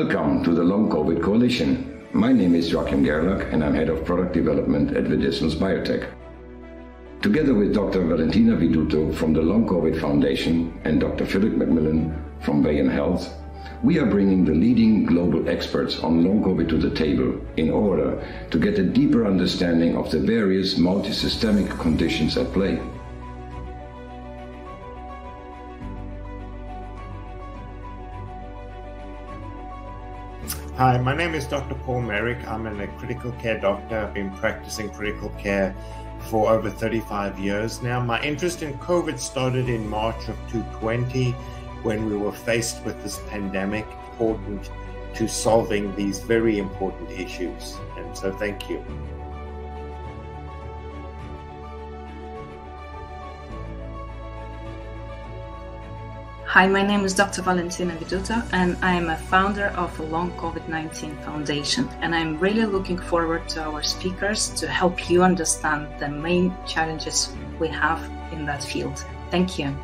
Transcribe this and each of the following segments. Welcome to the Long COVID Coalition. My name is Joachim Gerlach and I'm Head of Product Development at Vedicinals Biotech. Together with Dr. Valentina Viduto from the Long COVID Foundation and Dr. Philip McMillan from Vayan Health, we are bringing the leading global experts on Long COVID to the table in order to get a deeper understanding of the various multi-systemic conditions at play. Hi, my name is Dr. Paul Marik. I'm a critical care doctor. I've been practicing critical care for over 35 years now. My interest in COVID started in March of 2020 when we were faced with this pandemic, important to solving these very important issues. And so thank you. Hi, my name is Dr. Valentina Viduto and I am a founder of the Long COVID-19 Foundation, and I'm really looking forward to our speakers to help you understand the main challenges we have in that field. Thank you.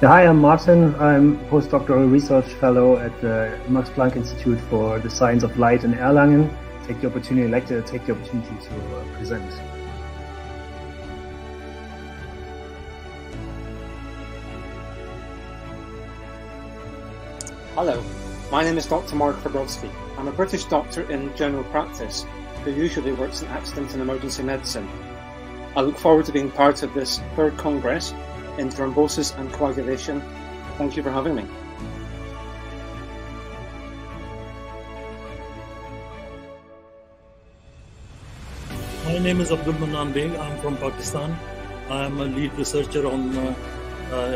Hi, I'm Martin. I'm postdoctoral research fellow at the Max Planck Institute for the Science of Light in Erlangen. Take the opportunity to present. Hello, my name is Dr. Mark Fabrowski. I'm a British doctor in general practice who usually works in accident and emergency medicine. I look forward to being part of this third Congress in thrombosis and coagulation. Thank you for having me. My name is Abdul Mannan Baig. I'm from Pakistan. I'm a lead researcher on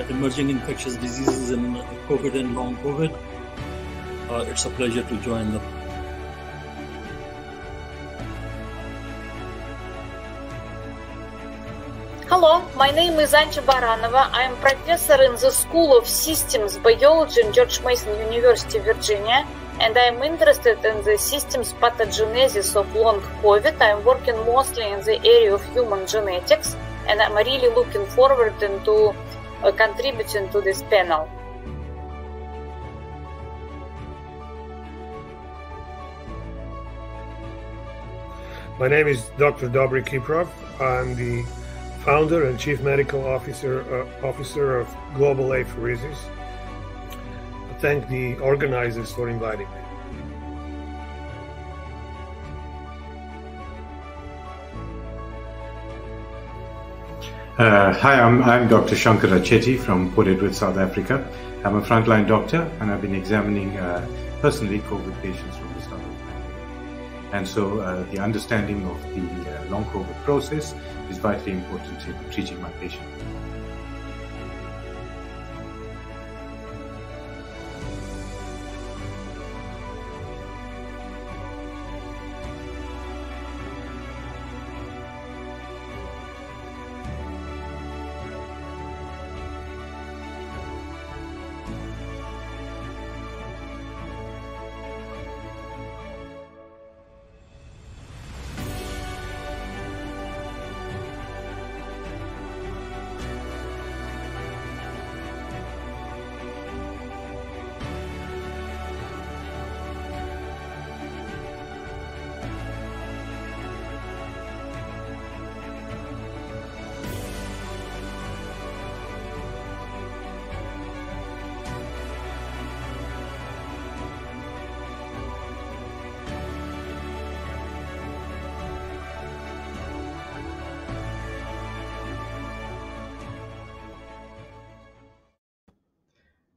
emerging infectious diseases in COVID and Long COVID. It's a pleasure to join them. Hello, my name is Anja Baranova. I'm professor in the School of Systems Biology in George Mason University, Virginia. And I'm interested in the systems pathogenesis of Long COVID. I'm working mostly in the area of human genetics, and I'm really looking forward to contributing to this panel. My name is Dr. Dobry Kiprov. I'm the founder and chief medical officer of Global Apheresis. Thank the organizers for inviting me. Hi, I'm Dr. Shankara Chetty from Port Edward, South Africa. I'm a frontline doctor and I've been examining personally COVID patients from the start of the pandemic. And so the understanding of the Long COVID process is vitally important in treating my patient.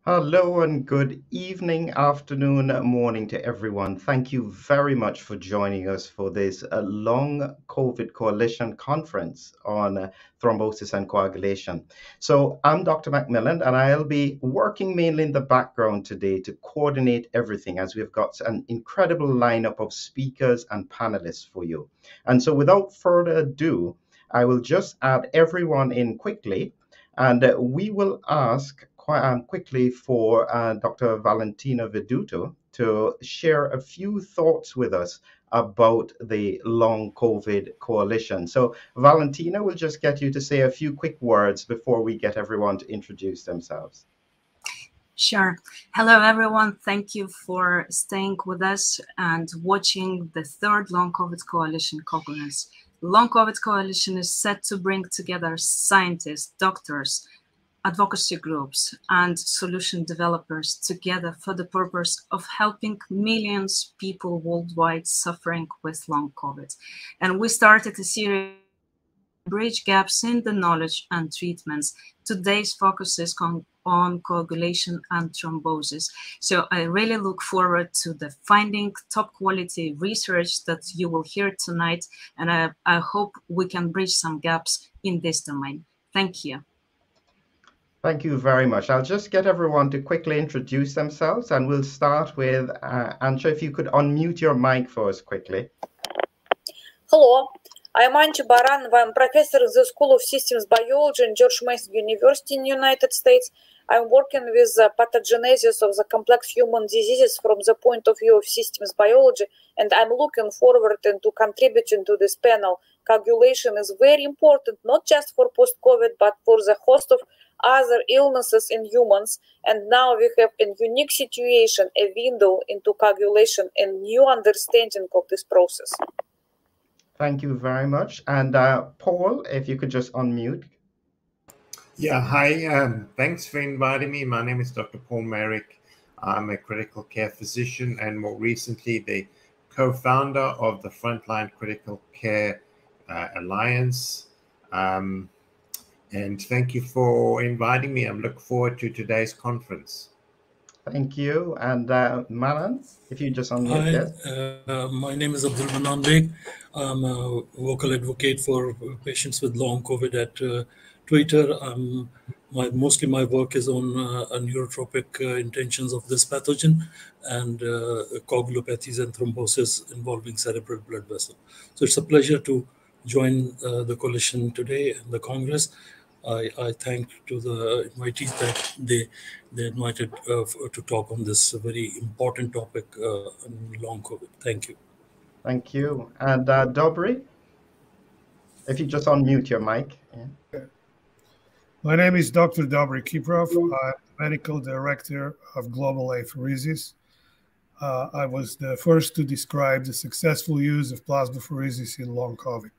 Hello and good evening, afternoon, morning to everyone. Thank you very much for joining us for this Long COVID Coalition conference on thrombosis and coagulation. So I'm Dr. McMillan and I'll be working mainly in the background today to coordinate everything, as we've got an incredible lineup of speakers and panelists for you. And so without further ado, I will just add everyone in quickly, and we will ask quickly for Dr. Valentina Viduto to share a few thoughts with us about the Long COVID Coalition. So Valentina, will just get you to say a few quick words before we get everyone to introduce themselves. Sure. Hello, everyone. Thank you for staying with us and watching the third Long COVID Coalition Conference. Long COVID Coalition is set to bring together scientists, doctors, advocacy groups, and solution developers together for the purpose of helping millions of people worldwide suffering with long COVID. And we started a series to bridge gaps in the knowledge and treatments. Today's focus is on coagulation and thrombosis. So I really look forward to the finding top quality research that you will hear tonight. And I hope we can bridge some gaps in this domain. Thank you. Thank you very much. I'll just get everyone to quickly introduce themselves, and we'll start with Anja. If you could unmute your mic for us quickly. Hello, I'm Anja Baranova. I'm professor at the School of Systems Biology in George Mason University in the United States. I'm working with the pathogenesis of the complex human diseases from the point of view of systems biology, and I'm looking forward to contributing to this panel. Coagulation is very important, not just for post-COVID, but for the host of other illnesses in humans, and now we have a unique situation, a window into coagulation and new understanding of this process. Thank you very much. And Paul, if you could just unmute. Yeah, hi. Thanks for inviting me. My name is Dr. Paul Marik. I'm a critical care physician and more recently the co-founder of the Frontline Critical Care Alliance. And thank you for inviting me. I look forward to today's conference. Thank you. And Manan, if you just unmute. Hi, my name is Abdul Mannan Baig. I'm a vocal advocate for patients with long COVID at Twitter. Mostly my work is on neurotropic intentions of this pathogen and coagulopathies and thrombosis involving cerebral blood vessel. So it's a pleasure to join the coalition today and the Congress. I thank to the invitees that they invited to talk on this very important topic on long COVID. Thank you. Thank you. And Dobry, if you just unmute your mic. Yeah. My name is Dr. Dobry Kiprov. I'm medical director of Global Apheresis. I was the first to describe the successful use of plasmapheresis in long COVID.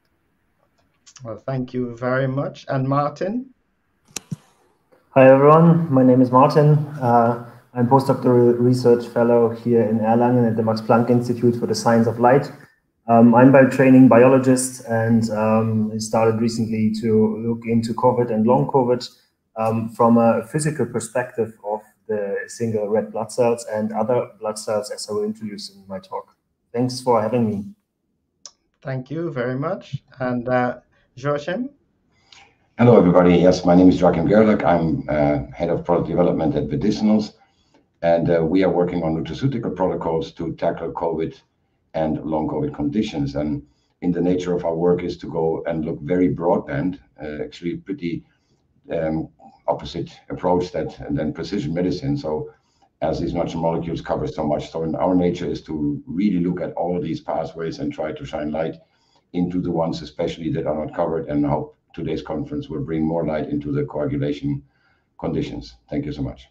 Well, thank you very much. And Martin? Hi, everyone. My name is Martin. I'm postdoctoral research fellow here in Erlangen at the Max Planck Institute for the Science of Light. I'm by training biologist and started recently to look into COVID and long COVID from a physical perspective of the single red blood cells and other blood cells, as I will introduce in my talk. Thanks for having me. Thank you very much. And Joachim? Hello, everybody. Yes, my name is Joachim Gerlach. I'm head of product development at Vedicinals, and we are working on nutraceutical protocols to tackle COVID and long COVID conditions. And in the nature of our work is to go and look very broadband, actually pretty opposite approach that and then precision medicine. So as these natural molecules cover so much, so in our nature is to really look at all these pathways and try to shine light into the ones especially that are not covered, and hope today's conference will bring more light into the coagulation conditions. Thank you so much.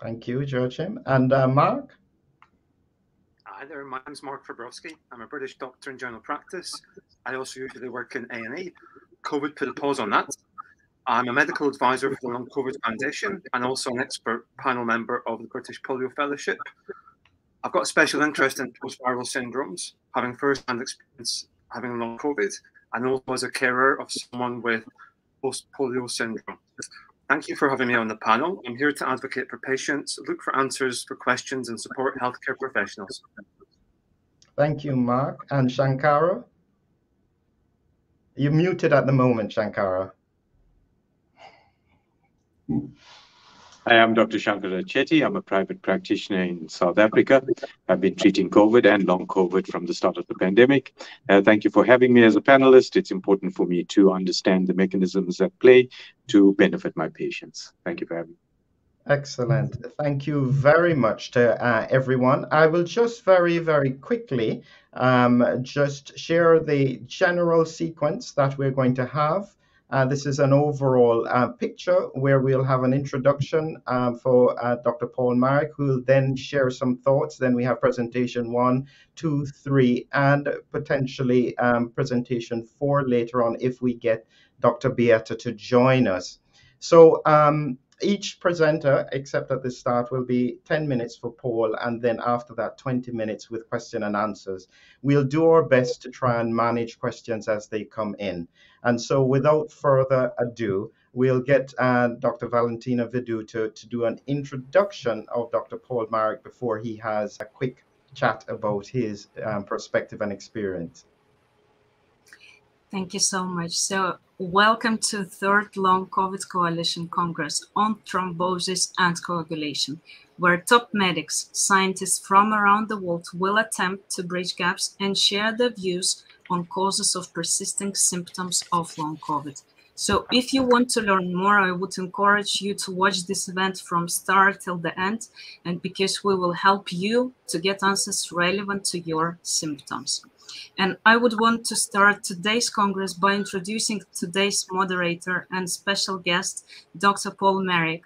Thank you, Joachim. And Mark? Hi there, my name's Mark Fabrowski. I'm a British doctor in general practice. I also usually work in A&E. COVID put a pause on that. I'm a medical advisor for the Long COVID Foundation and also an expert panel member of the British Polio Fellowship. I've got a special interest in post-viral syndromes, having first-hand experience having long COVID, and also as a carer of someone with post-polio syndrome. Thank you for having me on the panel. I'm here to advocate for patients, look for answers for questions, and support healthcare professionals. Thank you, Mark. And Shankara? You're muted at the moment, Shankara. Hi, I'm Dr. Shankara Chetty. I'm a private practitioner in South Africa. I've been treating COVID and long COVID from the start of the pandemic. Thank you for having me as a panelist. It's important for me to understand the mechanisms at play to benefit my patients. Thank you for having me. Excellent. Thank you very much to everyone. I will just very quickly just share the general sequence that we're going to have. This is an overall picture where we'll have an introduction for Dr. Paul Marik, who will then share some thoughts. Then we have presentation 1, 2, 3, and potentially presentation 4 later on if we get Dr. Beata to join us. So each presenter, except at the start, will be 10 minutes for Paul, and then after that 20 minutes with question and answers. We'll do our best to try and manage questions as they come in. And so without further ado, we'll get Dr. Valentina Viduto to do an introduction of Dr. Paul Marik before he has a quick chat about his perspective and experience. Thank you so much. So welcome to third Long COVID Coalition Congress on Thrombosis and Coagulation, where top medics, scientists from around the world will attempt to bridge gaps and share their views on causes of persisting symptoms of long COVID. So if you want to learn more, I would encourage you to watch this event from start till the end, and because we will help you to get answers relevant to your symptoms. And I would want to start today's Congress by introducing today's moderator and special guest, Dr. Paul Marik.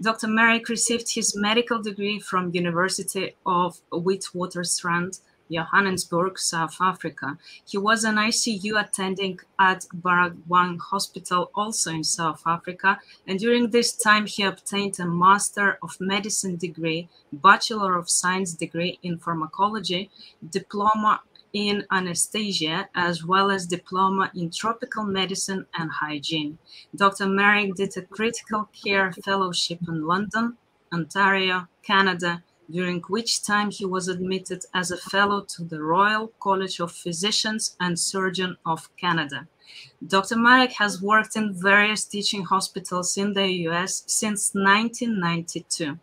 Dr. Marik received his medical degree from University of Witwatersrand, Johannesburg, South Africa. He was an ICU attending at Baragwanath Hospital, also in South Africa. And during this time, he obtained a Master of Medicine degree, Bachelor of Science degree in Pharmacology, Diploma in Anesthesia, as well as Diploma in Tropical Medicine and Hygiene. Dr. Marik did a Critical Care Fellowship in London, Ontario, Canada, during which time he was admitted as a fellow to the Royal College of Physicians and Surgeons of Canada. Dr. Marik has worked in various teaching hospitals in the US since 1992.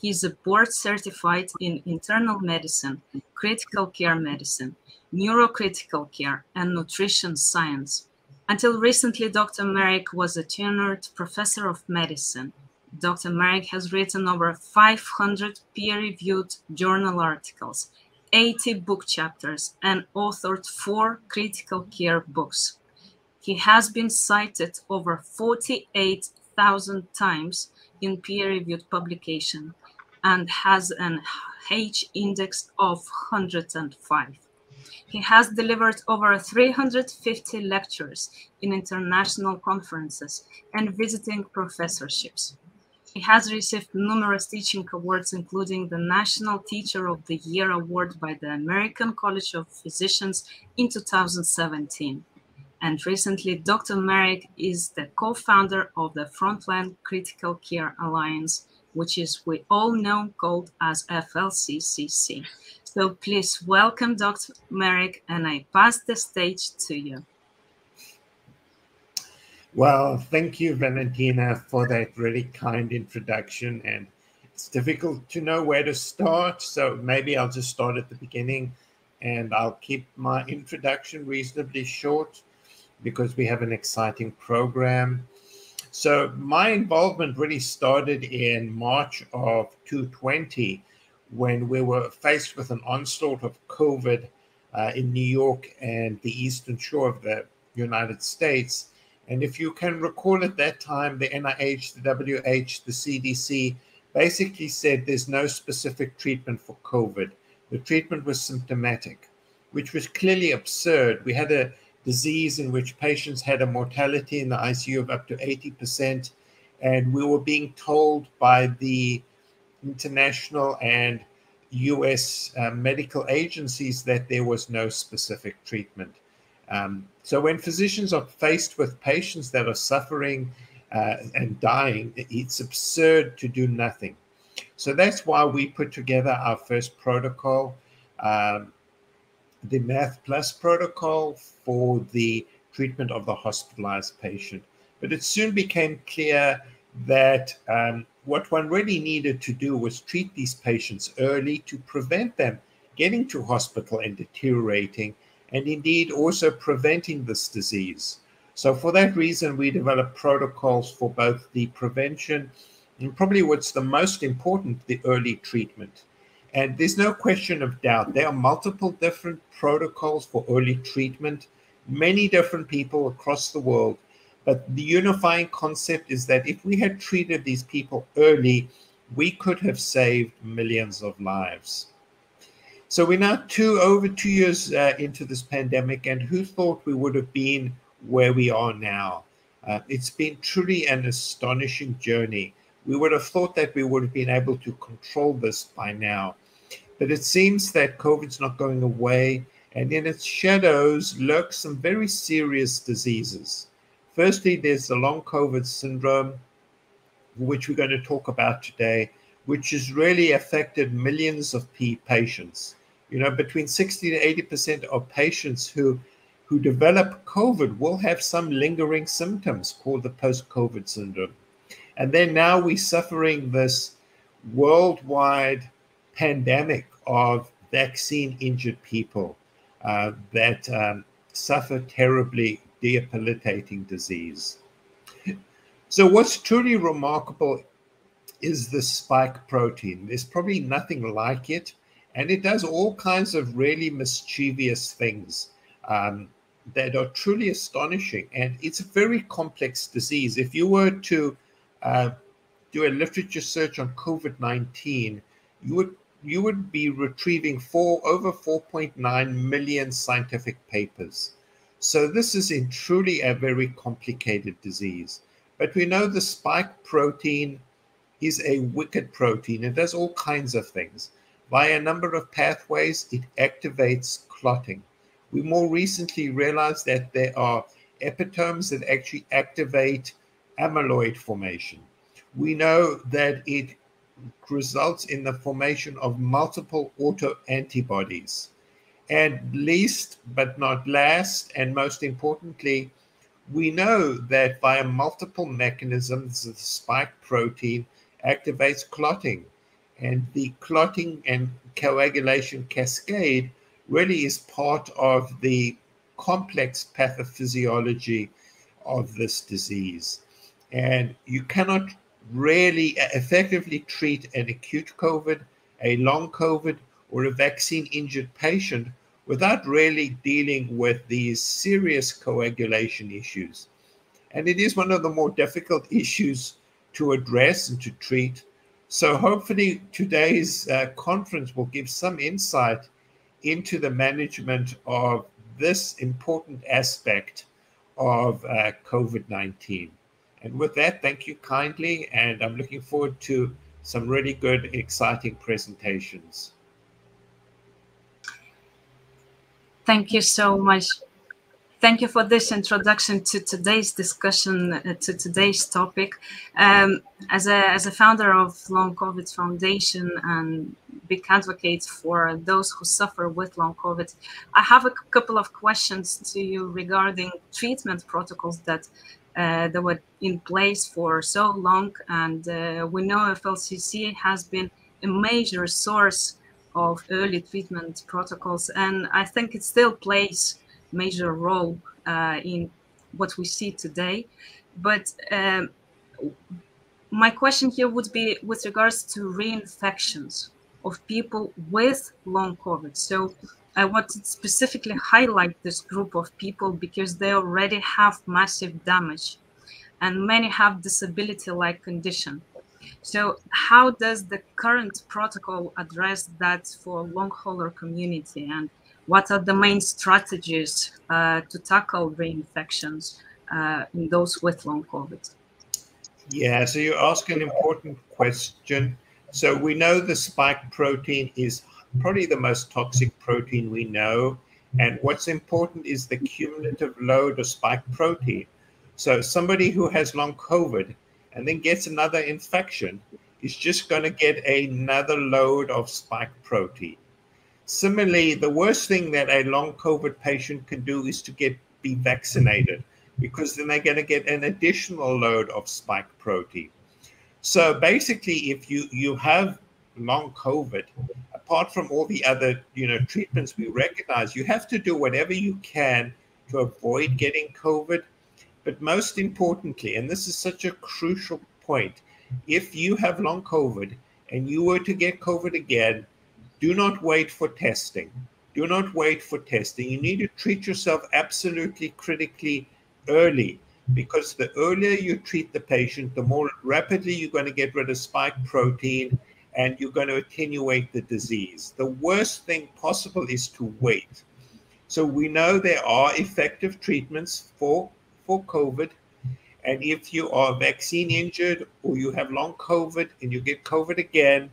He is a board certified in internal medicine, critical care medicine, neurocritical care, and nutrition science. Until recently, Dr. Marik was a tenured professor of medicine. Dr. Marik has written over 500 peer-reviewed journal articles, 80 book chapters, and authored 4 critical care books. He has been cited over 48,000 times in peer-reviewed publication and has an H-index of 105. He has delivered over 350 lectures in international conferences and visiting professorships. He has received numerous teaching awards, including the National Teacher of the Year Award by the American College of Physicians in 2017. And recently, Dr. Marik is the co-founder of the Frontline Critical Care Alliance, which is we all know called as FLCCC. So please welcome Dr. Marik, and I pass the stage to you. Well, thank you, Valentina, for that really kind introduction. And it's difficult to know where to start, so maybe I'll just start at the beginning, and I'll keep my introduction reasonably short because we have an exciting program. So my involvement really started in March of 2020 when we were faced with an onslaught of COVID in New York and the eastern shore of the United States. And if you can recall, at that time, the NIH, the WH, the CDC basically said there's no specific treatment for COVID. The treatment was symptomatic, which was clearly absurd. We had a disease in which patients had a mortality in the ICU of up to 80%, and we were being told by the international and US medical agencies that there was no specific treatment. So when physicians are faced with patients that are suffering and dying, it's absurd to do nothing. So that's why we put together our first protocol, the MATH Plus protocol for the treatment of the hospitalized patient. But it soon became clear that what one really needed to do was treat these patients early to prevent them getting to hospital and deteriorating, and indeed also preventing this disease. So for that reason, we developed protocols for both the prevention and probably what's the most important, the early treatment. And there's no question of doubt, there are multiple different protocols for early treatment, many different people across the world. But the unifying concept is that if we had treated these people early, we could have saved millions of lives. So we're now over two years into this pandemic, and who thought we would have been where we are now? It's been truly an astonishing journey. We would have thought that we would have been able to control this by now. But it seems that COVID's not going away, and in its shadows lurk some very serious diseases. Firstly, there's the Long COVID syndrome, which we're going to talk about today, which has really affected millions of patients. You know, between 60 to 80% of patients who develop COVID will have some lingering symptoms called the post-COVID syndrome. And then now we're suffering this worldwide pandemic of vaccine-injured people that suffer terribly debilitating disease. So what's truly remarkable is the spike protein. There's probably nothing like it, and it does all kinds of really mischievous things that are truly astonishing. And it's a very complex disease. If you were to do a literature search on COVID-19, you would be retrieving over 4.9 million scientific papers. So this is truly a very complicated disease. But we know the spike protein is a wicked protein. It does all kinds of things. Via a number of pathways, it activates clotting. We more recently realized that there are epitomes that actually activate amyloid formation. We know that it results in the formation of multiple autoantibodies. And least but not last, and most importantly, we know that via multiple mechanisms, the spike protein activates clotting. And the clotting and coagulation cascade really is part of the complex pathophysiology of this disease. And you cannot really effectively treat an acute COVID, a long COVID, or a vaccine-injured patient without really dealing with these serious coagulation issues. And it is one of the more difficult issues to address and to treat. So hopefully today's conference will give some insight into the management of this important aspect of COVID-19. And with that, thank you kindly, and I'm looking forward to some really good, exciting presentations. Thank you so much. Thank you for this introduction to today's discussion, to today's topic. As a founder of Long COVID Foundation and big advocate for those who suffer with Long COVID, I have a couple of questions to you regarding treatment protocols that were in place for so long. And we know FLCC has been a major source of early treatment protocols, and I think it still plays a major role in what we see today. But my question here would be with regards to reinfections of people with long COVID. So I want to specifically highlight this group of people because they already have massive damage and many have disability-like condition. So how does the current protocol address that for long hauler community, and what are the main strategies to tackle reinfections in those with long COVID? Yeah, so you ask an important question. So we know the spike protein is probably the most toxic protein we know. And what's important is the cumulative load of spike protein. So somebody who has long COVID and then gets another infection is just going to get another load of spike protein. Similarly, the worst thing that a long COVID patient can do is to be vaccinated, because then they're going to get an additional load of spike protein. So basically, if you have long COVID, apart from all the other treatments we recognize, you have to do whatever you can to avoid getting COVID. But most importantly, and this is such a crucial point, if you have long COVID and you were to get COVID again, do not wait for testing. Do not wait for testing. You need to treat yourself absolutely critically early, because the earlier you treat the patient, the more rapidly you're going to get rid of spike protein and you're going to attenuate the disease. The worst thing possible is to wait. So we know there are effective treatments for COVID. And if you are vaccine injured or you have long COVID and you get COVID again,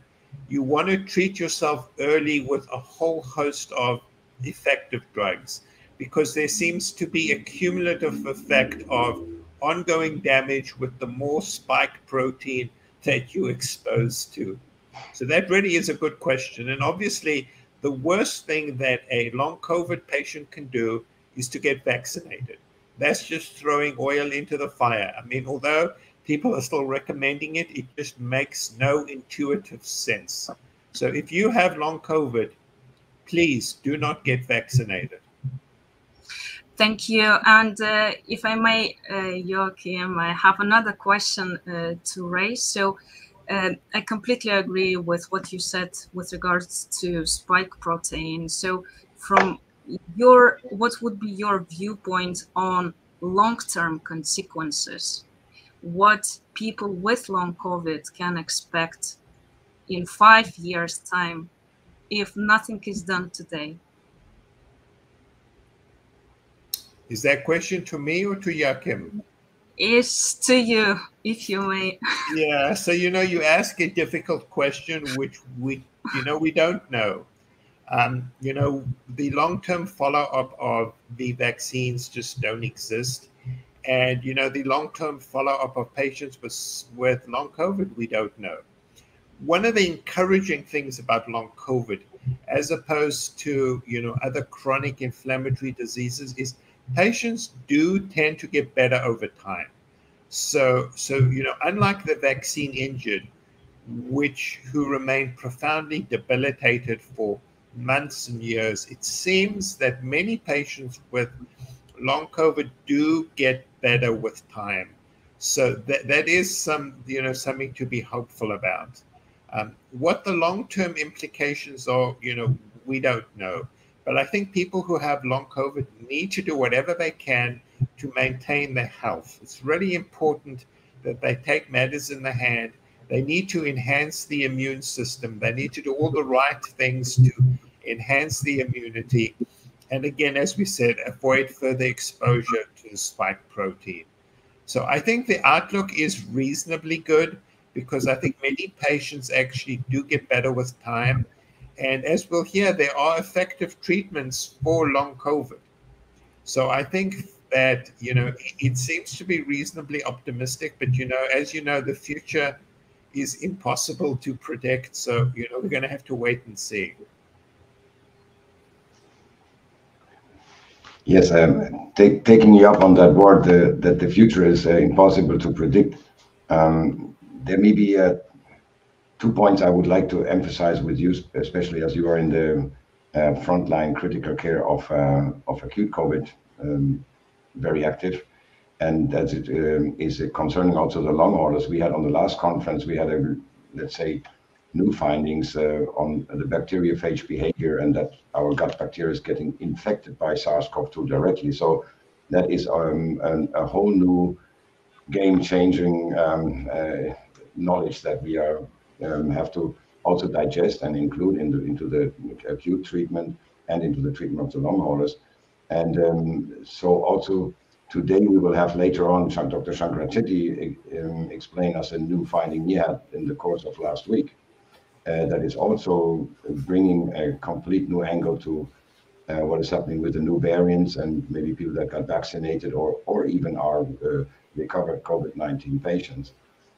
you want to treat yourself early with a whole host of effective drugs, because there seems to be a cumulative effect of ongoing damage with the more spike protein that you expose to. So that really is a good question. And obviously, the worst thing that a long COVID patient can do is to get vaccinated. That's just throwing oil into the fire. I mean, although people are still recommending it, it just makes no intuitive sense. So if you have long COVID, please do not get vaccinated. Thank you. And if I may, Joachim, I have another question to raise. So I completely agree with what you said with regards to spike protein. So from your, what would be your viewpoint on long-term consequences? What people with long COVID can expect in 5 years' time if nothing is done today? Is that question to me or to Joachim? It's to you, if you may. Yeah, so you know, you ask a difficult question, which we don't know. You know, the long-term follow-up of the vaccines just don't exist. And, you know, the long-term follow-up of patients with long COVID, we don't know. One of the encouraging things about long COVID, as opposed to, you know, other chronic inflammatory diseases, is patients do tend to get better over time. So you know, unlike the vaccine injured, who remain profoundly debilitated for months and years, it seems that many patients with long COVID do get better with time. So that is something to be hopeful about. What the long-term implications are, you know, we don't know. But I think people who have long COVID need to do whatever they can to maintain their health. It's really important that they take matters in their hand. They need to enhance the immune system. They need to do all the right things to enhance the immunity. And again, as we said, avoid further exposure to the spike protein. So I think the outlook is reasonably good, because I think many patients actually do get better with time. And as we'll hear, there are effective treatments for long COVID. So I think that, you know, it seems to be reasonably optimistic, but, you know, as you know, the future is impossible to predict. So, you know, we're going to have to wait and see. Yes, taking you up on that word, that the future is impossible to predict. There may be 2 points I would like to emphasize with you, especially as you are in the frontline critical care of acute COVID, very active, and as it is concerning also the long haulers. We had on the last conference, we had let's say new findings on the bacteriophage behavior, and that our gut bacteria is getting infected by SARS-CoV-2 directly. So that is a whole new game-changing knowledge that we are have to also digest and include into the acute treatment and into the treatment of the long haulers. And so also today we will have later on Dr. Shankara Chetty explain us a new finding he had in the course of last week. That is also bringing a complete new angle to what is happening with the new variants, and maybe people that got vaccinated or even are recovered COVID-19 patients.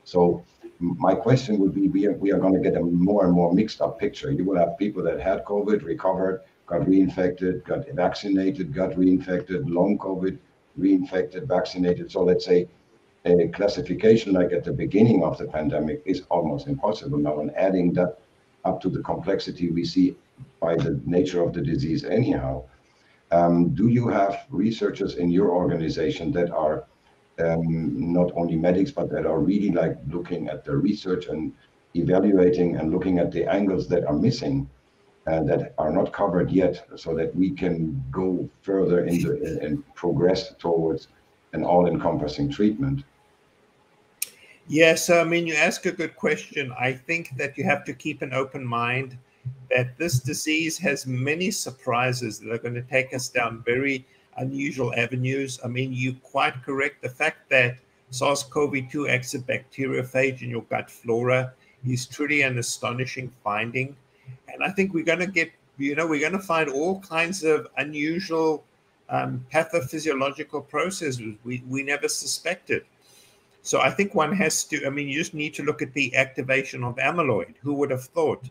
So my question would be, we are going to get a more and more mixed up picture. You will have people that had COVID, recovered, got reinfected, got vaccinated, got reinfected, long COVID, reinfected, vaccinated. So let's say a classification like at the beginning of the pandemic is almost impossible now, and adding that up to the complexity we see by the nature of the disease anyhow. Do you have researchers in your organization that are not only medics, but that are really like looking at the research and evaluating and looking at the angles that are missing and that are not covered yet, so that we can go further in the, and progress towards an all-encompassing treatment. Yes, I mean, you ask a good question. I think that you have to keep an open mind that this disease has many surprises that are going to take us down very unusual avenues. I mean, you're quite correct. The fact that SARS-CoV-2 acts as a bacteriophage in your gut flora is truly an astonishing finding. And I think we're going to get, you know, we're going to find all kinds of unusual pathophysiological processes we never suspected. So I think one has to, I mean, you just need to look at the activation of amyloid, who would have thought,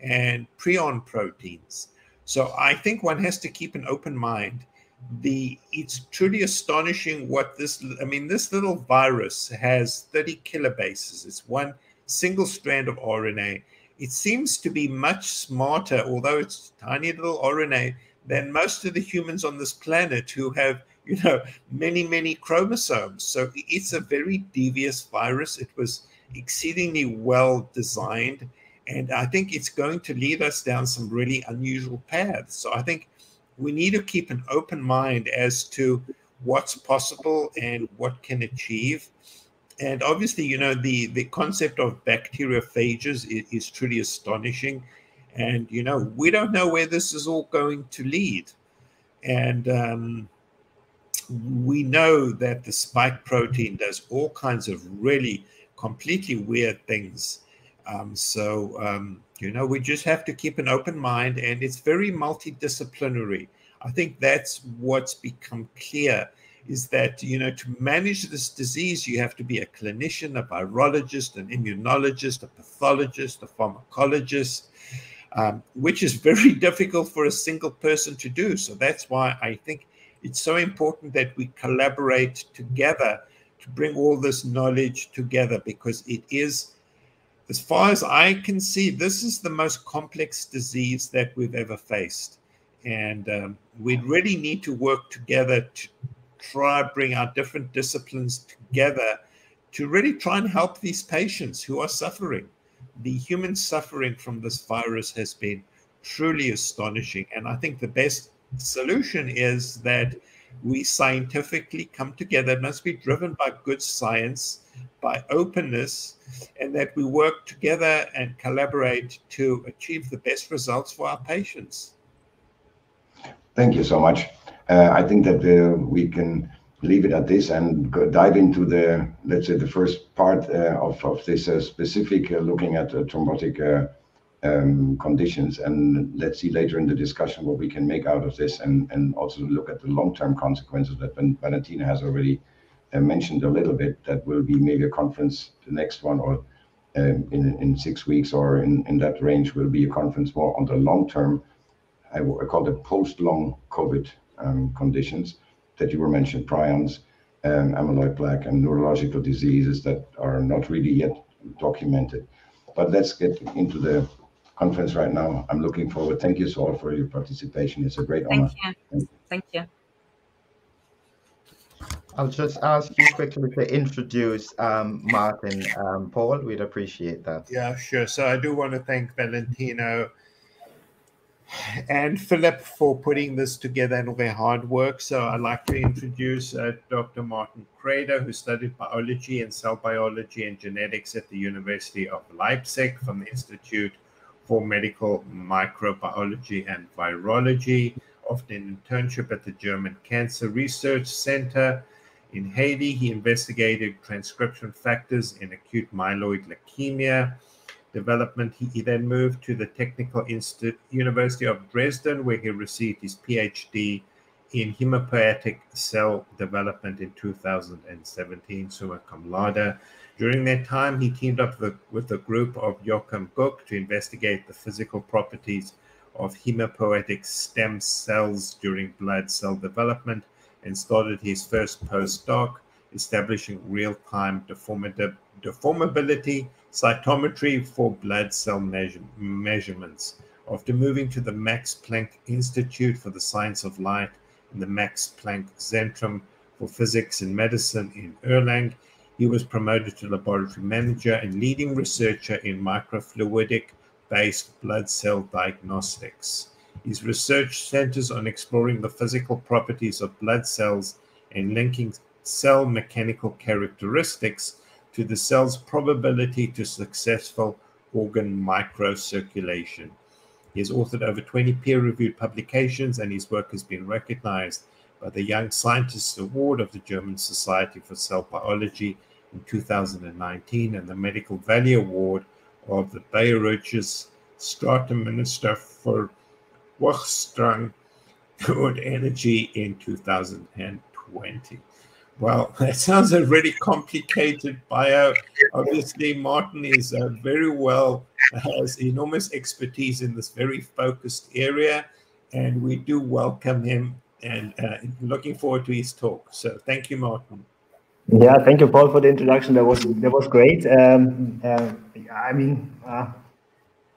and prion proteins. So I think one has to keep an open mind. It's truly astonishing what this, I mean, this little virus has 30 kilobases. It's one single strand of RNA. It seems to be much smarter, although it's tiny little RNA, than most of the humans on this planet who have, you know, many, many chromosomes. So it's a very devious virus. It was exceedingly well designed. And I think it's going to lead us down some really unusual paths. So I think we need to keep an open mind as to what's possible and what can achieve. And obviously, you know, the concept of bacteriophages is truly astonishing. And, you know, we don't know where this is all going to lead. And we know that the spike protein does all kinds of really completely weird things. You know, we just have to keep an open mind, and it's very multidisciplinary. I think that's what's become clear, is that, you know, to manage this disease, you have to be a clinician, a virologist, an immunologist, a pathologist, a pharmacologist, which is very difficult for a single person to do. So that's why I think it's so important that we collaborate together to bring all this knowledge together, because it is, as far as I can see, this is the most complex disease that we've ever faced. And we really need to work together to try to bring our different disciplines together to really try and help these patients who are suffering. The human suffering from this virus has been truly astonishing. And I think the best solution is that we scientifically come together. It must be driven by good science, by openness, and that we work together and collaborate to achieve the best results for our patients. Thank you so much. I think that we can leave it at this and go dive into the, let's say, the first part of this specific looking at thrombotic conditions, and let's see later in the discussion what we can make out of this, and also look at the long-term consequences that Valentina has already mentioned a little bit. That will be maybe a conference, the next one, or in 6 weeks or in that range will be a conference more on the long-term, I call it post-long COVID conditions that you were mentioned, prions, amyloid plaque, and neurological diseases that are not really yet documented. But let's get into the conference right now. I'm looking forward. Thank you so all for your participation. It's a great honor. Thank you. I'll just ask you quickly to introduce Martin. Paul, we'd appreciate that. Yeah, sure. So I do want to thank Valentino and Philip for putting this together and all their hard work. So I'd like to introduce Dr. Martin Kraeter, who studied biology and cell biology and genetics at the University of Leipzig from the Institute for Medical Microbiology and Virology, often an internship at the German Cancer Research Center in Halle. He investigated transcription factors in acute myeloid leukemia development. He then moved to the Technical Institute, University of Dresden, where he received his PhD in hematopoietic cell development in 2017, summa cum laude. During that time, he teamed up with a group of Joachim Gerlach to investigate the physical properties of hematopoietic stem cells during blood cell development, and started his first postdoc, establishing real-time deformability cytometry for blood cell measurements. After moving to the Max Planck Institute for the Science of Light and the Max Planck Zentrum for physics and medicine in Erlangen. He was promoted to laboratory manager and leading researcher in microfluidic-based blood cell diagnostics. His research centers on exploring the physical properties of blood cells and linking cell mechanical characteristics to the cell's probability to successful organ microcirculation. He has authored over 20 peer-reviewed publications, and his work has been recognized by the Young Scientists Award of the German Society for Cell Biology in 2019 and the Medical Value Award of the Bayerisches Staatsministerium for Forschung und Energy in 2020. Well, that sounds a really complicated bio. Obviously, Martin is has enormous expertise in this very focused area, and we do welcome him and looking forward to his talk. So thank you, Martin. Yeah, thank you, Paul, for the introduction. That was great.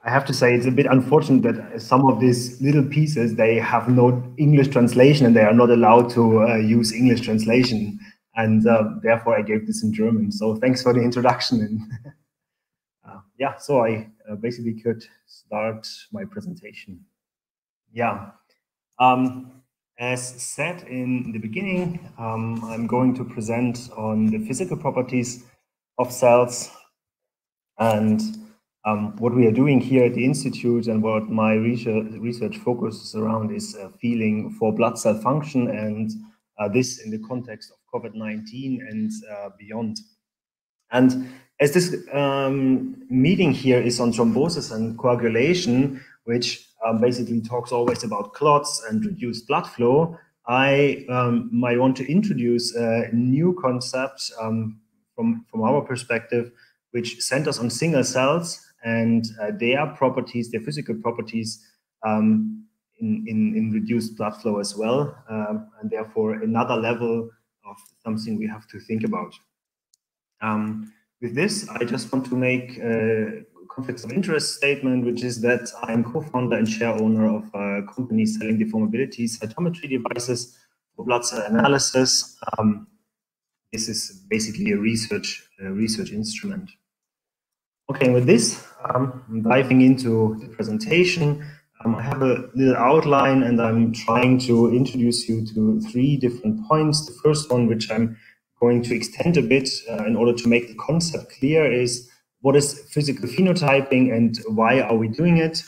I have to say it's a bit unfortunate that some of these little pieces, they have no English translation and they are not allowed to use English translation. And therefore I gave this in German. So thanks for the introduction. And yeah, so I basically could start my presentation. Yeah. As said in the beginning, I'm going to present on the physical properties of cells and what we are doing here at the Institute and what my research focuses around is feeling for blood cell function, and this in the context of COVID-19 and beyond. And as this meeting here is on thrombosis and coagulation, which basically talks always about clots and reduced blood flow, I might want to introduce a new concept from our perspective, which centers on single cells and their properties, their physical properties in reduced blood flow as well, and therefore another level of something we have to think about. With this, I just want to make a conflicts of interest statement, which is that I'm co-founder and share owner of a company selling deformability cytometry devices for blood cell analysis. This is basically a research instrument. Okay, with this, I'm diving into the presentation. I have a little outline and I'm trying to introduce you to three different points. The first one, which I'm going to extend a bit in order to make the concept clear, is what is physical phenotyping and why are we doing it?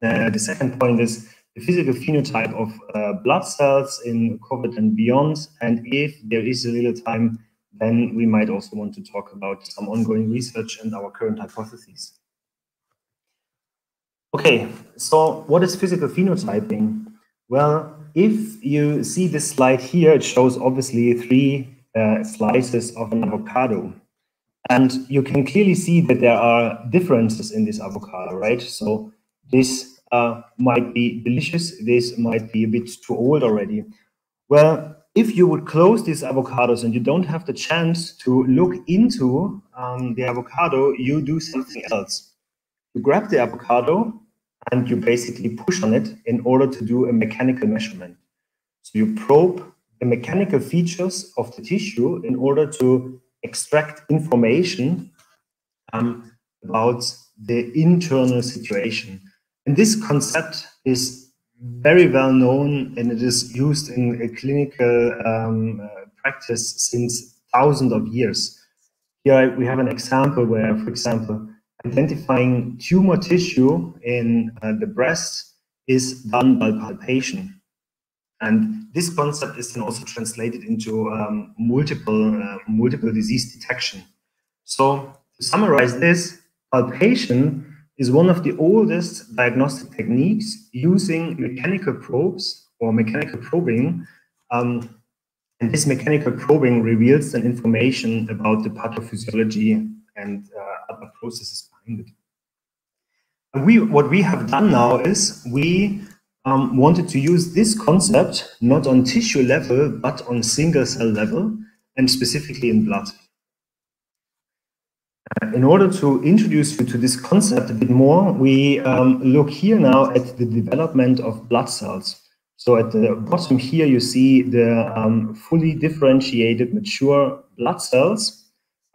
The second point is the physical phenotype of blood cells in COVID and beyond. And if there is a little time, then we might also want to talk about some ongoing research and our current hypotheses. Okay, so what is physical phenotyping? Well, if you see this slide here, it shows obviously three slices of an avocado. And you can clearly see that there are differences in this avocado, right? So this might be delicious, this might be a bit too old already. Well, if you would close these avocados and you don't have the chance to look into the avocado, you do something else. You grab the avocado and you basically push on it in order to do a mechanical measurement. So you probe the mechanical features of the tissue in order to extract information about the internal situation. And this concept is very well known, and it is used in a clinical practice since thousands of years. Here we have an example where, for example, identifying tumor tissue in the breast is done by palpation. And this concept is then also translated into multiple disease detection. So to summarize this, palpation is one of the oldest diagnostic techniques using mechanical probes or mechanical probing. And this mechanical probing reveals then information about the pathophysiology and other processes behind it. And what we have done now is we wanted to use this concept not on tissue level, but on single cell level, and specifically in blood. In order to introduce you to this concept a bit more, we look here now at the development of blood cells. So at the bottom here, you see the fully differentiated mature blood cells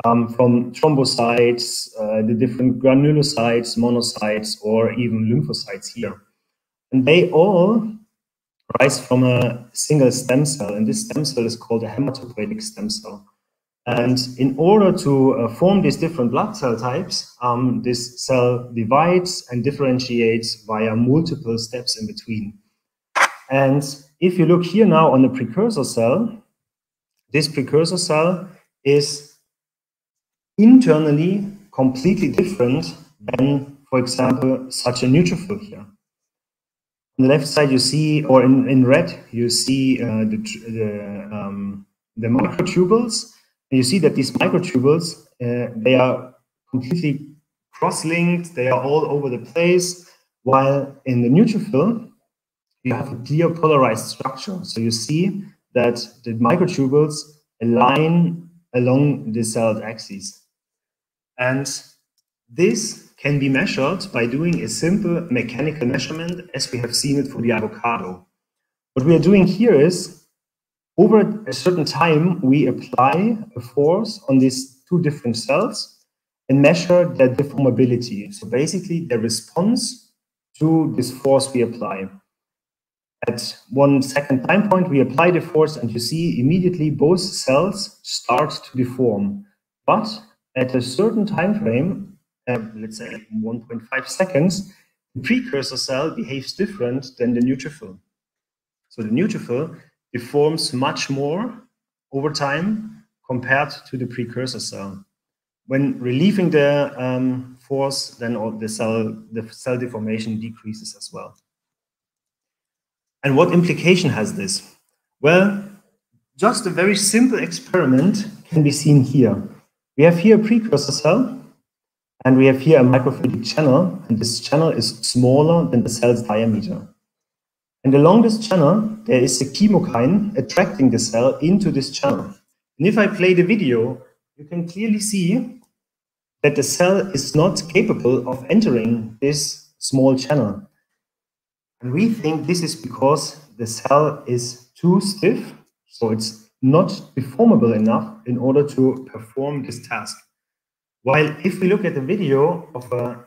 from thrombocytes, the different granulocytes, monocytes, or even lymphocytes here. And they all rise from a single stem cell, and this stem cell is called a hematopoietic stem cell. And in order to form these different blood cell types, this cell divides and differentiates via multiple steps in between. And if you look here now on the precursor cell, this precursor cell is internally completely different than, for example, such a neutrophil here. On the left side, you see, or in red, you see the microtubules. And you see that these microtubules, they are completely cross-linked. They are all over the place, while in the neutrophil, you have a clear polarized structure. So you see that the microtubules align along the cell's axis. And this can be measured by doing a simple mechanical measurement, as we have seen it for the avocado. What we are doing here is, over a certain time, we apply a force on these two different cells and measure their deformability. So basically, the response to this force we apply. At 1 second time point, we apply the force, and you see immediately both cells start to deform. But at a certain time frame, let's say 1.5 seconds, the precursor cell behaves different than the neutrophil. So the neutrophil deforms much more over time compared to the precursor cell. When relieving the force, then all the cell deformation decreases as well. And what implication has this? Well, just a very simple experiment can be seen here. We have here a precursor cell, and we have here a microphytic channel, and this channel is smaller than the cell's diameter. And along this channel, there is a chemokine attracting the cell into this channel. And if I play the video, you can clearly see that the cell is not capable of entering this small channel. And we think this is because the cell is too stiff, so it's not deformable enough in order to perform this task. While if we look at the video of a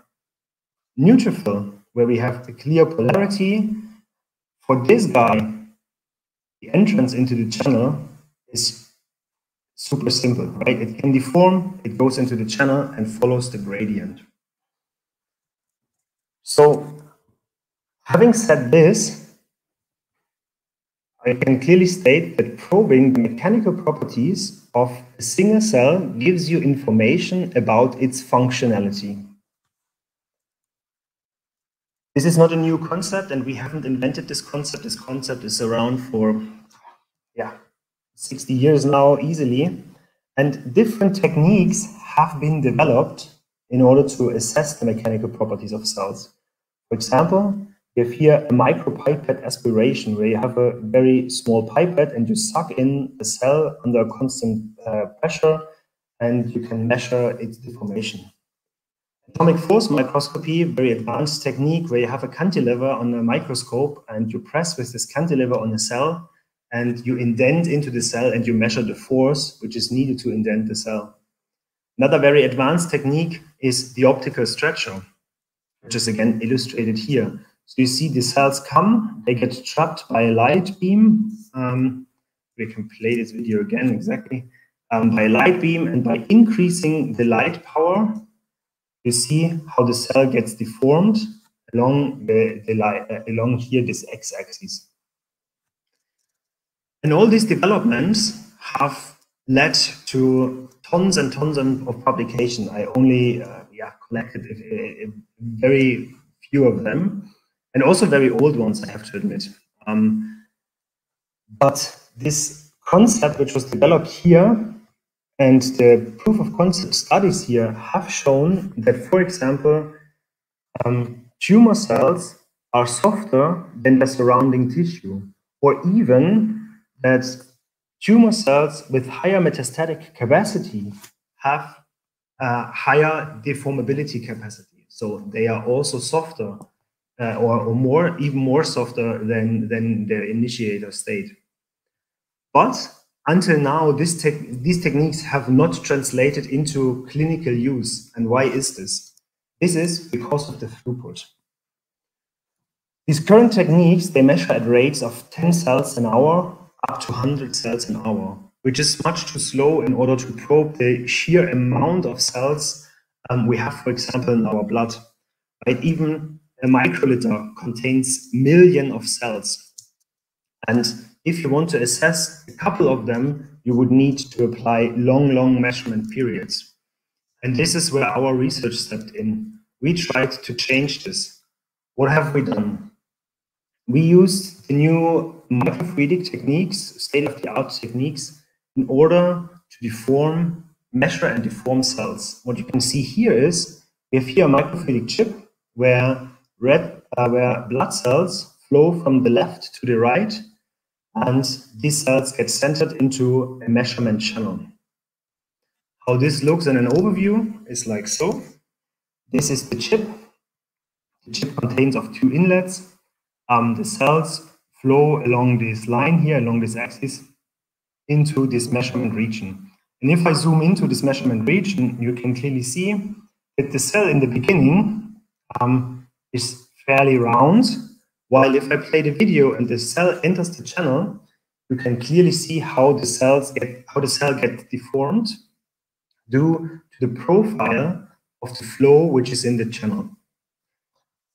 neutrophil, where we have a clear polarity, for this guy, the entrance into the channel is super simple, right? It can deform, it goes into the channel and follows the gradient. So, having said this, I can clearly state that probing the mechanical properties of a single cell gives you information about its functionality. This is not a new concept, and we haven't invented this concept. This concept is around for, 60 years now easily. And different techniques have been developed in order to assess the mechanical properties of cells. For example, you have here a micropipette aspiration, where you have a very small pipette and you suck in a cell under constant pressure, and you can measure its deformation. Atomic force microscopy, very advanced technique, where you have a cantilever on a microscope and you press with this cantilever on a cell and you indent into the cell and you measure the force which is needed to indent the cell. Another very advanced technique is the optical stretcher, which is again illustrated here. So you see the cells come, they get trapped by a light beam. We can play this video again exactly. By a light beam, and by increasing the light power, you see how the cell gets deformed along along here this x-axis. And all these developments have led to tons and tons of publication. I only collected a very few of them. And also very old ones, I have to admit. But this concept, which was developed here, and the proof of concept studies here have shown that, for example, tumor cells are softer than the surrounding tissue, or even that tumor cells with higher metastatic capacity have higher deformability capacity. So they are also softer. or more, even more softer than the initiator state. But until now, these techniques have not translated into clinical use. And why is this? This is because of the throughput. These current techniques, they measure at rates of 10 cells an hour up to 100 cells an hour, which is much too slow in order to probe the sheer amount of cells we have, for example, in our blood. Right? Even a microliter contains millions of cells. And if you want to assess a couple of them, you would need to apply long, long measurement periods. And this is where our research stepped in. We tried to change this. What have we done? We used the new microfluidic techniques, state-of-the-art techniques, in order to measure and deform cells. What you can see here is, we have here a microfluidic chip where blood cells flow from the left to the right, and these cells get centered into a measurement channel. How this looks in an overview is like so. This is the chip. The chip contains of two inlets. The cells flow along this line here, along this axis, into this measurement region. And if I zoom into this measurement region, you can clearly see that the cell in the beginning is fairly round, while if I play the video and the cell enters the channel, you can clearly see how the cell gets deformed due to the profile of the flow which is in the channel.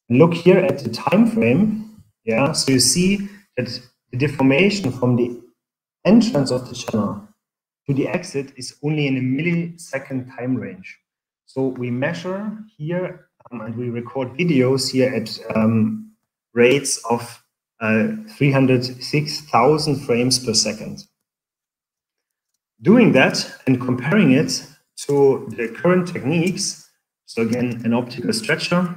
Look here at the time frame. Yeah, so you see that the deformation from the entrance of the channel to the exit is only in a millisecond time range. So we measure here and we record videos here at rates of 306,000 frames per second. Doing that and comparing it to the current techniques, so again, an optical stretcher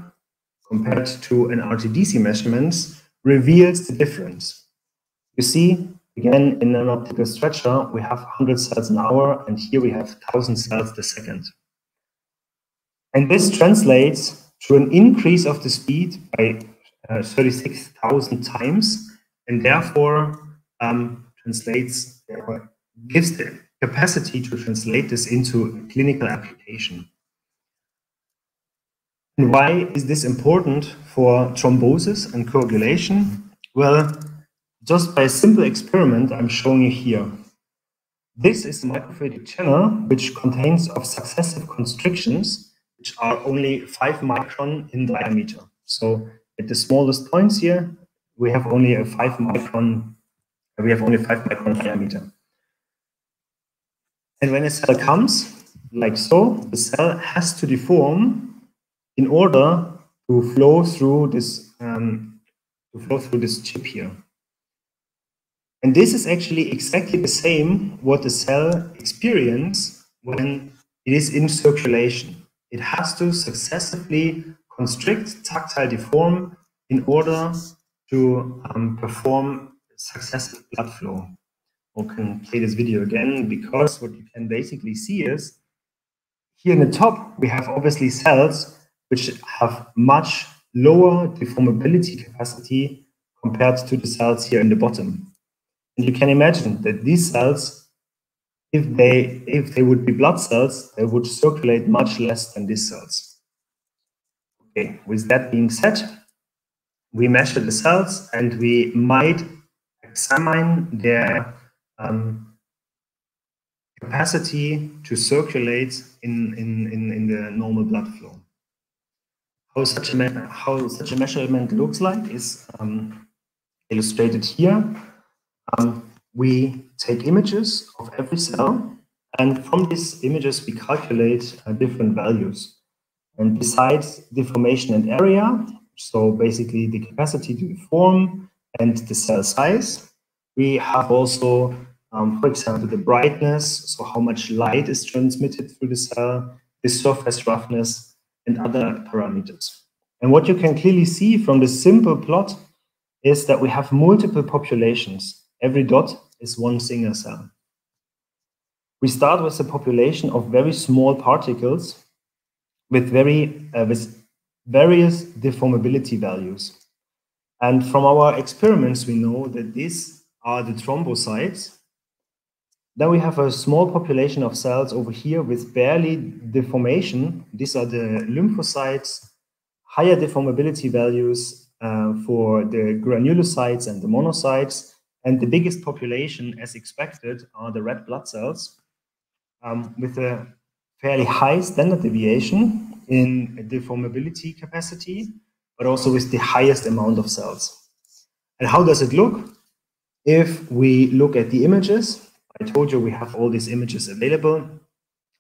compared to an RTDC measurements, reveals the difference. You see, again, in an optical stretcher, we have 100 cells an hour, and here we have 1,000 cells per second. And this translates to an increase of the speed by 36,000 times, and therefore gives the capacity to translate this into a clinical application. And why is this important for thrombosis and coagulation? Well, just by a simple experiment I'm showing you here. This is the microfluidic channel, which contains of successive constrictions, which are only 5 micron in diameter. So at the smallest points here, we have only a 5 micron diameter. And when a cell comes, like so, the cell has to deform in order to flow through this chip here. And this is actually exactly the same what the cell experiences when it is in circulation. It has to successively constrict, tactile deform in order to perform successive blood flow. We can play this video again, because what you can basically see is, here in the top, we have obviously cells which have much lower deformability capacity compared to the cells here in the bottom. And you can imagine that these cells, if they would be blood cells, they would circulate much less than these cells. Okay, with that being said, we measure the cells and we might examine their capacity to circulate in the normal blood flow. How such a measurement looks like is illustrated here. We take images of every cell, and from these images we calculate different values. And besides deformation and area, so basically the capacity to deform and the cell size, we have also, for example, the brightness, so how much light is transmitted through the cell, the surface roughness, and other parameters. And what you can clearly see from this simple plot is that we have multiple populations. Every dot is one single cell. We start with a population of very small particles with very various deformability values. And from our experiments, we know that these are the thrombocytes. Then we have a small population of cells over here with barely deformation. These are the lymphocytes, higher deformability values for the granulocytes and the monocytes. And the biggest population, as expected, are the red blood cells with a fairly high standard deviation in deformability capacity, but also with the highest amount of cells. And how does it look? If we look at the images, I told you we have all these images available.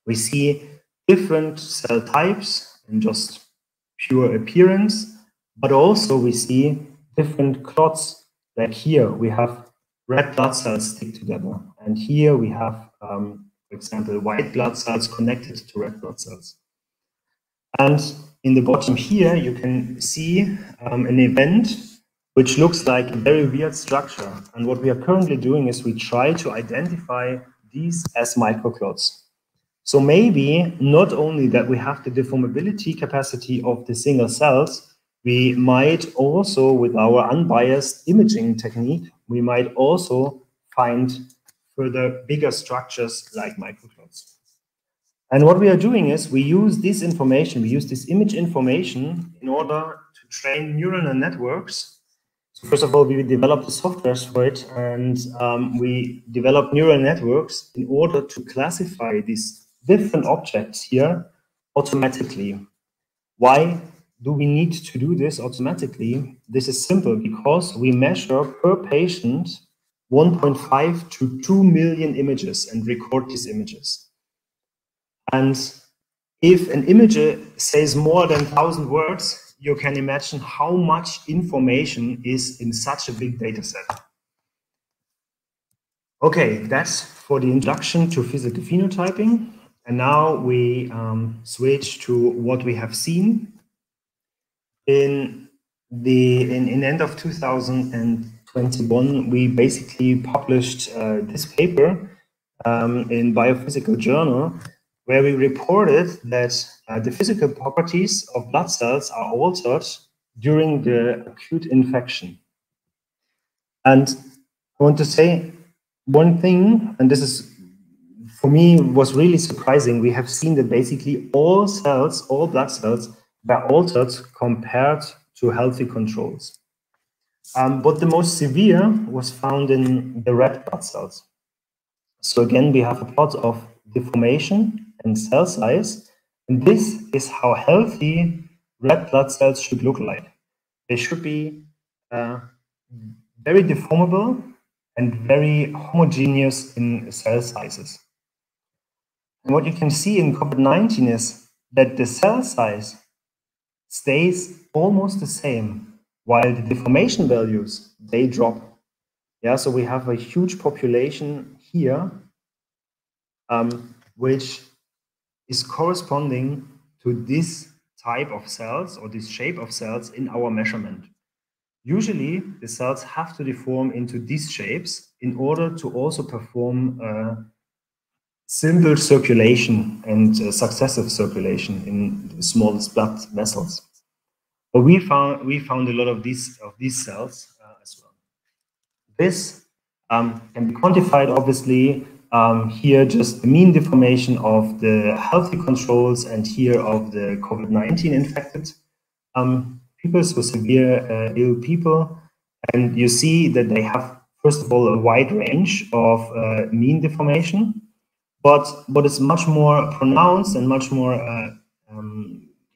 We see different cell types in just pure appearance, but also we see different clots. Like here, we have red blood cells stick together. And here we have, for example, white blood cells connected to red blood cells. And in the bottom here, you can see an event which looks like a very weird structure. And what we are currently doing is we try to identify these as microclots. So maybe not only that we have the deformability capacity of the single cells, we might also, with our unbiased imaging technique, we might also find further bigger structures like microclots. And what we are doing is we use this information, we use this image information in order to train neuronal networks. So first of all, we develop the softwares for it, and we develop neural networks in order to classify these different objects here automatically. Why do we need to do this automatically? This is simple, because we measure per patient 1.5 to 2 million images and record these images. And if an image says more than 1,000 words, you can imagine how much information is in such a big data set. Okay, that's for the introduction to physical phenotyping. And now we switch to what we have seen. In the end of 2021, we basically published this paper in Biophysical Journal, where we reported that the physical properties of blood cells are altered during the acute infection. And I want to say one thing, and this is, for me, was really surprising. We have seen that basically all cells, all blood cells, were altered compared to healthy controls. But the most severe was found in the red blood cells. So again, we have a plot of deformation and cell size, and this is how healthy red blood cells should look like. They should be very deformable and very homogeneous in cell sizes. And what you can see in COVID-19 is that the cell size stays almost the same, while the deformation values, they drop. Yeah, so we have a huge population here, which is corresponding to this type of cells or this shape of cells in our measurement. Usually, the cells have to deform into these shapes in order to also perform simple circulation and successive circulation in the smallest blood vessels. But we found a lot of these cells as well. This can be quantified, obviously. Here, just the mean deformation of the healthy controls, and here of the COVID-19 infected people, so severe ill people. And you see that they have, first of all, a wide range of mean deformation. But what is much more pronounced and much more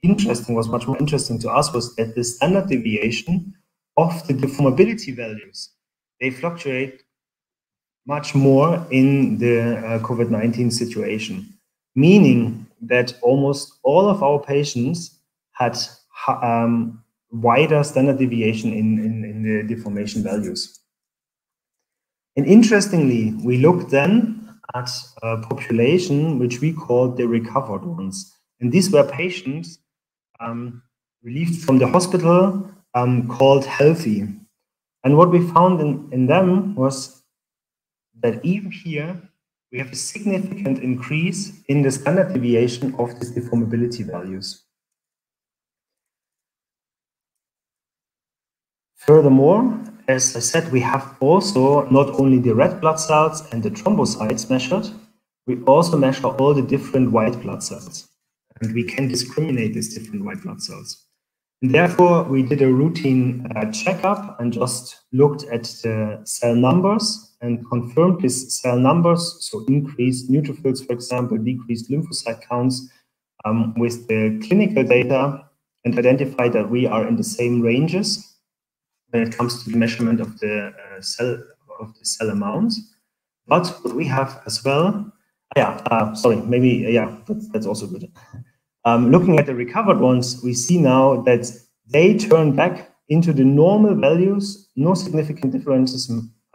interesting to us was that the standard deviation of the deformability values, they fluctuate much more in the COVID-19 situation, meaning that almost all of our patients had wider standard deviation in the deformation values. And interestingly, we looked then at a population which we called the recovered ones. And these were patients relieved from the hospital called healthy. And what we found in them was that even here, we have a significant increase in the standard deviation of these deformability values. Furthermore, as I said, we have also not only the red blood cells and the thrombocytes measured, we also measure all the different white blood cells. And we can discriminate these different white blood cells. And therefore, we did a routine checkup and just looked at the cell numbers and confirmed these cell numbers. So increased neutrophils, for example, decreased lymphocyte counts with the clinical data, and identified that we are in the same ranges when it comes to the measurement of the cell amount. But what we have as well, that's also good. Looking at the recovered ones, we see now that they turn back into the normal values, no significant differences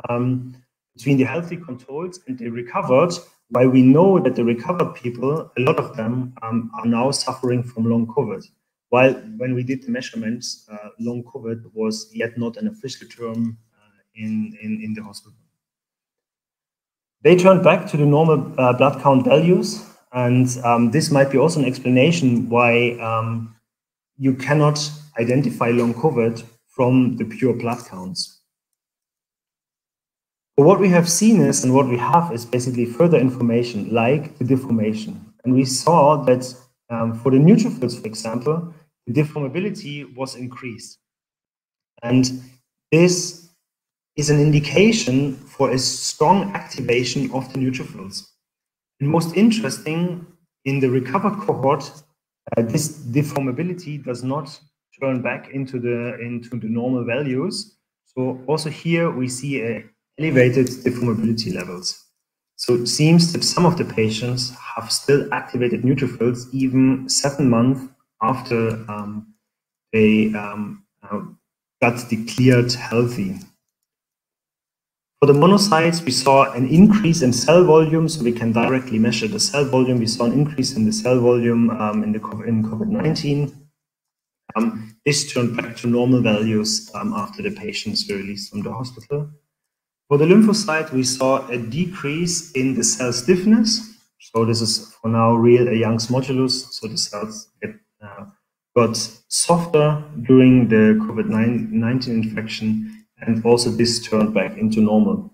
between the healthy controls and the recovered, while we know that the recovered people, a lot of them, are now suffering from long COVID. While when we did the measurements, long COVID was yet not an official term in the hospital. They turned back to the normal blood count values. And this might be also an explanation why you cannot identify long COVID from the pure blood counts. But what we have seen is, and what we have is basically further information like the deformation. And we saw that for the neutrophils, for example, the deformability was increased. And this is an indication for a strong activation of the neutrophils. And most interesting, in the recovered cohort, this deformability does not turn back into the normal values. So also here we see elevated deformability levels. So it seems that some of the patients have still activated neutrophils even 7 months after they got declared healthy. For the monocytes, we saw an increase in cell volume, so we can directly measure the cell volume. We saw an increase in the cell volume in COVID-19. This turned back to normal values after the patients were released from the hospital. For the lymphocyte, we saw a decrease in the cell stiffness. So this is for now real Young's modulus. So the cells got softer during the COVID-19 infection. And also this turned back into normal.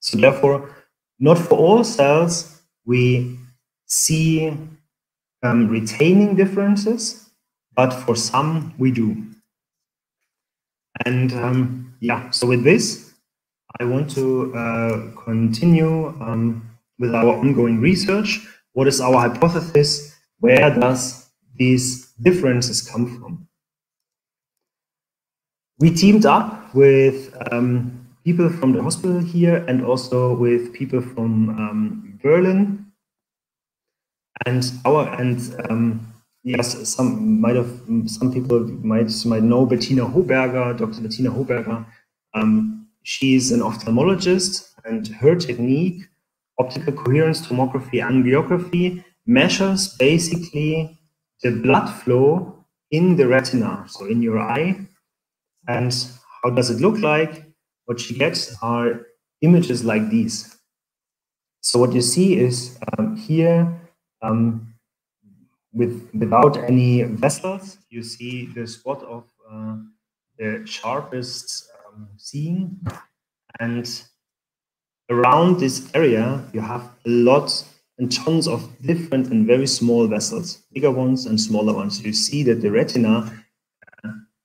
So therefore, not for all cells, we see retaining differences, but for some we do. And so with this, I want to continue with our ongoing research. What is our hypothesis? Where does these differences come from? We teamed up with people from the hospital here and also with people from Berlin. And some people might know Bettina Hoberger, Dr. Bettina Hoberger. She's an ophthalmologist, and her technique, optical coherence tomography angiography, measures basically the blood flow in the retina, so in your eye. And how does it look like? What she gets are images like these. So what you see is here, without any vessels, you see the spot of the sharpest seeing. And around this area, you have a lot and tons of different and very small vessels, bigger ones and smaller ones. You see that the retina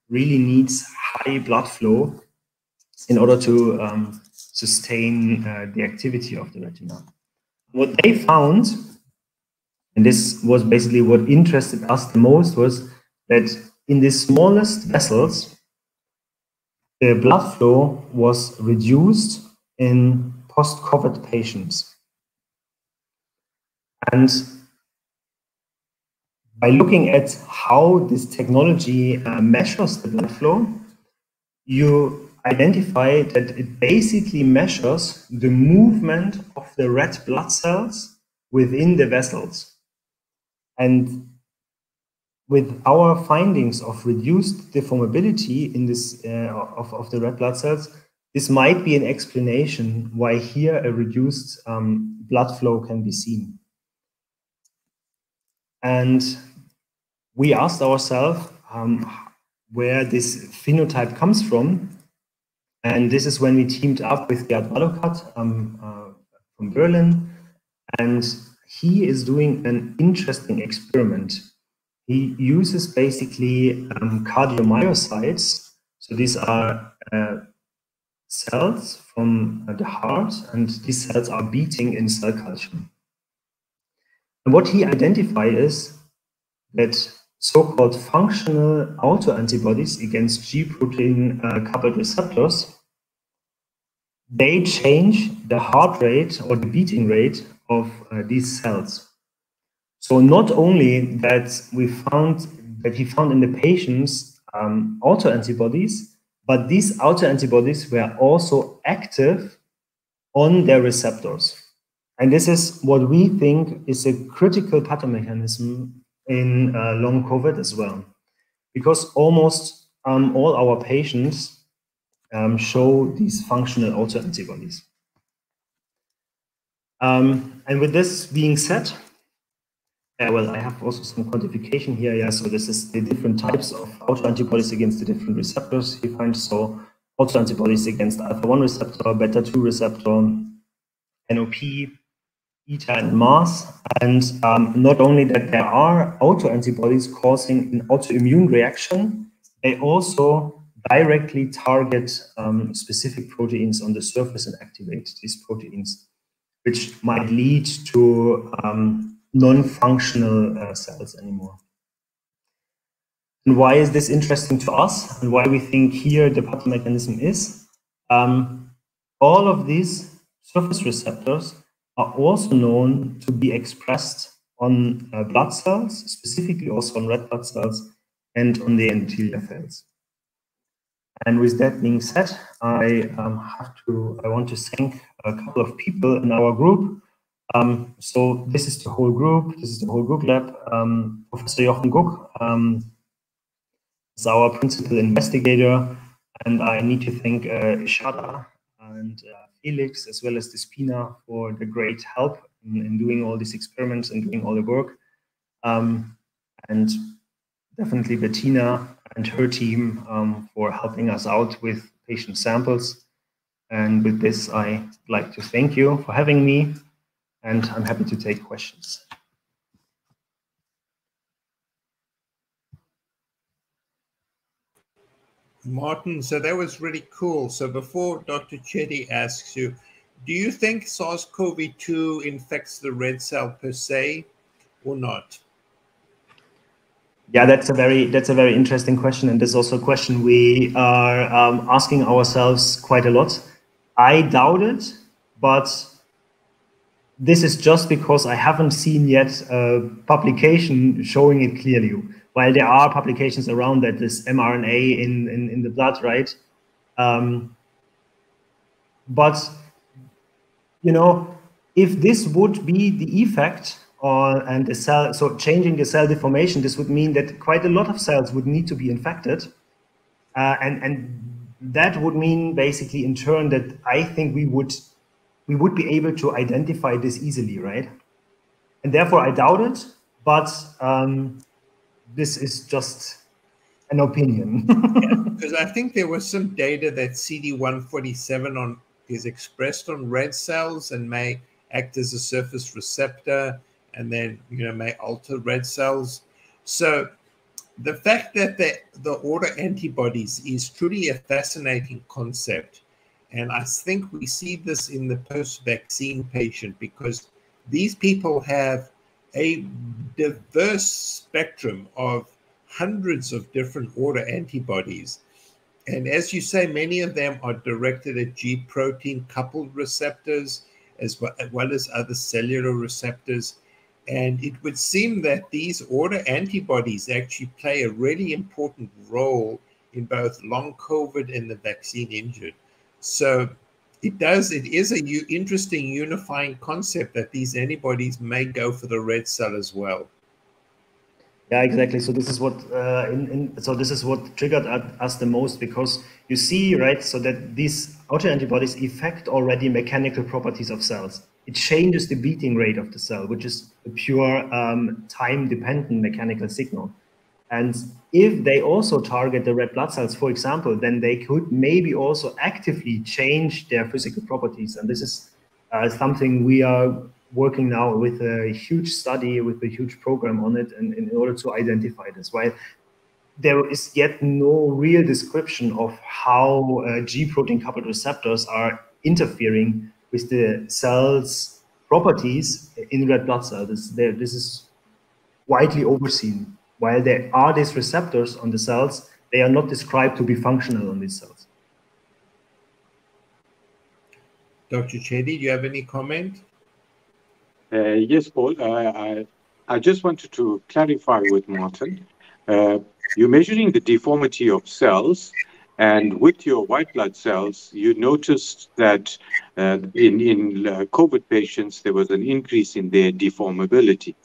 really needs high blood flow in order to sustain the activity of the retina. What they found, and this was basically what interested us the most, was that in the smallest vessels, the blood flow was reduced in post-COVID patients. And by looking at how this technology measures the blood flow, you identify that it basically measures the movement of the red blood cells within the vessels. And with our findings of reduced deformability in this of the red blood cells, this might be an explanation why here a reduced blood flow can be seen. And we asked ourselves, where this phenotype comes from. And this is when we teamed up with Gerd Wallockat from Berlin. And he is doing an interesting experiment. He uses basically cardiomyocytes. So these are cells from the heart, and these cells are beating in cell culture. And what he identified is that so-called functional autoantibodies against G protein coupled receptors, they change the heart rate or the beating rate of these cells. So not only that he found in the patients autoantibodies, but these autoantibodies were also active on their receptors. And this is what we think is a critical pathomechanism in long COVID as well, because almost all our patients show these functional autoantibodies. And with this being said, well, I have also some quantification here. Yeah, so this is the different types of autoantibodies against the different receptors you find. So autoantibodies against alpha-1 receptor, beta-2 receptor, NOP, eta and MAS. And not only that there are autoantibodies causing an autoimmune reaction, they also directly target specific proteins on the surface and activate these proteins, which might lead to non-functional cells anymore. And why is this interesting to us, and why we think here the pathomechanism is? All of these surface receptors are also known to be expressed on blood cells, specifically also on red blood cells and on the endothelial cells. And with that being said, I want to thank a couple of people in our group. So this is the whole group. This is the whole group lab. Professor Jochen Guck is our principal investigator, and I need to thank Ishada and Felix as well as Despina for the great help in doing all these experiments and doing all the work, and definitely Bettina and her team for helping us out with patient samples. And with this, I'd like to thank you for having me. And I'm happy to take questions. Martin, so that was really cool. So before Dr. Chetty asks you, do you think SARS-CoV-2 infects the red cell per se or not? Yeah, that's a very interesting question. And that's also a question we are asking ourselves quite a lot. I doubt it, but this is just because I haven't seen yet a publication showing it clearly. While there are publications around that, this mRNA in the blood, right? But, you know, if this would be the effect and the cell, so changing the cell deformation, this would mean that quite a lot of cells would need to be infected. And that would mean basically in turn that I think we would be able to identify this easily, right? And therefore I doubt it, but this is just an opinion. Because yeah, I think there was some data that CD147 is expressed on red cells and may act as a surface receptor and then, you know, may alter red cells. So the fact that the autoantibodies is truly a fascinating concept. And I think we see this in the post-vaccine patient because these people have a diverse spectrum of hundreds of different autoantibodies. And as you say, many of them are directed at G protein coupled receptors as well as other cellular receptors. And it would seem that these autoantibodies actually play a really important role in both long COVID and the vaccine injured. So it is a interesting unifying concept that these antibodies may go for the red cell as well. Yeah, exactly. So this is what so this is what triggered us the most, because you see, right, so that these autoantibodies affect already mechanical properties of cells. It changes the beating rate of the cell, which is a pure time dependent mechanical signal. And if they also target the red blood cells, for example, then they could maybe also actively change their physical properties. And this is something we are working now with a huge study, with a huge program on it, and in order to identify this. While there is yet no real description of how G protein coupled receptors are interfering with the cell's properties in red blood cells. This is widely overseen. While there are these receptors on the cells, they are not described to be functional on these cells. Dr. Chetty, do you have any comment? Yes, Paul. I just wanted to clarify with Martin. You're measuring the deformity of cells, and with your white blood cells, you noticed that in COVID patients, there was an increase in their deformability.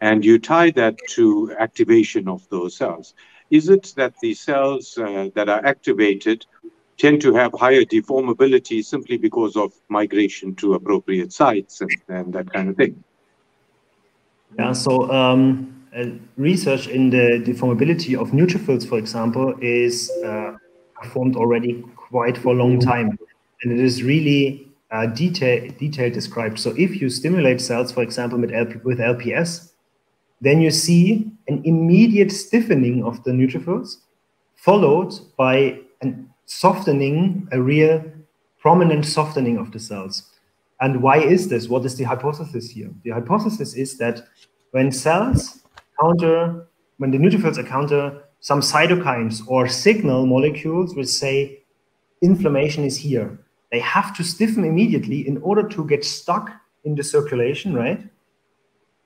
And you tie that to activation of those cells. Is it that the cells that are activated tend to have higher deformability simply because of migration to appropriate sites and that kind of thing? Yeah, so research in the deformability of neutrophils, for example, is performed already quite for a long time. And it is really detail described. So if you stimulate cells, for example, with LPS, then you see an immediate stiffening of the neutrophils, followed by an softening, a real prominent softening of the cells. And why is this? What is the hypothesis here? The hypothesis is that when when the neutrophils encounter some cytokines or signal molecules which say inflammation is here, they have to stiffen immediately in order to get stuck in the circulation, right?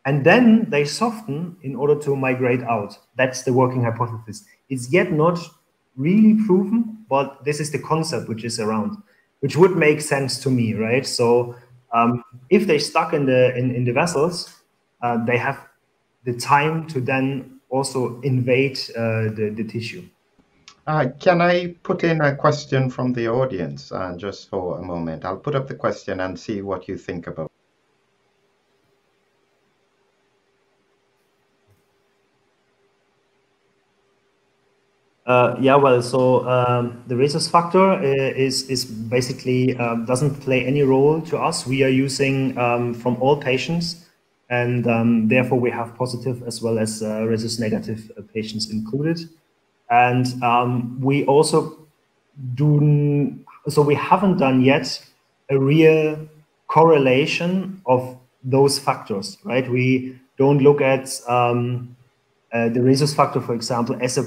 And then they soften in order to migrate out. That's the working hypothesis. It's yet not really proven, but this is the concept which is around, which would make sense to me, right? So if they're stuck in the vessels, they have the time to then also invade the tissue. Can I put in a question from the audience just for a moment? I'll put up the question and see what you think about it. Yeah, well, so the rhesus factor is basically doesn't play any role to us. We are using from all patients, and therefore we have positive as well as rhesus negative patients included. And we also we haven't done yet a real correlation of those factors, right? We don't look at the rhesus factor, for example, as a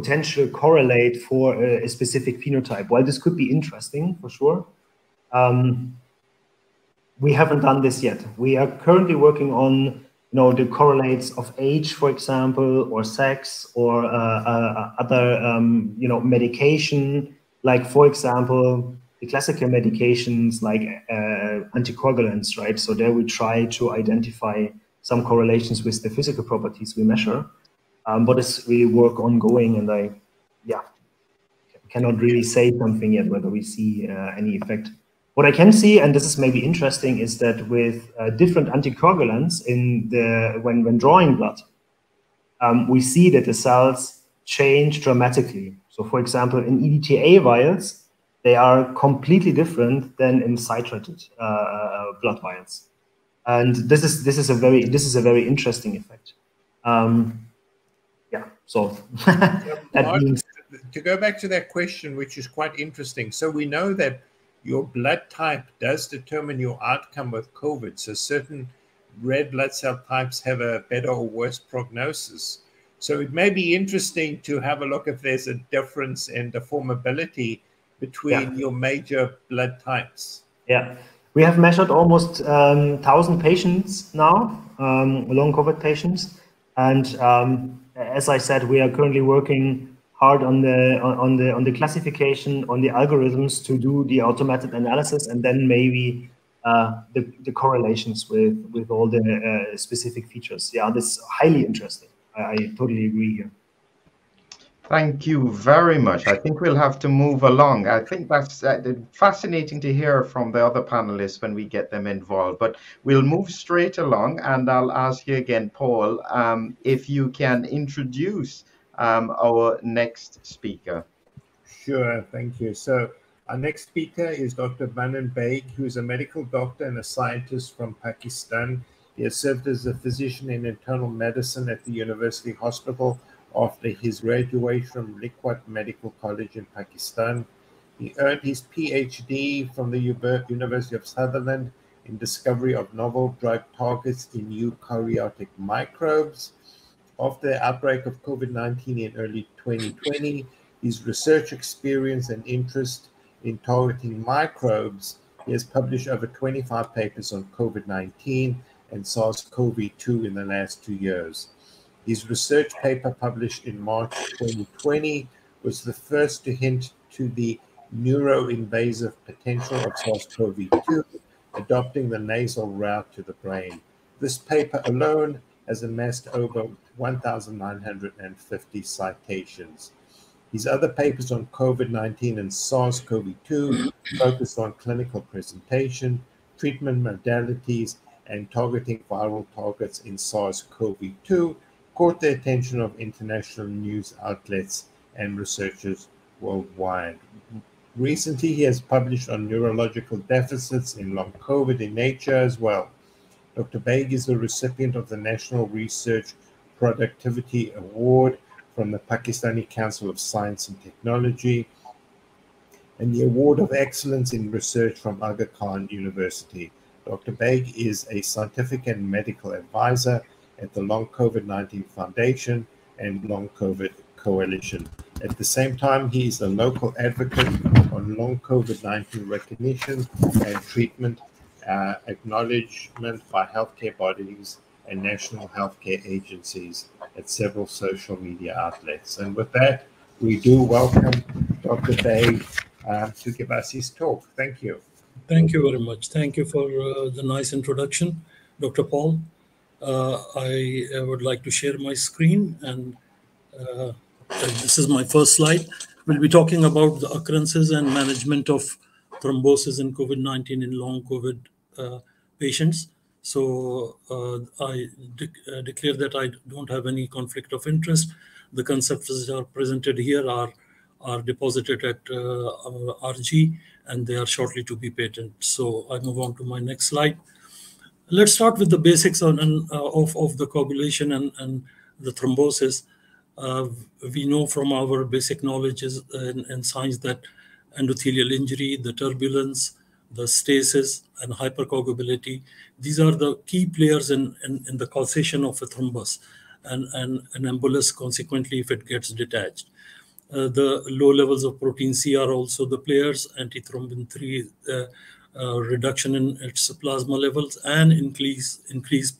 potential correlate for a specific phenotype. While this could be interesting for sure, we haven't done this yet. We are currently working on, the correlates of age, for example, or sex, or other, medication, like for example, the classical medications like anticoagulants, right? So there we try to identify some correlations with the physical properties we measure. But it's really work ongoing, and I cannot really say something yet whether we see any effect. What I can see, and this is maybe interesting, is that with different anticoagulants when drawing blood, we see that the cells change dramatically. So, for example, in EDTA vials, they are completely different than in citrated blood vials, and this is a very interesting effect. So to go back to that question, which is quite interesting. So we know that your blood type does determine your outcome with COVID. So certain red blood cell types have a better or worse prognosis. So it may be interesting to have a look if there's a difference in deformability between your major blood types. Yeah. We have measured almost 1,000 patients now, long COVID patients. And as I said, we are currently working hard on the classification, on the algorithms to do the automated analysis, and then maybe the correlations with all the specific features. Yeah, this is highly interesting. I totally agree here. Thank you very much. I think we'll have to move along. I think that's fascinating to hear from the other panelists when we get them involved. But we'll move straight along, and I'll ask you again, Paul, if you can introduce our next speaker. Sure, thank you. So our next speaker is Dr. Mannan Baig, who is a medical doctor and a scientist from Pakistan. He has served as a physician in internal medicine at the University Hospital after his graduation from Likwat Medical College in Pakistan. He earned his PhD from the University of Sutherland in discovery of novel drug targets in eukaryotic microbes. After the outbreak of COVID-19 in early 2020, his research experience and interest in targeting microbes, he has published over 25 papers on COVID-19 and SARS-CoV-2 in the last 2 years. His research paper, published in March 2020, was the first to hint to the neuroinvasive potential of SARS-CoV-2, adopting the nasal route to the brain. This paper alone has amassed over 1,950 citations. His other papers on COVID-19 and SARS-CoV-2 focused on clinical presentation, treatment modalities, and targeting viral targets in SARS-CoV-2 caught the attention of international news outlets and researchers worldwide. Recently, he has published on neurological deficits in long COVID in Nature as well. Dr. Baig is the recipient of the National Research Productivity Award from the Pakistani Council of Science and Technology and the Award of Excellence in Research from Aga Khan University. Dr. Baig is a scientific and medical advisor at the Long COVID-19 Foundation and Long COVID Coalition. At the same time, he is a local advocate on Long COVID-19 recognition and treatment, acknowledgement by healthcare bodies and national healthcare agencies at several social media outlets. And with that, we do welcome Dr. Baig to give us his talk. Thank you. Thank you very much. Thank you for the nice introduction, Dr. Paul. I would like to share my screen, and this is my first slide. We'll be talking about the occurrences and management of thrombosis in COVID-19 in long COVID patients. So I declare that I don't have any conflict of interest. The concepts that are presented here are deposited at RG, and they are shortly to be patented. So I move on to my next slide. Let's start with the basics of the coagulation and the thrombosis. We know from our basic knowledge and science that endothelial injury, the turbulence, the stasis, and hypercoagulability, these are the key players in the causation of a thrombus and an embolus, consequently, if it gets detached. The low levels of protein C are also the players, antithrombin-3 reduction in its plasma levels, and increased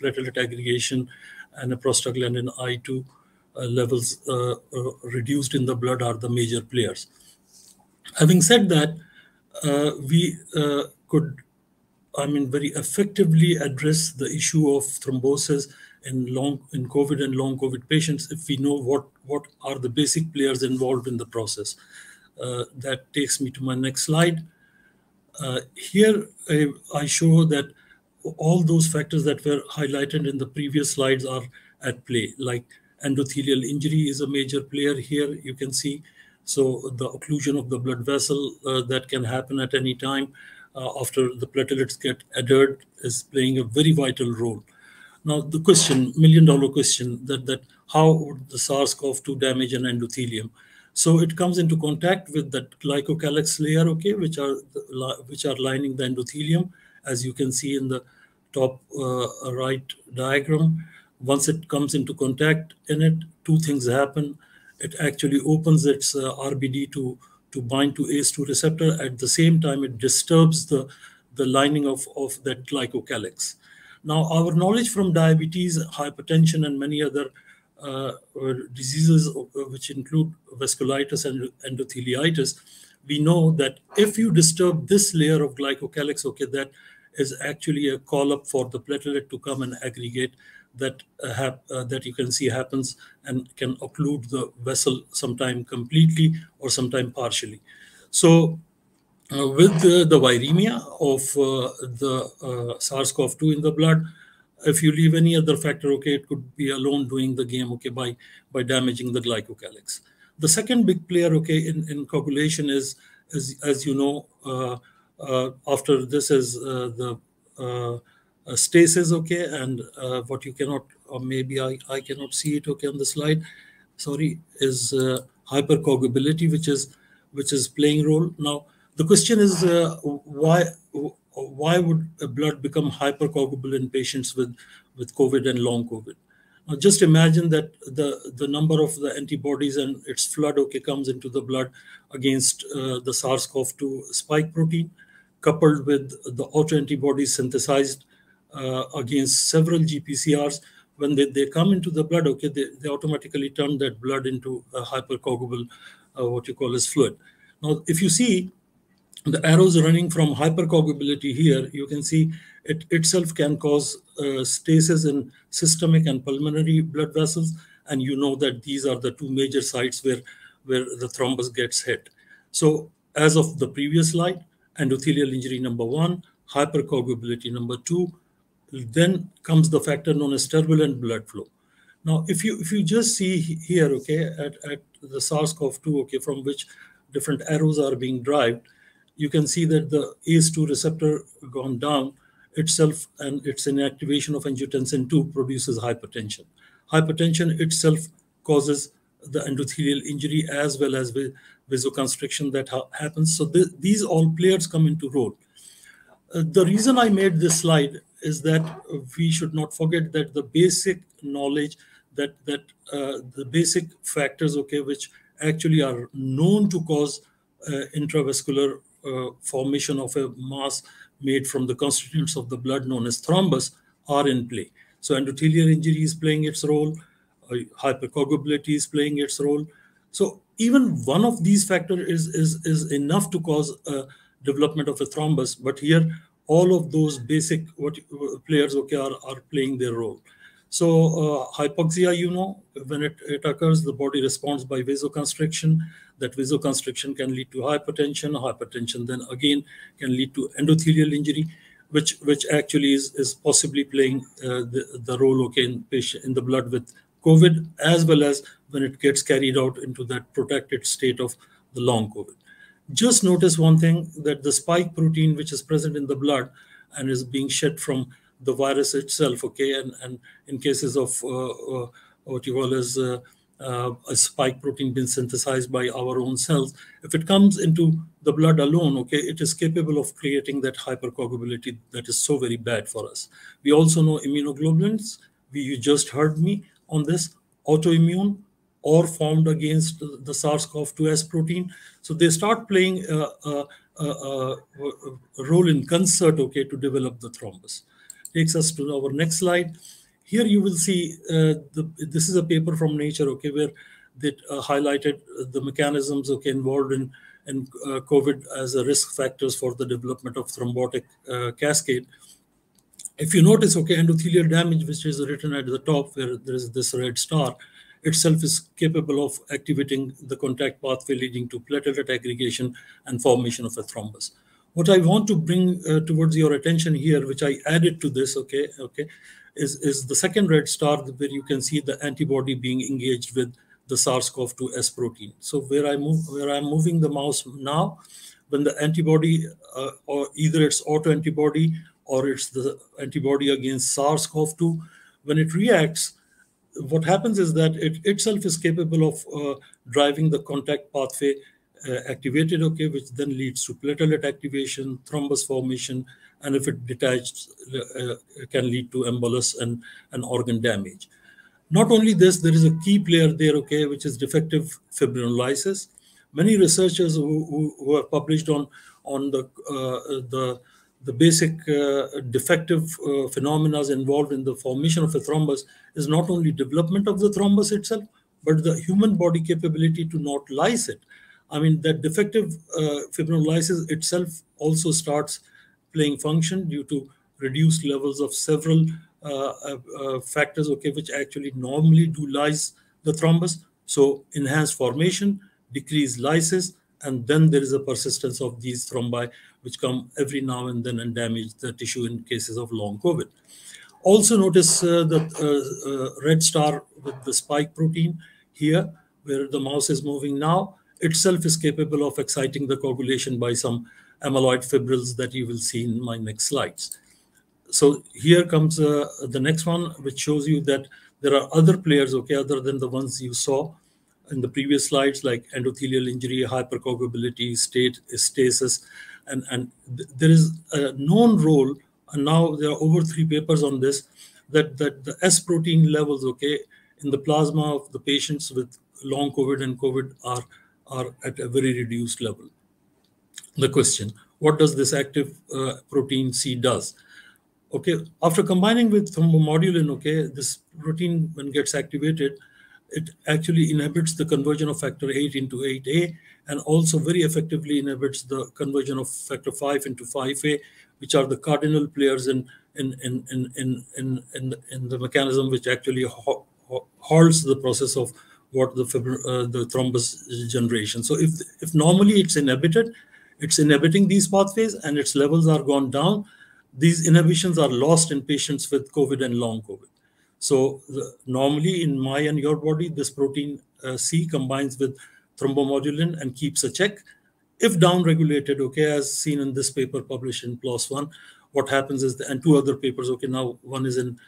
platelet aggregation and a prostaglandin I2 levels reduced in the blood are the major players. Having said that, we could, very effectively address the issue of thrombosis in COVID and long COVID patients if we know what are the basic players involved in the process. That takes me to my next slide. Here I show that all those factors that were highlighted in the previous slides are at play, like endothelial injury is a major player here, you can see. So the occlusion of the blood vessel that can happen at any time after the platelets get adhered is playing a very vital role. Now the question, million-dollar question, that how would the SARS-CoV-2 damage an endothelium? So it comes into contact with that glycocalyx layer, okay, which are lining the endothelium, as you can see in the top right diagram. Once it comes into contact in it, two things happen. It actually opens its RBD to bind to ACE2 receptor. At the same time, it disturbs the lining of that glycocalyx. Now, our knowledge from diabetes, hypertension, and many other diseases, which include vasculitis and endotheliitis, we know that if you disturb this layer of glycocalyx, okay, that is actually a call-up for the platelet to come and aggregate. That you can see happens and can occlude the vessel sometime completely or sometime partially. So with the viremia of the SARS-CoV-2 in the blood, If you leave any other factor, okay, it could be alone doing the game, okay, by damaging the glycocalyx. The second big player, okay, in coagulation is, as you know, after this is the stasis, okay, and what you cannot, or maybe I cannot see it, okay, on the slide, sorry, is hypercoagulability, which is playing role. Now, the question is why would blood become hypercoagulable in patients with COVID and long COVID? Now, just imagine that the number of the antibodies and its flood, okay, comes into the blood against the SARS-CoV-2 spike protein, coupled with the autoantibodies synthesized against several GPCRs. When they come into the blood, okay, they automatically turn that blood into a hypercoagulable, what you call as fluid. Now, if you see the arrows running from hypercoagulability here, you can see it itself can cause stasis in systemic and pulmonary blood vessels. And you know that these are the two major sites where the thrombus gets hit. So as of the previous slide, endothelial injury number one, hypercoagulability number two, then comes the factor known as turbulent blood flow. Now, if you just see here, okay, at the SARS-CoV-2, okay, from which different arrows are being derived, you can see that the ACE2 receptor gone down itself and its inactivation of angiotensin 2 produces hypertension. Hypertension itself causes the endothelial injury as well as vasoconstriction that happens. So these all players come into role. The reason I made this slide is that we should not forget that the basic knowledge, that the basic factors, okay, which actually are known to cause intravascular formation of a mass made from the constituents of the blood known as thrombus are in play. So endothelial injury is playing its role, hypercoagulability is playing its role. So even one of these factors is enough to cause development of a thrombus, but here all of those basic players, okay, are playing their role. So hypoxia, you know, when it occurs, the body responds by vasoconstriction. That vasoconstriction can lead to hypertension. Hypertension then again can lead to endothelial injury, which actually is possibly playing the role, okay, in the blood with COVID, as well as when it gets carried out into that protected state of the long COVID. Just notice one thing, that the spike protein, which is present in the blood and is being shed from the virus itself, okay, and in cases of what you call as a spike protein being synthesized by our own cells, if it comes into the blood alone, okay, it is capable of creating that hypercoagulability that is so very bad for us. We also know immunoglobulins. You just heard me on this, autoimmune, or formed against the SARS-CoV-2S protein. So they start playing a role in concert, okay, to develop the thrombus. Takes us to our next slide. Here you will see, this is a paper from Nature, okay, where they highlighted the mechanisms, okay, involved in COVID as a risk factors for the development of thrombotic cascade. If you notice, okay, endothelial damage, which is written at the top where there is this red star, itself is capable of activating the contact pathway leading to platelet aggregation and formation of a thrombus. What I want to bring towards your attention here, which I added to this, is the second red star, where you can see the antibody being engaged with the SARS-CoV-2S protein. So where I'm moving the mouse now, when the antibody, or either it's autoantibody or it's the antibody against SARS-CoV-2, when it reacts, what happens is that it itself is capable of driving the contact pathway activated, okay, which then leads to platelet activation, thrombus formation, and if it detached, it can lead to embolus and organ damage. Not only this, there is a key player there, okay, which is defective fibrinolysis. Many researchers who have published on the basic defective phenomena involved in the formation of a thrombus is not only development of the thrombus itself, but the human body capability to not lyse it. I mean, that defective fibrinolysis itself also starts playing function due to reduced levels of several factors, okay, which actually normally do lyse the thrombus. So enhanced formation, decreased lysis, and then there is a persistence of these thrombi, which come every now and then and damage the tissue in cases of long COVID. Also notice the red star with the spike protein here, where the mouse is moving now, itself is capable of exciting the coagulation by some amyloid fibrils that you will see in my next slides. So here comes the next one, which shows you that there are other players, okay, other than the ones you saw in the previous slides, like endothelial injury, hypercoagulability, state stasis, and there is a known role, and now there are over 3 papers on this, that the S protein levels, okay, in the plasma of the patients with long COVID and COVID are at a very reduced level. The question, what does this active protein C does? Okay, after combining with thrombomodulin, okay, this protein, when gets activated, it actually inhibits the conversion of factor 8 into 8A, and also very effectively inhibits the conversion of factor 5 into 5A, which are the cardinal players in the mechanism which actually halts the process of what the thrombus generation. So if normally it's inhibited, it's inhibiting these pathways and its levels are gone down, these inhibitions are lost in patients with COVID and long COVID. So normally in my and your body, this protein C combines with thrombomodulin and keeps a check. If downregulated, okay, as seen in this paper published in PLOS1, what happens is, and 2 other papers, okay, now one is in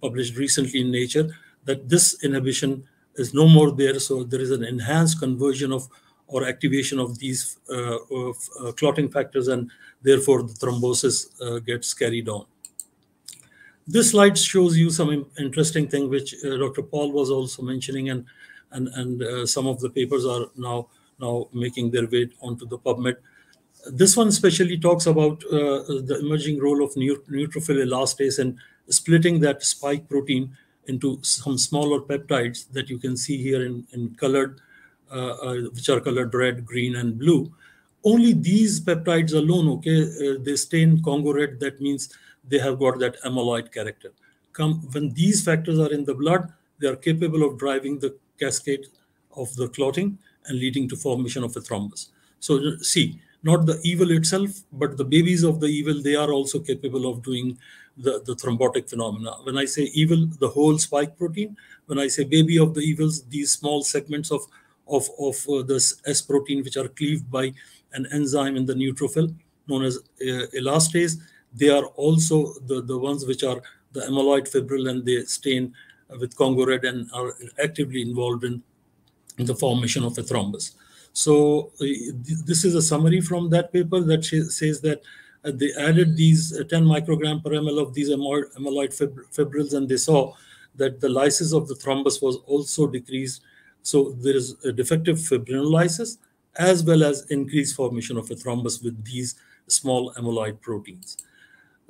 published recently in Nature, that this inhibition is no more there. So there is an enhanced conversion of or activation of these clotting factors, and therefore the thrombosis gets carried on. This slide shows you some interesting thing which Dr. Paul was also mentioning, and some of the papers are now making their way onto the PubMed. This one especially talks about the emerging role of neutrophil elastase and splitting that spike protein into some smaller peptides that you can see here in colored, which are colored red, green, and blue. Only these peptides alone, okay, they stay in Congo red. That means they have got that amyloid character. When these factors are in the blood, they are capable of driving the cascade of the clotting and leading to formation of a thrombus. So see, not the evil itself, but the babies of the evil, they are also capable of doing the thrombotic phenomena. When I say evil, the whole spike protein. When I say baby of the evils, these small segments of this S protein, which are cleaved by an enzyme in the neutrophil known as elastase, they are also the ones which are the amyloid fibril, and they stain with Congo red and are actively involved in the formation of a thrombus. So this is a summary from that paper that says that they added these 10 microgram per ml of these amyloid fibrils, and they saw that the lysis of the thrombus was also decreased. So there is a defective fibrinolysis as well as increased formation of a thrombus with these small amyloid proteins.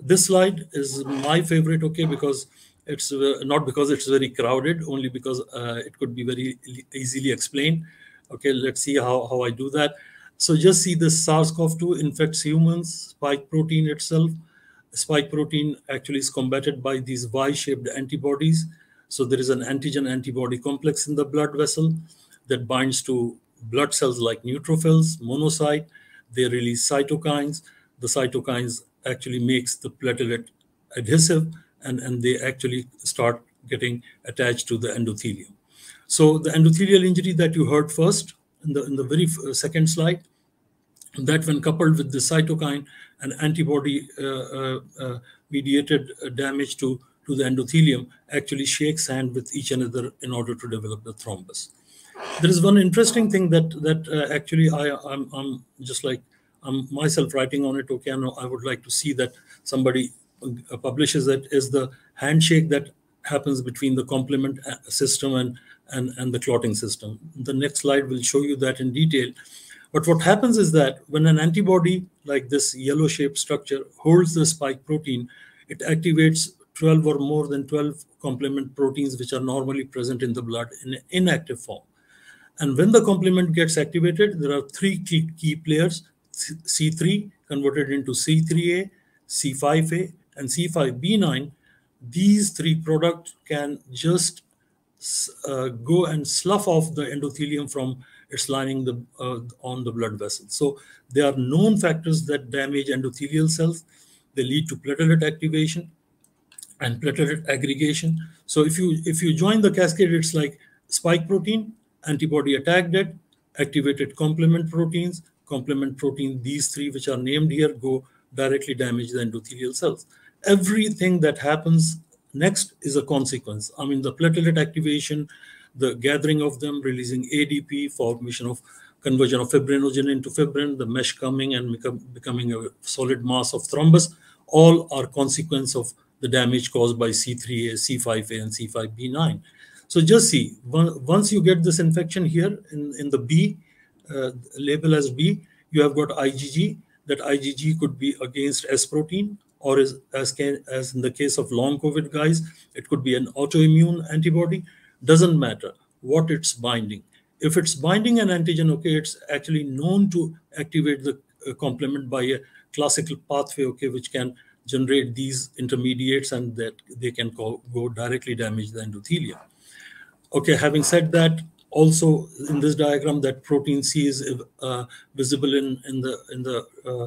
This slide is my favorite, okay, because it's not because it's very crowded, only because it could be very easily explained. Okay, let's see how I do that. So just see this SARS-CoV-2 infects humans, spike protein itself. Spike protein actually is combated by these Y-shaped antibodies. So there is an antigen-antibody complex in the blood vessel that binds to blood cells like neutrophils, monocyte. They release cytokines. The cytokines actually makes the platelet adhesive, and they actually start getting attached to the endothelium. So the endothelial injury that you heard first in the very second slide, that when coupled with the cytokine and antibody mediated damage to the endothelium, actually shakes hand with each another in order to develop the thrombus. There is one interesting thing that actually I'm just like I'm myself writing on it. Okay, I would like to see that somebody publishes it, is the handshake that happens between the complement system and the clotting system. The next slide will show you that in detail. But what happens is that when an antibody like this yellow-shaped structure holds the spike protein, it activates 12 or more than 12 complement proteins which are normally present in the blood in an inactive form. And when the complement gets activated, there are 3 key players, C3 converted into C3A, C5A, and C5B9. These 3 products can just go and slough off the endothelium from its lining on the blood vessels. So they are known factors that damage endothelial cells. They lead to platelet activation. and platelet aggregation. So if you join the cascade, it's like spike protein, antibody attacked it, activated complement protein, these three which are named here go directly damage the endothelial cells. Everything that happens next is a consequence. I mean, the platelet activation, the gathering of them, releasing ADP, formation of conversion of fibrinogen into fibrin, the mesh coming and becoming a solid mass of thrombus, all are consequence of the damage caused by C3A, C5A, and C5B9. So just see, once you get this infection here in the B, label as B, you have got IgG. That IgG could be against S protein, or as in the case of long COVID guys, it could be an autoimmune antibody. Doesn't matter what it's binding. If it's binding an antigen, okay, it's actually known to activate the complement by a classical pathway, okay, which can generate these intermediates and that they can go directly damage the endothelium. Okay, having said that, also in this diagram that protein C is visible in the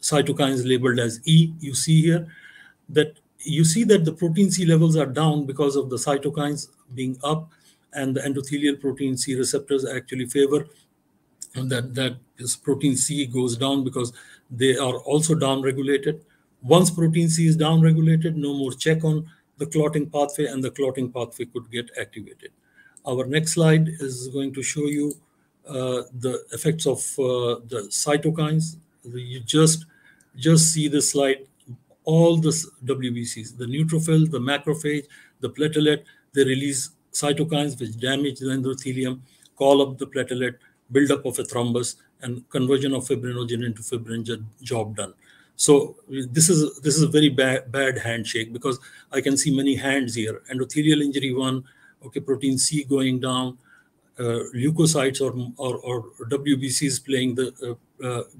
cytokines labeled as E. You see here that you see that the protein C levels are down because of the cytokines being up, and the endothelial protein C receptors actually favor that this protein C goes down because they are also downregulated. Once protein C is downregulated, no more check on the clotting pathway, and the clotting pathway could get activated. Our next slide is going to show you the effects of the cytokines. You just see this slide, all the WBCs, the neutrophil, the macrophage, the platelet, they release cytokines which damage the endothelium, call up the platelet, buildup of a thrombus, and conversion of fibrinogen into fibrin, job done. So this is a very bad handshake, because I can see many hands here. Endothelial injury one, okay, protein C going down, leukocytes or WBCs playing the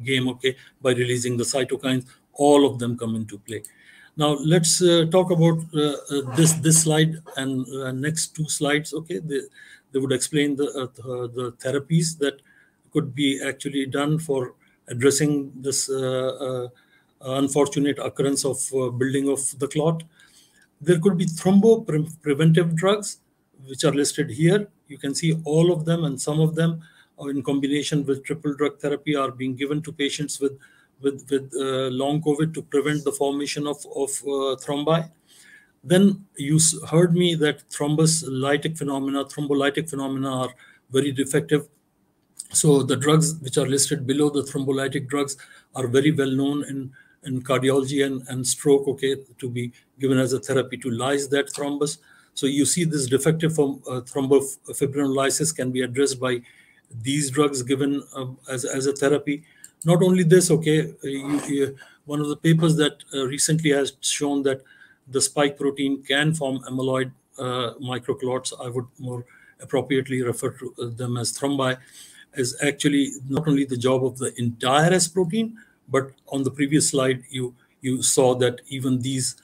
game, okay, by releasing the cytokines, all of them come into play. Now let's talk about this slide and next two slides, okay. They would explain the therapies that could be actually done for addressing this unfortunate occurrence of building of the clot. There could be thrombopreventive drugs, which are listed here. You can see all of them, and some of them are in combination with triple drug therapy are being given to patients with long COVID to prevent the formation of thrombi. Then you heard me that thrombolytic phenomena are very defective. So the drugs which are listed below, the thrombolytic drugs, are very well known in cardiology and stroke, okay, to be given as a therapy to lyse that thrombus. So you see this defective thrombofibrinolysis can be addressed by these drugs given as a therapy. Not only this, okay, one of the papers that recently has shown that the spike protein can form amyloid microclots, I would more appropriately refer to them as thrombi, is actually not only the job of the entire S protein, but on the previous slide, you saw that even these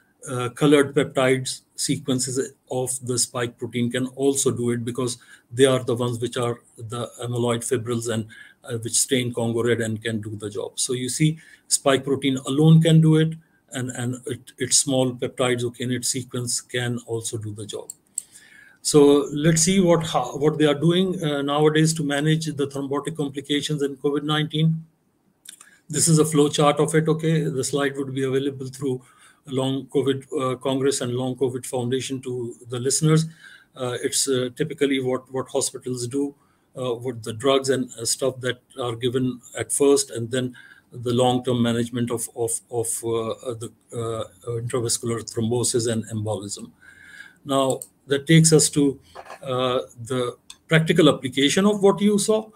colored peptides sequences of the spike protein can also do it, because they are the ones which are the amyloid fibrils and which stain Congo red and can do the job. So you see spike protein alone can do it, and its small peptides, okay, in its sequence can also do the job. So let's see what they are doing nowadays to manage the thrombotic complications in COVID-19. This is a flow chart of it, okay. The slide would be available through Long COVID Congress and Long COVID Foundation to the listeners. It's typically what hospitals do with the drugs and stuff that are given at first, and then the long-term management of the intravascular thrombosis and embolism. Now, that takes us to the practical application of what you saw.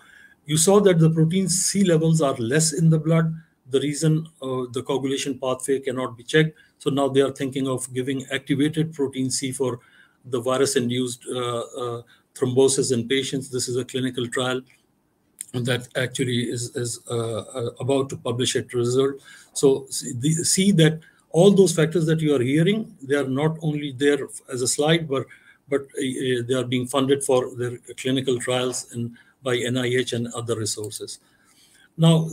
You saw that the protein C levels are less in the blood. The reason the coagulation pathway cannot be checked. So now they are thinking of giving activated protein C for the virus-induced thrombosis in patients. This is a clinical trial that actually is about to publish its result. So see that all those factors that you are hearing, they are not only there as a slide, but they are being funded for their clinical trials by NIH and other resources. Now,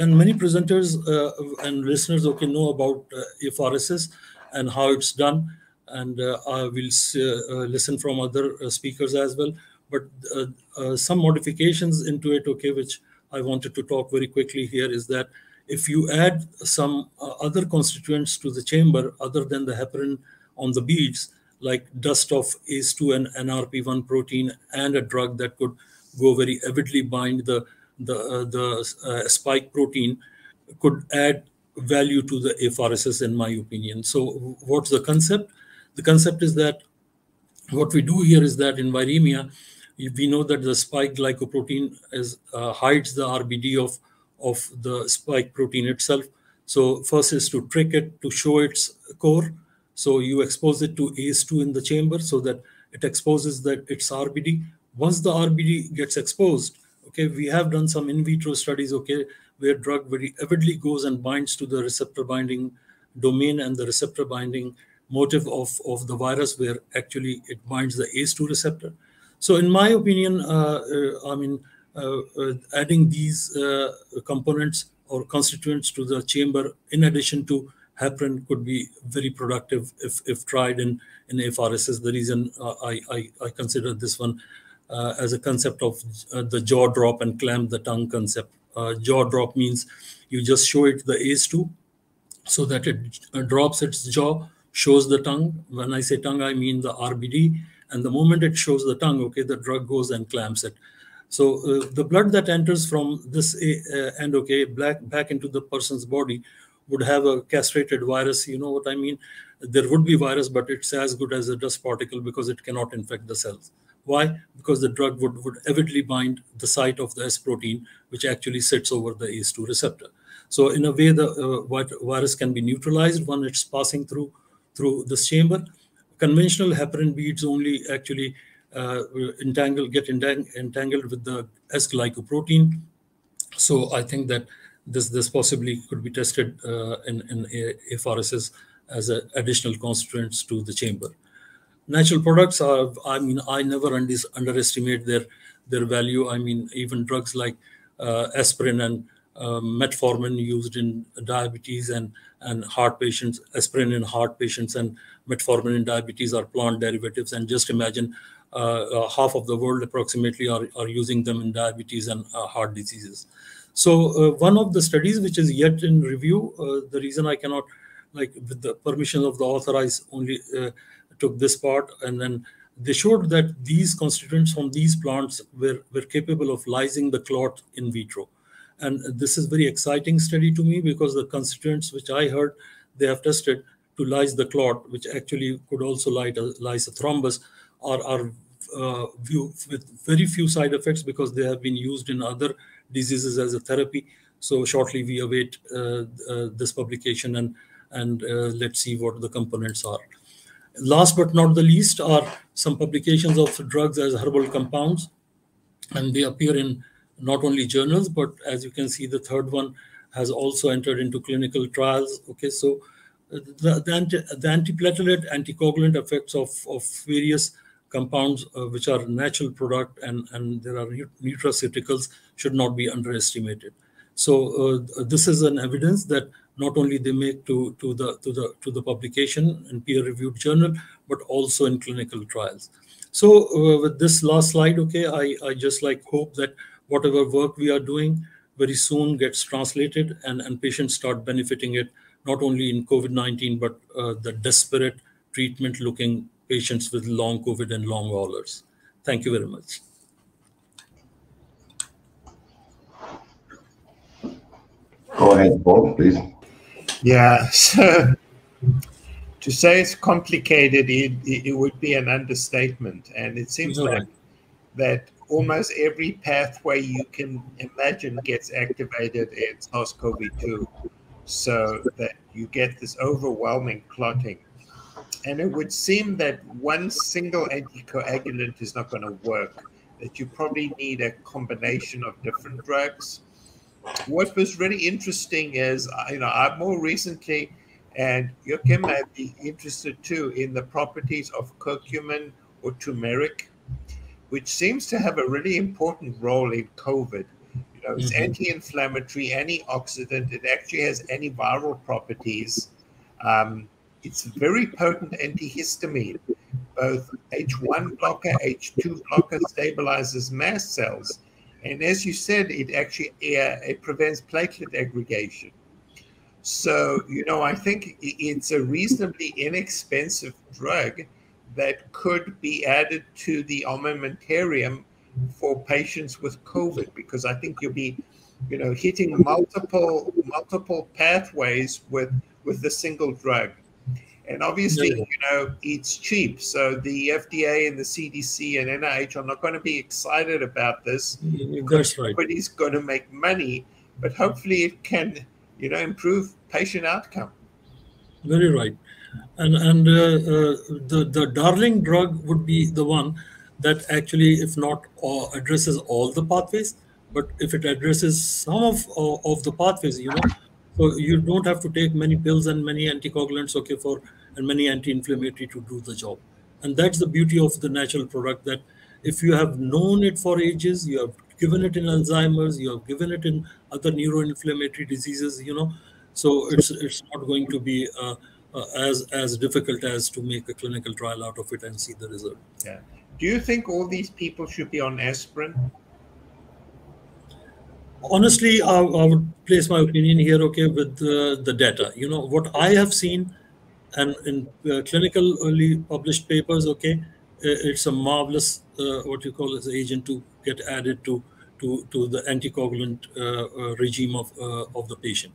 and many presenters and listeners know about apheresis and how it's done, and I will listen from other speakers as well. But some modifications into it, which I wanted to talk very quickly here, is that if you add some other constituents to the chamber other than the heparin on the beads, like dust of ACE2 and NRP1 protein and a drug that could go very avidly bind the spike protein, could add value to the apheresis, in my opinion. So what's the concept? The concept is that what we do here is that in viremia, we know that the spike glycoprotein is, hides the RBD of the spike protein itself. So first is to trick it to show its core. So you expose it to ACE2 in the chamber so that it exposes that its RBD. Once the RBD gets exposed, we have done some in vitro studies, where drug very avidly goes and binds to the receptor binding domain and the receptor binding motive of the virus, where actually it binds the ACE2 receptor. So in my opinion, adding these components or constituents to the chamber in addition to heparin could be very productive if tried in apheresis. The reason I consider this one as a concept of the jaw drop and clamp the tongue concept. Jaw drop means you just show it the ACE2 so that it drops its jaw, shows the tongue. When I say tongue, I mean the RBD. And the moment it shows the tongue, the drug goes and clamps it. So the blood that enters from this end, back into the person's body would have a castrated virus. You know what I mean? There would be virus, but it's as good as a dust particle because it cannot infect the cells. Why? Because the drug would avidly bind the site of the S protein, which actually sits over the ACE2 receptor. So in a way, the virus can be neutralized when it's passing through this chamber. Conventional heparin beads only actually get entangled with the S glycoprotein. So I think that this possibly could be tested in apheresis as an additional constituent to the chamber. Natural products are, I never underestimate their value. Even drugs like aspirin and metformin used in diabetes and heart patients, aspirin in heart patients and metformin in diabetes are plant derivatives. And just imagine half of the world approximately are using them in diabetes and heart diseases. So one of the studies which is yet in review, the reason I cannot, with the permission of the author, I only took this part, and then they showed that these constituents from these plants were capable of lysing the clot in vitro. And this is very exciting study to me because the constituents which I heard they have tested to lyse the clot, which actually could also lyse a thrombus, are with very few side effects because they have been used in other diseases as a therapy. So shortly we await this publication and let's see what the components are. Last but not the least are some publications of drugs as herbal compounds, and they appear in not only journals, but as you can see, the third one has also entered into clinical trials. So the antiplatelet, anticoagulant effects of various compounds which are natural product and there are nutraceuticals should not be underestimated. So this is an evidence that not only they make to the publication in peer-reviewed journal, but also in clinical trials. So with this last slide, I just hope that whatever work we are doing very soon gets translated and patients start benefiting it, not only in COVID-19, but the desperate treatment-looking patients with long COVID and long haulers. Thank you very much. Go ahead, Paul, please. Yeah, so to say it's complicated, it would be an understatement. And it seems like that almost every pathway you can imagine gets activated in SARS-CoV-2, so that you get this overwhelming clotting. And it would seem that one single anticoagulant is not going to work, that you probably need a combination of different drugs. What was really interesting is, I've more recently, and Joachim might be interested too, in the properties of curcumin or turmeric, which seems to have a really important role in COVID. It's anti-inflammatory, antioxidant. It actually has antiviral properties. It's a very potent antihistamine, both H1 blocker, H2 blocker, stabilizes mast cells. And as you said, it actually it prevents platelet aggregation. So, you know, I think it's a reasonably inexpensive drug that could be added to the armamentarium for patients with COVID, because I think you'll be, you know, hitting multiple pathways with the single drug. And obviously, you know, it's cheap. So the FDA and the CDC and NIH are not going to be excited about this. That's right. Nobody's going to make money, but hopefully it can, you know, improve patient outcome. Very right. And the darling drug would be the one that actually, if not addresses all the pathways, but if it addresses some of the pathways, you know, so you don't have to take many pills and many anticoagulants, and many anti-inflammatory to do the job. And that's the beauty of the natural product, that if you have known it for ages, you have given it in Alzheimer's, you have given it in other neuroinflammatory diseases, you know, so it's not going to be as difficult as to make a clinical trial out of it and see the result. Yeah. Do you think all these people should be on aspirin? Honestly, I would place my opinion here, okay, with the data. You know, what I have seen and in clinical early published papers, okay, it's a marvelous, what you call as agent to get added to the anticoagulant regime of the patient.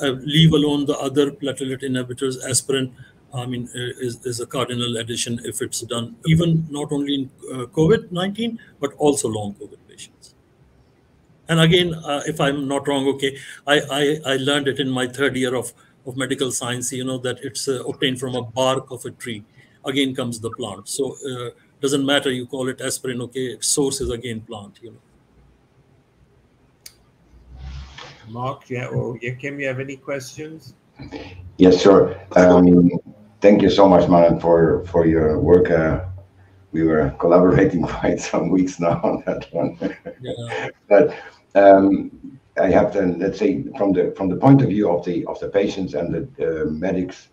Leave alone the other platelet inhibitors, aspirin, I mean, is a cardinal addition if it's done, even not only in COVID-19, but also long COVID patients. And again, if I'm not wrong, okay, I learned it in my third year of medical science, you know, that it's obtained from a bark of a tree. Again comes the plant. So doesn't matter, you call it aspirin, okay, its source is again plant, you know. Mark, yeah, or Joachim, you have any questions? Yes, sure. Thank you so much, Manan, for your work. We were collaborating quite some weeks now on that one. Yeah. But I have to, let's say, from the point of view of the patients and the medics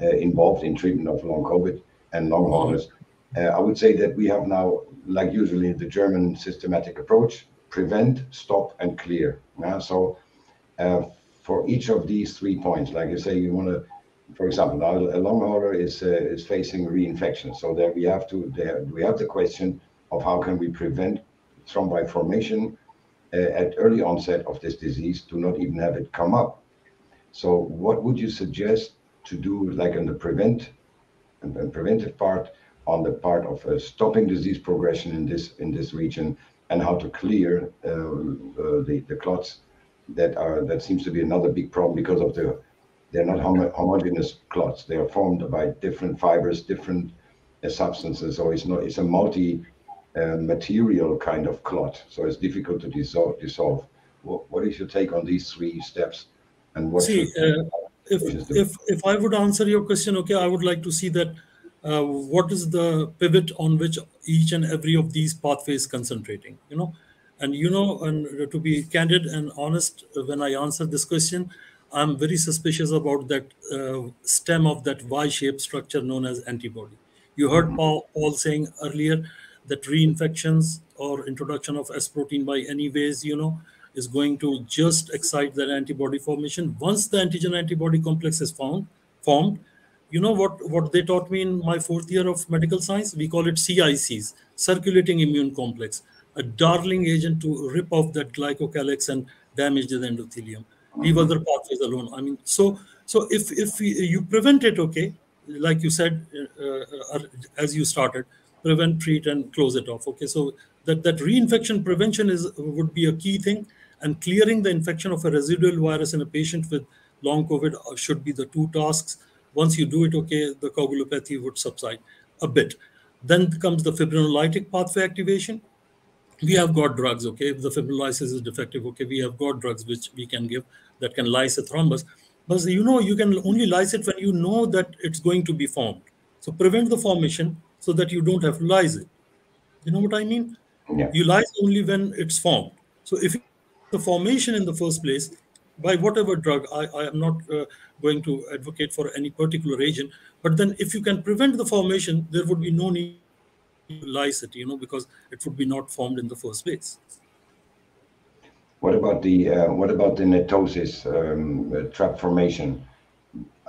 involved in treatment of long COVID and long haulers, I would say that we have now, like usually the German systematic approach: prevent, stop, and clear. Yeah? So for each of these 3 points, like you say, you want to, for example, now a long hauler is facing reinfection. So there we have to, we have the question of how can we prevent thrombi formation at early onset of this disease to not even have it come up. So what would you suggest to do, like on the preventive part, on the part of stopping disease progression in this region, and how to clear the clots that seems to be another big problem, because of they're not homogeneous clots. They are formed by different fibers, different substances. So it's a multi-material kind of clot. So it's difficult to dissolve. What is your take on these 3 steps? And what? See, if I would answer your question, okay, I would like to see that. What is the pivot on which each and every of these pathways concentrating, you know? And, you know, and to be candid and honest, when I answer this question, I'm very suspicious about that stem of that Y-shaped structure known as antibody. You heard Paul saying earlier that reinfections or introduction of S protein by any ways, you know, is going to just excite that antibody formation. Once the antigen-antibody complex is formed, you know what they taught me in my 4th year of medical science? We call it CICs, circulating immune complex, a darling agent to rip off that glycocalyx and damage the endothelium. Leave other pathways alone. I mean, so if you prevent it, okay, like you said, as you started, prevent, treat, and close it off. Okay, so that reinfection prevention would be a key thing, and clearing the infection of a residual virus in a patient with long COVID should be the 2 tasks. Once you do it, okay, the coagulopathy would subside a bit. Then comes the fibrinolytic pathway activation. We have got drugs, okay? If the fibrinolysis is defective, okay, we have got drugs which we can give that can lyse a thrombus. But you know, you can only lyse it when you know that it's going to be formed. So prevent the formation so that you don't have to lyse it. You know what I mean? Yeah. You lyse only when it's formed. So if the formation in the first place by whatever drug. I am not going to advocate for any particular agent, but then if you can prevent the formation, there would be no need to lyse it, you know, because it would be not formed in the first place. What about the NETosis trap formation?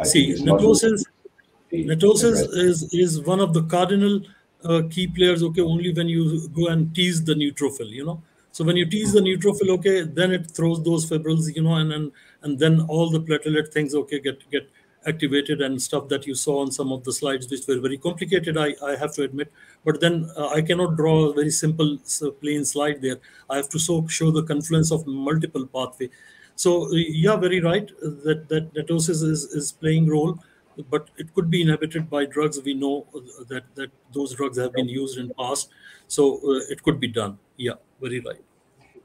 See, NETosis is one of the cardinal key players, okay, only when you go and tease the neutrophil, you know. So when you tease the neutrophil, okay, then it throws those fibrils, you know, and then all the platelet things, okay, get activated and stuff that you saw on some of the slides, which were very complicated, I have to admit. But then I cannot draw a very simple, plain slide there. I have to show the confluence of multiple pathways. So yeah, very right, that NETosis is playing role, but it could be inhibited by drugs. We know that those drugs have been used in the past, so it could be done. Yeah, very right.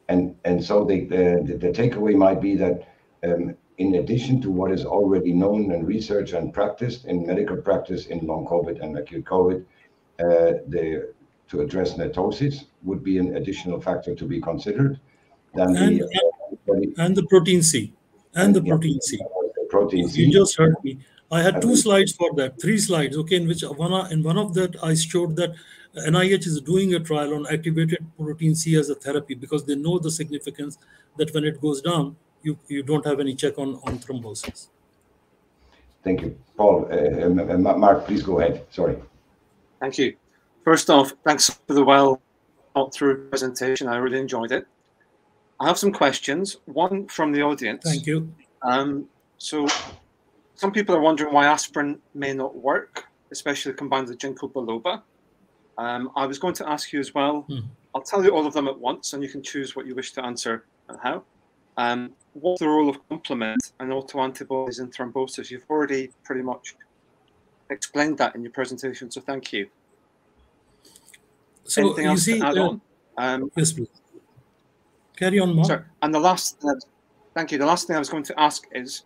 And so the takeaway might be that in addition to what is already known and researched and practiced in medical practice in long COVID and acute COVID, to address NETosis would be an additional factor to be considered. And the protein C. You just heard me. I had two slides for that, three slides, okay, in which in one of that I showed that NIH is doing a trial on activated protein C as a therapy because they know the significance that when it goes down, you don't have any check on thrombosis. Thank you. Paul, Mark, please go ahead. Sorry. Thank you. First off, thanks for the well thought through presentation. I really enjoyed it. I have some questions, one from the audience. Thank you. So some people are wondering why aspirin may not work, especially combined with ginkgo biloba. I was going to ask you as well. I'll tell you all of them at once, and you can choose what you wish to answer and how. What's the role of complement and autoantibodies in thrombosis? You've already pretty much explained that in your presentation, so thank you. So anything else to add on? Yes, please. Carry on, Mark. Sir, and the last thing, thank you. The last thing I was going to ask is,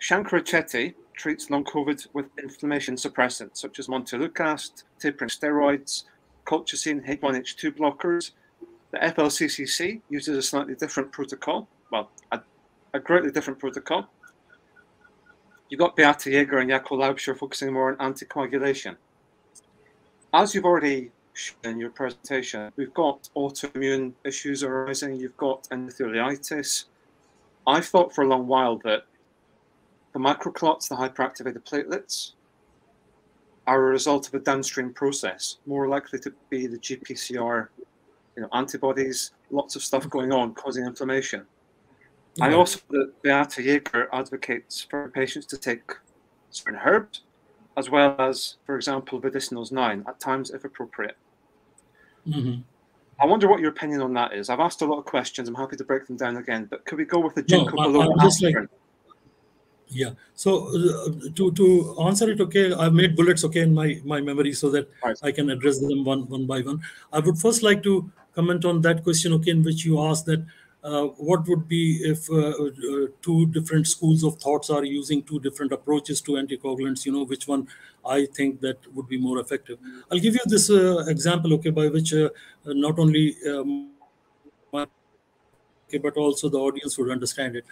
Shankara Chetty treats long COVID with inflammation suppressants such as montelukast, tapering steroids, colchicine H1H2 blockers. The FLCCC uses a slightly different protocol, well, a greatly different protocol. You've got Beate Yeager and Jaco Laubscher focusing more on anticoagulation. As you've already in your presentation, we've got autoimmune issues arising, you've got endotheliitis. I thought for a long while that the microclots, the hyperactivated platelets, are a result of a downstream process, more likely to be the GPCR, you know, antibodies, lots of stuff going on causing inflammation. Yeah. I also that Beate Yeager advocates for patients to take certain herbs, as well as, for example, Vedicinals 9 at times if appropriate. I wonder what your opinion on that is. I've asked a lot of questions. I'm happy to break them down again, but could we go with the ginkgo biloba aspirin? Like, yeah. So to answer it, okay, I've made bullets, okay, in my memory so that I can address them one by one. I would first like to comment on that question, okay, in which you asked that what would be if two different schools of thoughts are using two different approaches to anticoagulants, you know, which one I think that would be more effective. I'll give you this example, okay, by which not only but also the audience would understand it.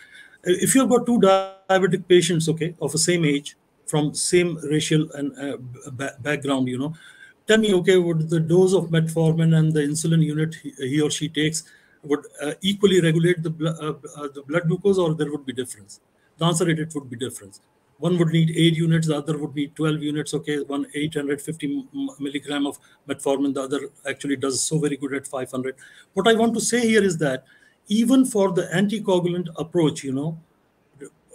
If you've got two diabetic patients, okay, of the same age, from same racial and background, you know, tell me, okay, would the dose of metformin and the insulin unit he or she takes would equally regulate the blood glucose, or there would be difference? The answer is it would be difference. One would need 8 units, the other would need 12 units, okay, one 850 milligram of metformin, the other actually does so very good at 500. What I want to say here is that even for the anticoagulant approach, you know,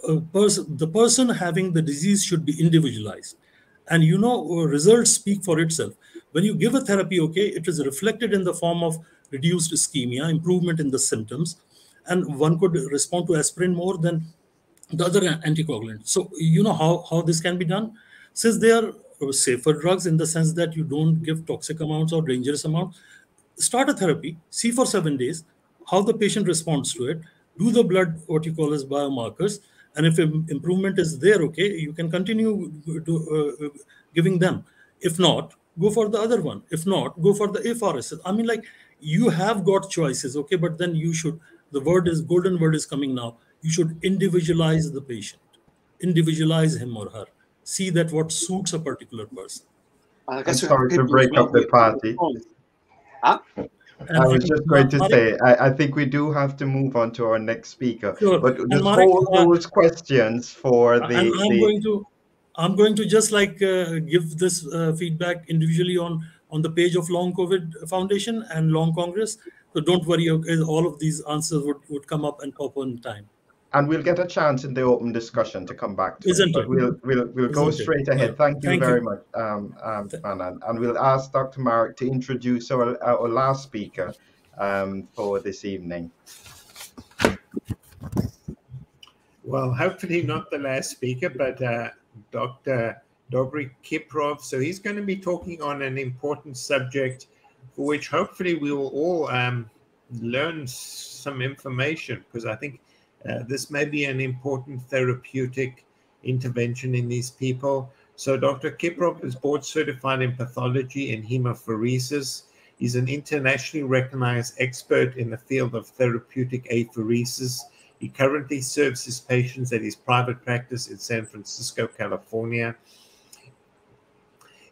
the person having the disease should be individualized. And, you know, results speak for itself. When you give a therapy, okay, it is reflected in the form of reduced ischemia, improvement in the symptoms, and one could respond to aspirin more than the other anticoagulant. So you know how this can be done? Since they are safer drugs in the sense that you don't give toxic amounts or dangerous amounts, start a therapy, see for 7 days how the patient responds to it, do the blood, what you call as biomarkers, and if improvement is there, okay, you can continue giving them. If not, go for the other one. If not, go for the FRSS. I mean, like, you have got choices, okay, but then you should The word is, golden word is coming now. You should individualize the patient, individualize him or her. See that what suits a particular person. I'm sorry to break up the party. Huh? I was just going to say, I think we do have to move on to our next speaker. Sure. But just all those questions for the... I'm going to just like give this feedback individually on the page of Long COVID Foundation and Long Congress. So don't worry, all of these answers would come up and pop on time. And we'll get a chance in the open discussion to come back to it. But we'll go straight ahead. Thank you very much, Manan. And we'll ask Dr. Marik to introduce our last speaker for this evening. Well, hopefully not the last speaker, but Dr. Dobry Kiprov. So he's going to be talking on an important subject for which hopefully we will all learn some information, because I think this may be an important therapeutic intervention in these people. So Dr. Kiprov is board certified in pathology and hemopheresis. He's an internationally recognized expert in the field of therapeutic apheresis. He currently serves his patients at his private practice in San Francisco, California.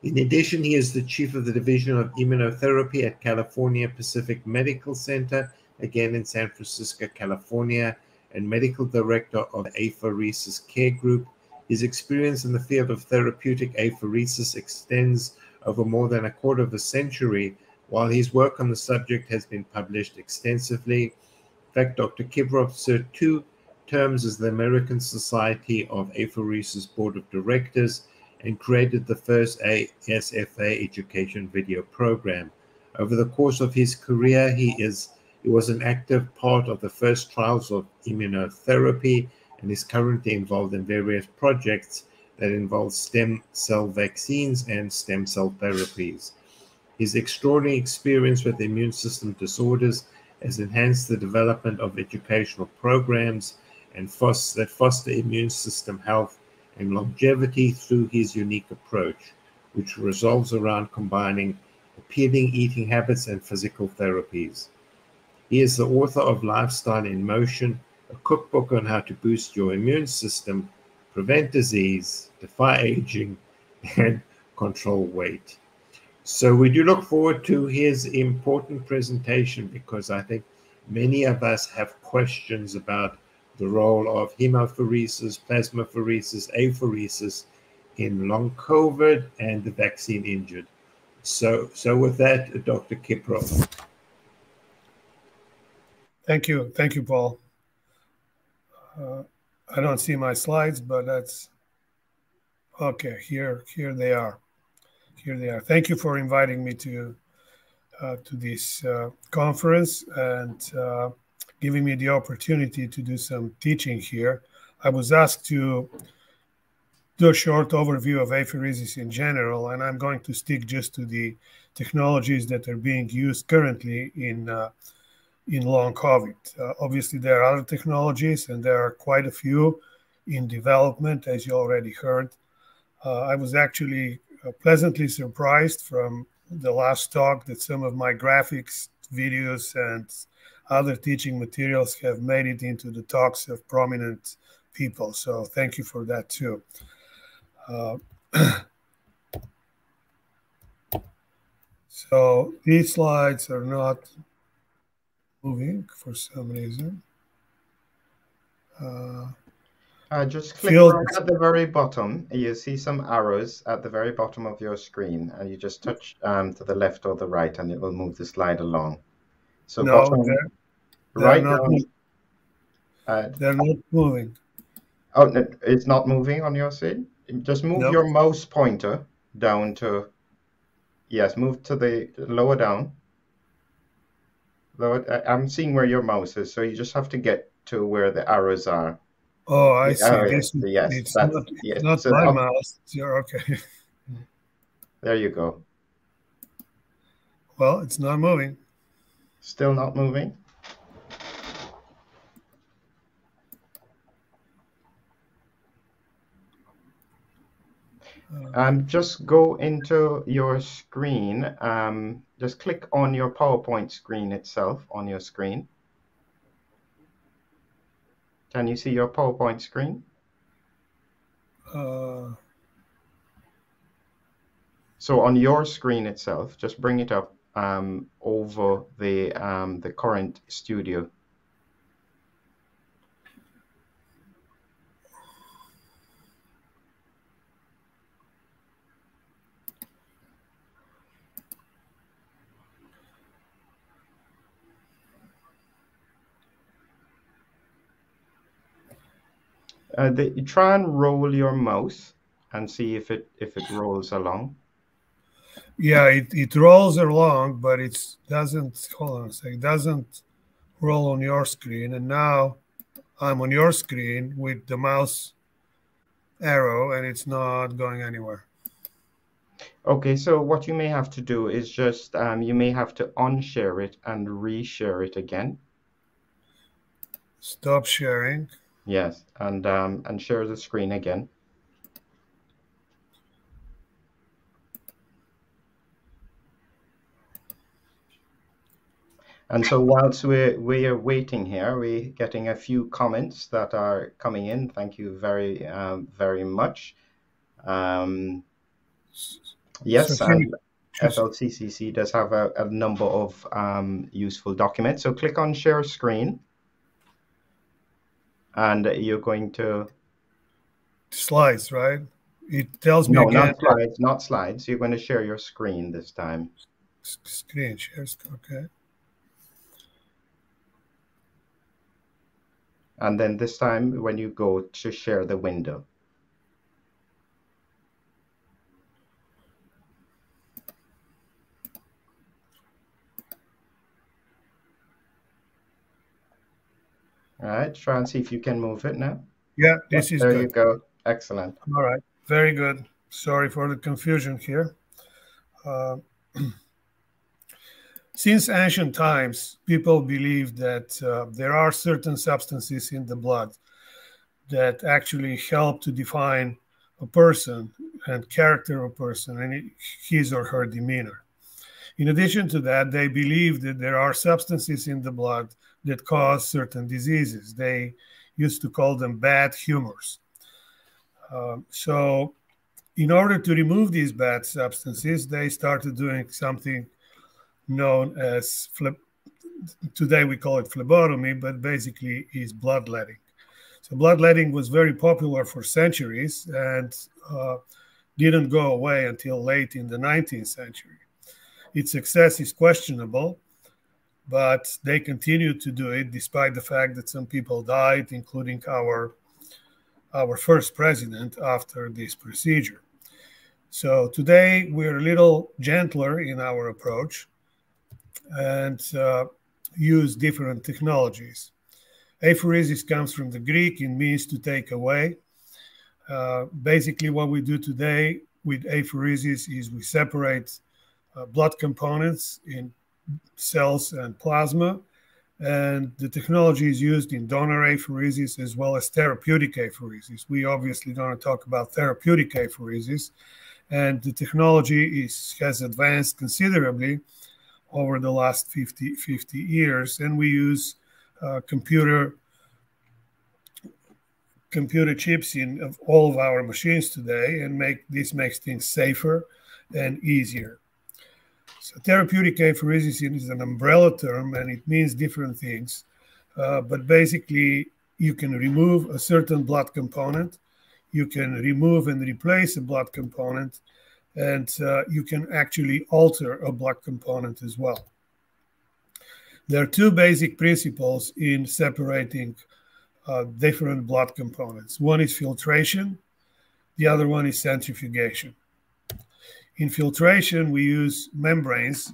In addition, he is the chief of the Division of Immunotherapy at California Pacific Medical Center, again in San Francisco, California, and medical director of Apheresis Care Group. His experience in the field of therapeutic apheresis extends over more than a quarter of a century, while his work on the subject has been published extensively. In fact, Dr. Kiprov served 2 terms as the American Society of Apheresis Board of Directors and created the first ASFA education video program. Over the course of his career, he was an active part of the first trials of immunotherapy and is currently involved in various projects that involve stem cell vaccines and stem cell therapies. His extraordinary experience with immune system disorders has enhanced the development of educational programs and that foster immune system health and longevity through his unique approach, which revolves around combining appealing eating habits and physical therapies. He is the author of Lifestyle in Motion, a cookbook on how to boost your immune system, prevent disease, defy aging, and control weight. So we do look forward to his important presentation, because I think many of us have questions about the role of hemopheresis, plasmapheresis, apheresis in long COVID and the vaccine injured. So with that, Dr. Kiprov. Thank you, Paul. I don't see my slides, but that's okay. Here they are. Thank you for inviting me to this conference and giving me the opportunity to do some teaching here. I was asked to do a short overview of apheresis in general, and I'm going to stick just to the technologies that are being used currently in long COVID. Obviously, there are other technologies, and there are quite a few in development, as you already heard. I was actually pleasantly surprised from the last talk that some of my graphics, videos, and other teaching materials have made it into the talks of prominent people. So thank you for that, too. So these slides are not moving for some reason. Just click right at the very bottom. You see some arrows at the very bottom of your screen, and you just touch to the left or the right, and it will move the slide along. So no, bottom, they're not moving. Oh, no, it's not moving on your side? Just move your mouse pointer down to, yes, move to the lower down. I'm seeing where your mouse is, so you just have to get to where the arrows are. Oh, I see. Yes, it's not my mouse. You're okay. There you go. Well, it's not moving. Still not moving. Just go into your screen. Just click on your PowerPoint screen itself on your screen. Can you see your PowerPoint screen? So on your screen itself, just bring it up over the current studio. Try and roll your mouse and see if it rolls along. Yeah, it rolls along, but it doesn't. Hold on a second. It doesn't roll on your screen. And now I'm on your screen with the mouse arrow, and it's not going anywhere. Okay, so what you may have to do is just you may have to unshare it and reshare it again. Stop sharing. Yes, and share the screen again. And so whilst we are waiting here, we're getting a few comments that are coming in. Thank you very, very much. Yes, so FLCCC does have a number of useful documents. So click on Share Screen. And you're going to slides, right? It tells me again. Not slides. You're going to share your screen this time. Screen shares, okay. And then this time, when you go to share the window. All right, try and see if you can move it now. Yeah, this is good. There you go. Excellent. All right, very good. Sorry for the confusion here. Since ancient times, people believed that there are certain substances in the blood that actually help to define a person and character of a person and his or her demeanor. In addition to that, they believed that there are substances in the blood that cause certain diseases. They used to call them bad humors. So in order to remove these bad substances, they started doing something known as, today we call it phlebotomy, but basically is bloodletting. So bloodletting was very popular for centuries and didn't go away until late in the 19th century. Its success is questionable, but they continued to do it despite the fact that some people died, including our first president after this procedure. So today we're a little gentler in our approach and use different technologies. Apheresis comes from the Greek and means to take away. Basically what we do today with apheresis is we separate blood components in cells and plasma, and the technology is used in donor apheresis as well as therapeutic apheresis. We obviously don't talk about therapeutic apheresis, and the technology has advanced considerably over the last 50 years, and we use computer chips in all of our machines today, and this makes things safer and easier. So therapeutic apheresis is an umbrella term, and it means different things. But basically, you can remove a certain blood component. You can remove and replace a blood component. And you can actually alter a blood component as well. There are two basic principles in separating different blood components. One is filtration. The other one is centrifugation. In filtration, we use membranes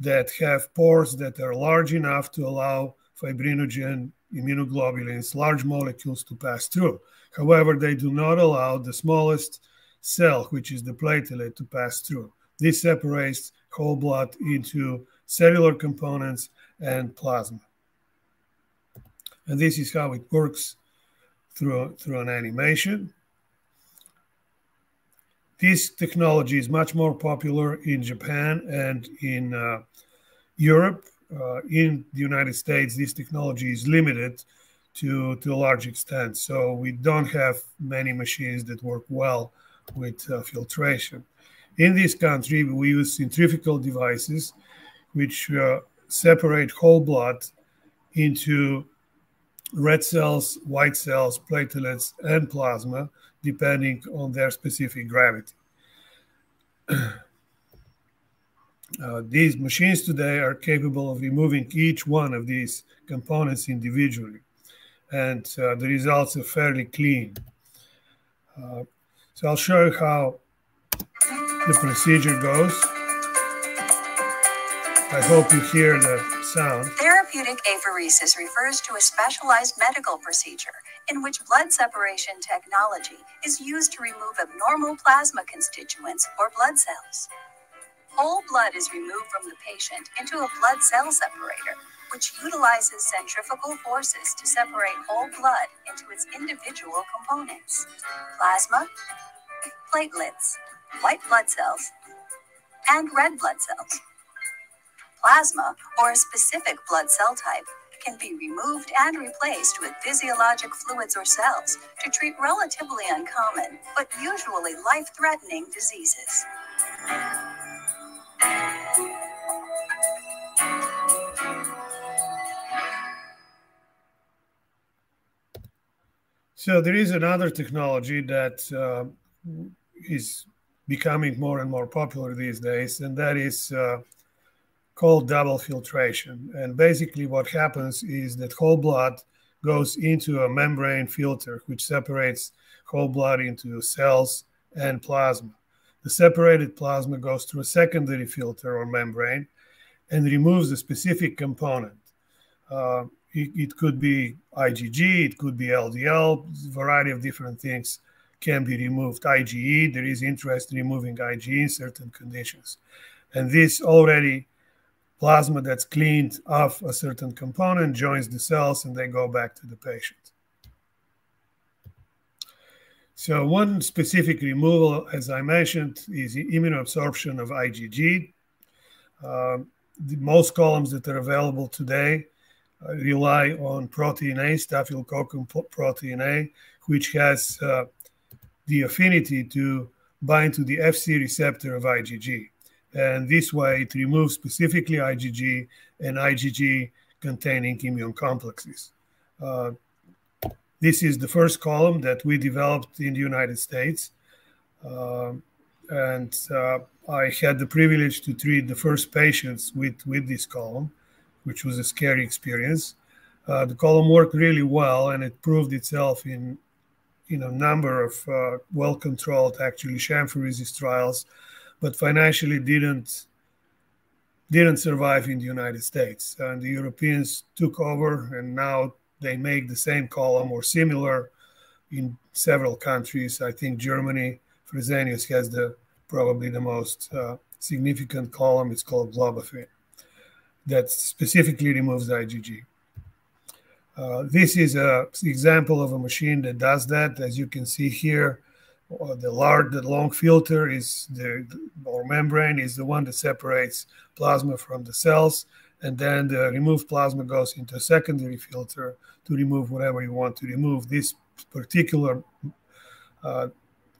that have pores that are large enough to allow fibrinogen, immunoglobulins, large molecules to pass through. However, they do not allow the smallest cell, which is the platelet, to pass through. This separates whole blood into cellular components and plasma. And this is how it works through an animation. This technology is much more popular in Japan and in Europe. In the United States, this technology is limited to a large extent. So we don't have many machines that work well with filtration. In this country, we use centrifugal devices, which separate whole blood into red cells, white cells, platelets, and plasma, depending on their specific gravity. These machines today are capable of removing each one of these components individually, and the results are fairly clean. So I'll show you how the procedure goes. I hope you hear the sound. Therapeutic apheresis refers to a specialized medical procedure in which blood separation technology is used to remove abnormal plasma constituents or blood cells. Whole blood is removed from the patient into a blood cell separator, which utilizes centrifugal forces to separate whole blood into its individual components: plasma, platelets, white blood cells, and red blood cells. Plasma, or a specific blood cell type, can be removed and replaced with physiologic fluids or cells to treat relatively uncommon, but usually life-threatening diseases. So there is another technology that is becoming more and more popular these days, and that is called double filtration. And basically what happens is that whole blood goes into a membrane filter, which separates whole blood into cells and plasma. The separated plasma goes through a secondary filter or membrane and removes a specific component. It could be IgG, it could be LDL, a variety of different things can be removed. IgE, there is interest in removing IgE in certain conditions. And this already plasma that's cleaned off a certain component joins the cells and they go back to the patient. So one specific removal, as I mentioned, is the immunoabsorption of IgG. The most columns that are available today rely on protein A, staphylococcal protein A, which has the affinity to bind to the Fc receptor of IgG. And this way, it removes specifically IgG and IgG-containing immune complexes. This is the first column that we developed in the United States. I had the privilege to treat the first patients with this column, which was a scary experience. The column worked really well, and it proved itself in a number of well-controlled, actually, Shankara trials, but financially didn't survive in the United States. And the Europeans took over, and now they make the same column or similar in several countries. I think Germany, Fresenius has probably the most significant column. It's called Globafin, that specifically removes IgG. This is an example of a machine that does that. As you can see here, the long filter is or membrane is the one that separates plasma from the cells, and then the removed plasma goes into a secondary filter to remove whatever you want to remove. This particular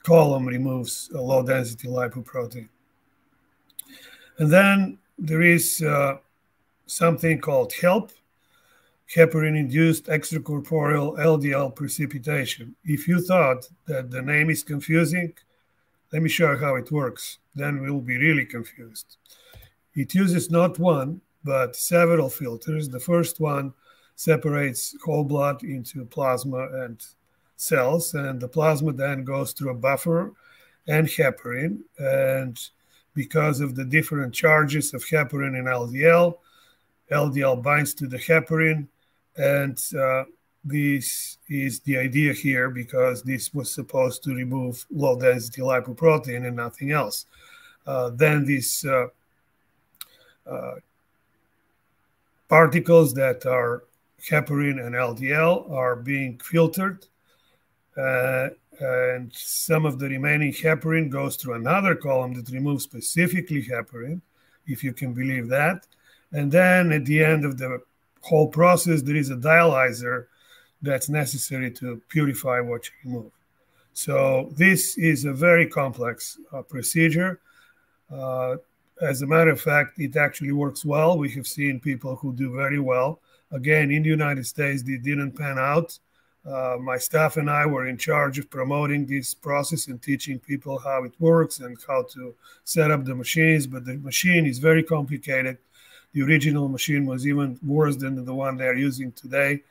column removes a low-density lipoprotein. And then there is something called HELP, Heparin-induced extracorporeal LDL precipitation. If you thought that the name is confusing, let me show you how it works. Then we'll be really confused. It uses not one, but several filters. The first one separates whole blood into plasma and cells, and the plasma then goes through a buffer and heparin. And because of the different charges of heparin and LDL, LDL binds to the heparin. And this is the idea here, because this was supposed to remove low-density lipoprotein and nothing else. Then these particles that are heparin and LDL are being filtered. And some of the remaining heparin goes through another column that removes specifically heparin, if you can believe that. And then at the end of the whole process, there is a dialyzer that's necessary to purify what you remove. So this is a very complex procedure. As a matter of fact, it actually works well. We have seen people who do very well. Again, in the United States, it didn't pan out. My staff and I were in charge of promoting this process and teaching people how it works and how to set up the machines. But the machine is very complicated. The original machine was even worse than the one they're using today.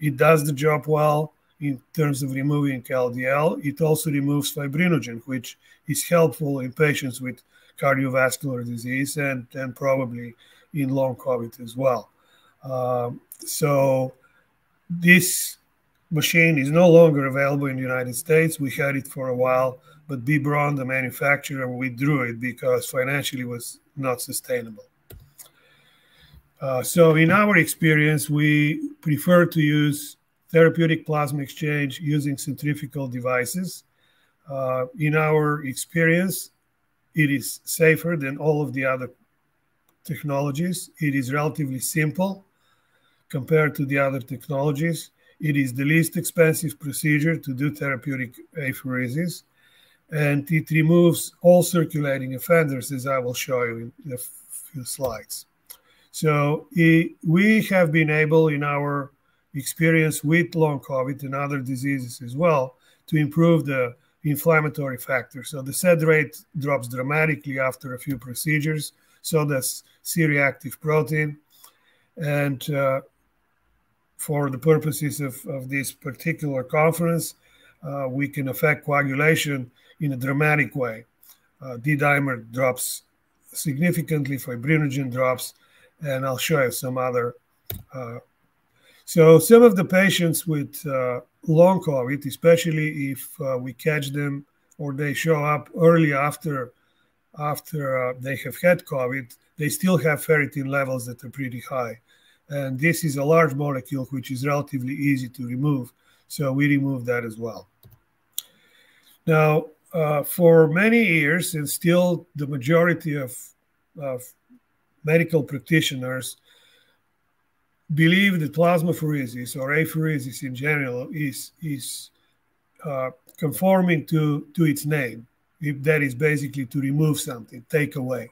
It does the job well in terms of removing LDL. It also removes fibrinogen, which is helpful in patients with cardiovascular disease and probably in long COVID as well. So this machine is no longer available in the United States. We had it for a while, but B. Braun, the manufacturer, withdrew it because financially it was not sustainable. So in our experience, we prefer to use therapeutic plasma exchange using centrifugal devices. In our experience, it is safer than all of the other technologies. It is relatively simple compared to the other technologies. It is the least expensive procedure to do therapeutic apheresis, and it removes all circulating offenders, as I will show you in a few slides. So we have been able, in our experience with long COVID and other diseases as well, to improve the inflammatory factor. So the SAD rate drops dramatically after a few procedures, so does C-reactive protein. And for the purposes of this particular conference, we can affect coagulation in a dramatic way. D-dimer drops significantly, fibrinogen drops, and I'll show you some other. So some of the patients with long COVID, especially if we catch them or they show up early after they have had COVID, they still have ferritin levels that are pretty high. And this is a large molecule, which is relatively easy to remove. So we remove that as well. Now, for many years, and still the majority of medical practitioners believe that plasmapheresis or apheresis in general is conforming to its name. That is basically to remove something, take away.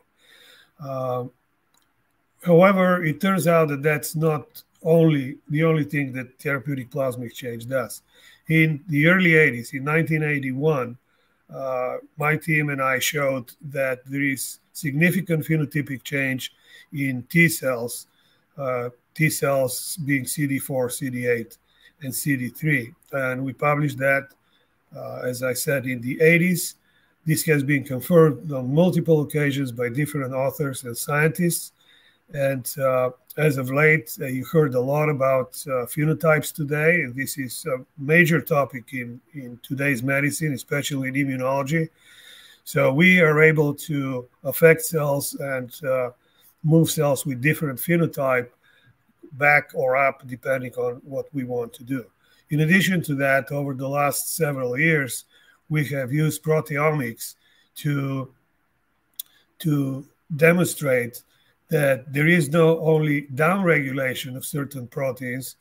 However, it turns out that that's not the only thing that therapeutic plasma exchange does. In the early 80s, in 1981, my team and I showed that there is significant phenotypic change in T cells being CD4, CD8, and CD3. And we published that, as I said, in the 80s. This has been confirmed on multiple occasions by different authors and scientists. And as of late, you heard a lot about phenotypes today. This is a major topic in today's medicine, especially in immunology. So we are able to affect cells and move cells with different phenotype back or up, depending on what we want to do. In addition to that, over the last several years, we have used proteomics to demonstrate that there is no only downregulation of certain proteins,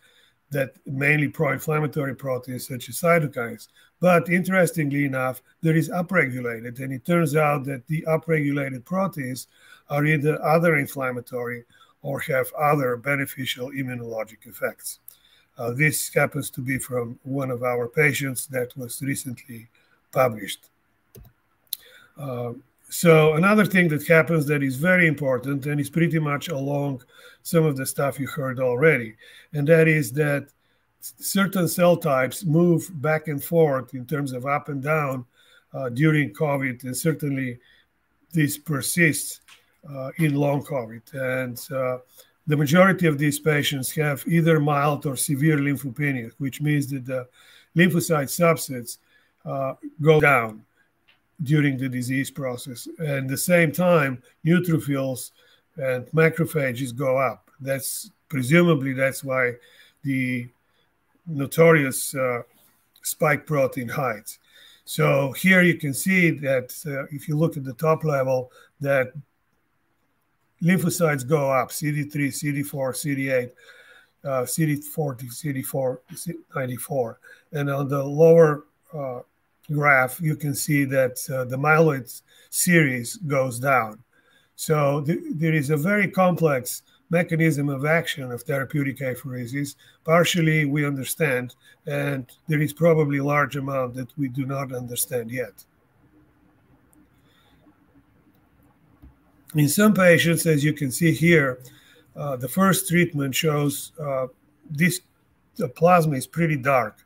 that mainly pro-inflammatory proteins such as cytokines, but interestingly enough, there is upregulated, and it turns out that the upregulated proteins are either other inflammatory or have other beneficial immunologic effects. This happens to be from one of our patients that was recently published. So another thing that happens that is very important and is pretty much along some of the stuff you heard already, and that is that certain cell types move back and forth in terms of up and down during COVID, and certainly this persists in long COVID. And the majority of these patients have either mild or severe lymphopenia, which means that the lymphocyte subsets go down during the disease process. And at the same time, neutrophils and macrophages go up. Presumably that's why the notorious spike protein hides. So here you can see that if you look at the top level, that lymphocytes go up, CD3, CD4, CD8. CD40 to CD94. And on the lower graph, you can see that the myeloid series goes down. So there is a very complex mechanism of action of therapeutic apheresis. Partially we understand, and there is probably a large amount that we do not understand yet. In some patients, as you can see here, the first treatment shows the plasma is pretty dark.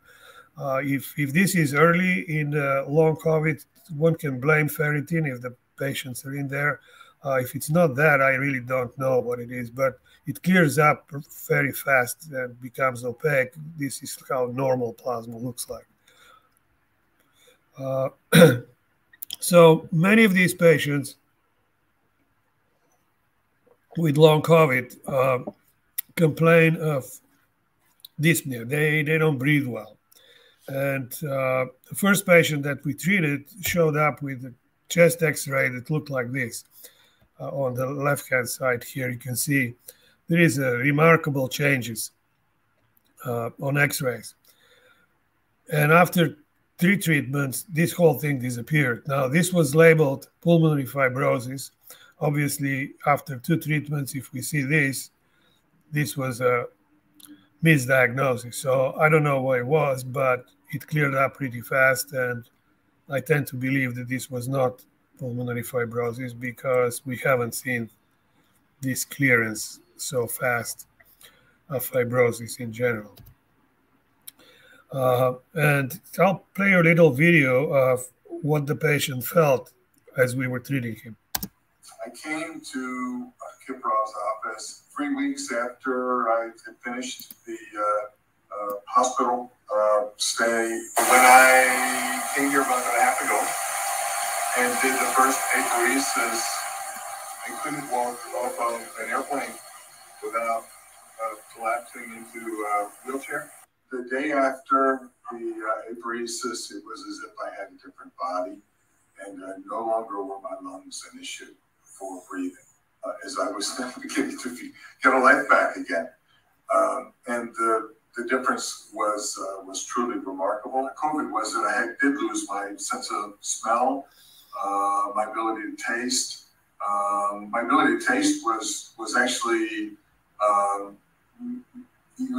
If this is early in long COVID, one can blame ferritin if the patients are in there. If it's not that, I really don't know what it is, but it clears up very fast and becomes opaque. This is how normal plasma looks like. So many of these patients with long COVID complain of dyspnea. They don't breathe well. And the first patient that we treated showed up with a chest X-ray that looked like this. On the left-hand side here, you can see there is a remarkable changes on X-rays. And after 3 treatments, this whole thing disappeared. Now, this was labeled pulmonary fibrosis. Obviously, after 2 treatments, if we see this, this was a misdiagnosis. So I don't know what it was, but it cleared up pretty fast. And I tend to believe that this was not pulmonary fibrosis because we haven't seen this clearance so fast of fibrosis in general. And I'll play a little video of what the patient felt as we were treating him. I came to Kiprov's office 3 weeks after I had finished the hospital stay. When I came here about 1.5 ago, and did the first apheresis, I couldn't walk off of an airplane without collapsing into a wheelchair. The day after the apheresis, it was as if I had a different body, and no longer were my lungs an issue for breathing, as I was beginning to get a life back again. And the difference was truly remarkable. COVID was that I did lose my sense of smell. My ability to taste. My ability to taste was actually,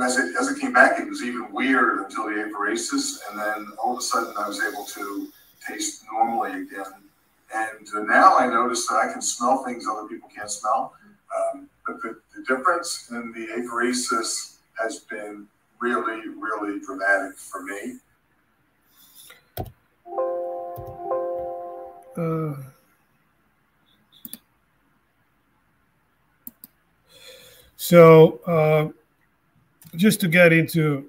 as it came back, it was even weird until the apheresis, and then all of a sudden I was able to taste normally again. And now I notice that I can smell things other people can't smell. But the difference in the apheresis has been really, really dramatic for me. Just to get into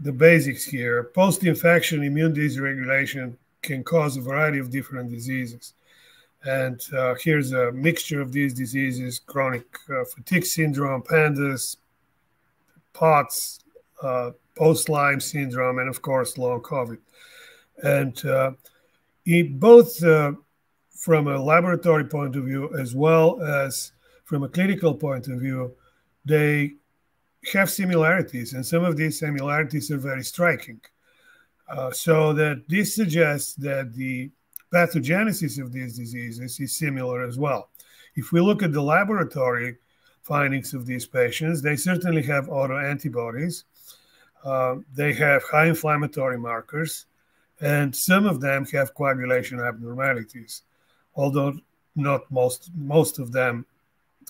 the basics here, post-infection immune dysregulation can cause a variety of different diseases. And here's a mixture of these diseases: chronic fatigue syndrome, PANDAS, POTS, post-Lyme syndrome, and of course, long COVID. And both from a laboratory point of view as well as from a clinical point of view, they have similarities, and some of these similarities are very striking. So that this suggests that the pathogenesis of these diseases is similar as well. If we look at the laboratory findings of these patients, they certainly have autoantibodies. They have high inflammatory markers, and some of them have coagulation abnormalities, although not most of them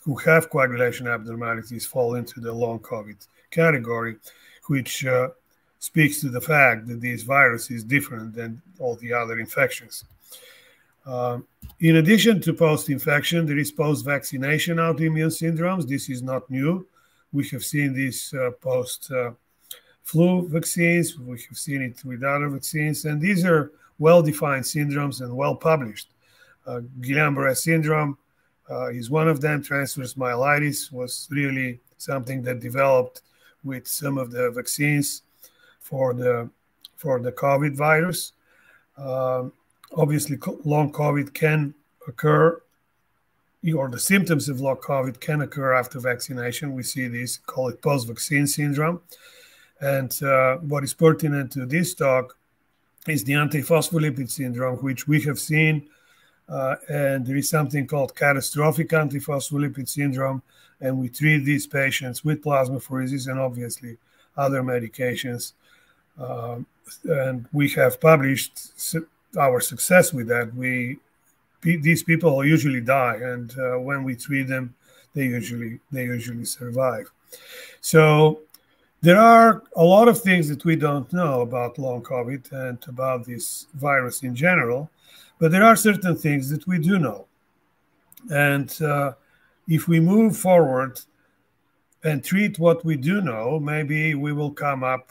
who have coagulation abnormalities fall into the long COVID category, which speaks to the fact that this virus is different than all the other infections. In addition to post-infection, there is post-vaccination autoimmune syndromes. This is not new. We have seen this post-flu vaccines. We have seen it with other vaccines. And these are well-defined syndromes and well-published. Guillain-Barré syndrome is one of them. Transverse myelitis was really something that developed with some of the vaccines for the COVID virus. Obviously, long COVID can occur or the symptoms of long COVID can occur after vaccination. We see this, call it post-vaccine syndrome. And what is pertinent to this talk is the antiphospholipid syndrome, which we have seen. And there is something called catastrophic antiphospholipid syndrome. And we treat these patients with plasmapheresis and obviously other medications. And we have published our success with that. These people usually die, and when we treat them, they usually survive. So there are a lot of things that we don't know about long COVID and about this virus in general, but there are certain things that we do know. And if we move forward and treat what we do know, maybe we will come up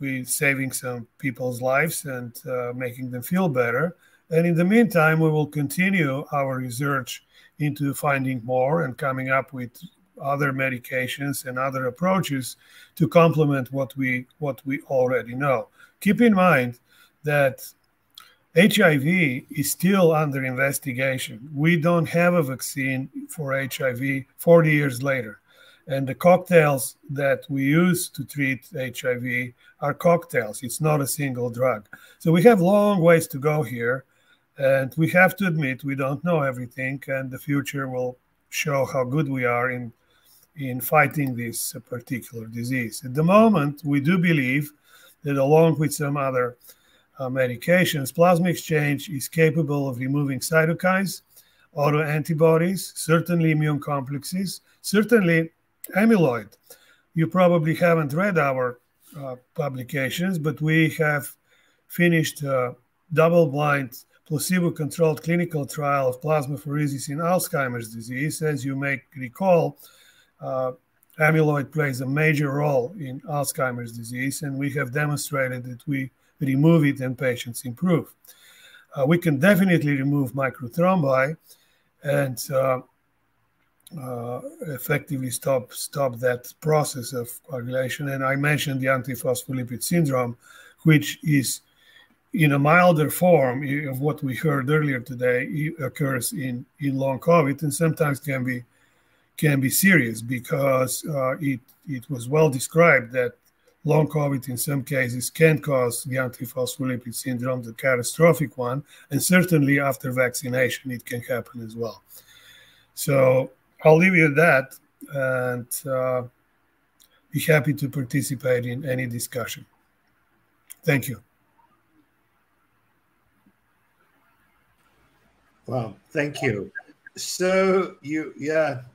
with saving some people's lives and making them feel better. And in the meantime, we will continue our research into finding more and coming up with other medications and other approaches to complement what we already know. Keep in mind that HIV is still under investigation. We don't have a vaccine for HIV 40 years later. And the cocktails that we use to treat HIV are cocktails. It's not a single drug. So we have long ways to go here. And we have to admit we don't know everything, and the future will show how good we are in fighting this particular disease. At the moment, we do believe that along with some other medications, plasma exchange is capable of removing cytokines, autoantibodies, certainly immune complexes, certainly amyloid. You probably haven't read our publications, but we have finished a double-blind placebo-controlled clinical trial of plasmapheresis in Alzheimer's disease. As you may recall, amyloid plays a major role in Alzheimer's disease, and we have demonstrated that we remove it and patients improve. We can definitely remove microthrombi and effectively stop that process of coagulation. And I mentioned the antiphospholipid syndrome, which is in a milder form of what we heard earlier today. It occurs in long COVID and sometimes can be serious because it was well described that long COVID in some cases can cause the antiphospholipid syndrome, the catastrophic one, and certainly after vaccination it can happen as well. So I'll leave you at that and be happy to participate in any discussion. Thank you. Wow, thank you. So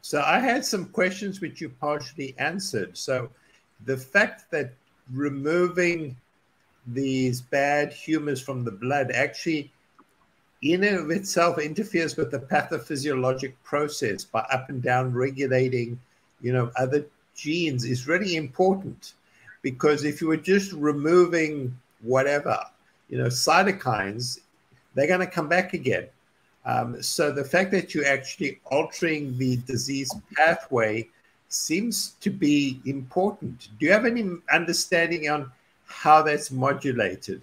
so I had some questions which you partially answered. So the fact that removing these bad humors from the blood actually in and of itself interferes with the pathophysiologic process by up and down regulating, you know, other genes is really important, because if you were just removing whatever, you know, cytokines, they're going to come back again. So the fact that you're actually altering the disease pathway seems to be important. Do you have any understanding on how that's modulated?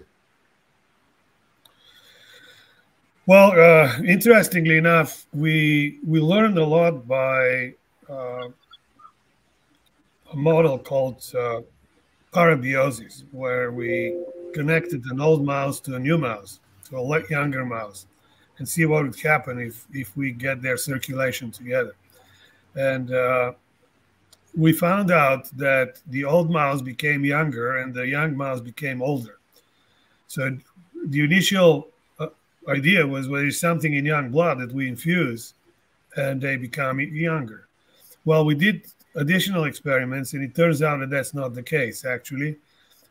Well, interestingly enough, we learned a lot by a model called parabiosis, where we connected an old mouse to a new mouse, to a younger mouse, and see what would happen if we get their circulation together. And we found out that the old mouse became younger and the young mouse became older. So the initial idea was, well, there's something in young blood that we infuse and they become younger. Well, we did additional experiments and it turns out that that's not the case actually.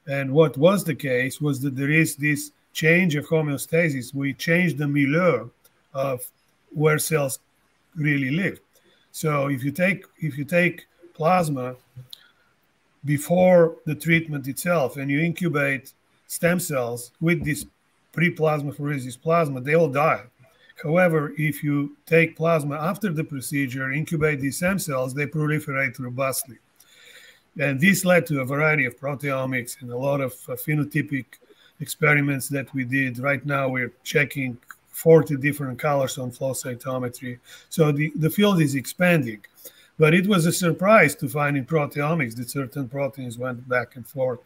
And what was the case was that there is this change of homeostasis. We change the milieu of where cells really live. So if you take plasma before the treatment itself and you incubate stem cells with this pre-plasmapheresis plasma, they will die. However, if you take plasma after the procedure, incubate these stem cells, they proliferate robustly. And this led to a variety of proteomics and a lot of phenotypic experiments that we did. Right now, we're checking 40 different colors on flow cytometry. So the field is expanding. But it was a surprise to find in proteomics that certain proteins went back and forth.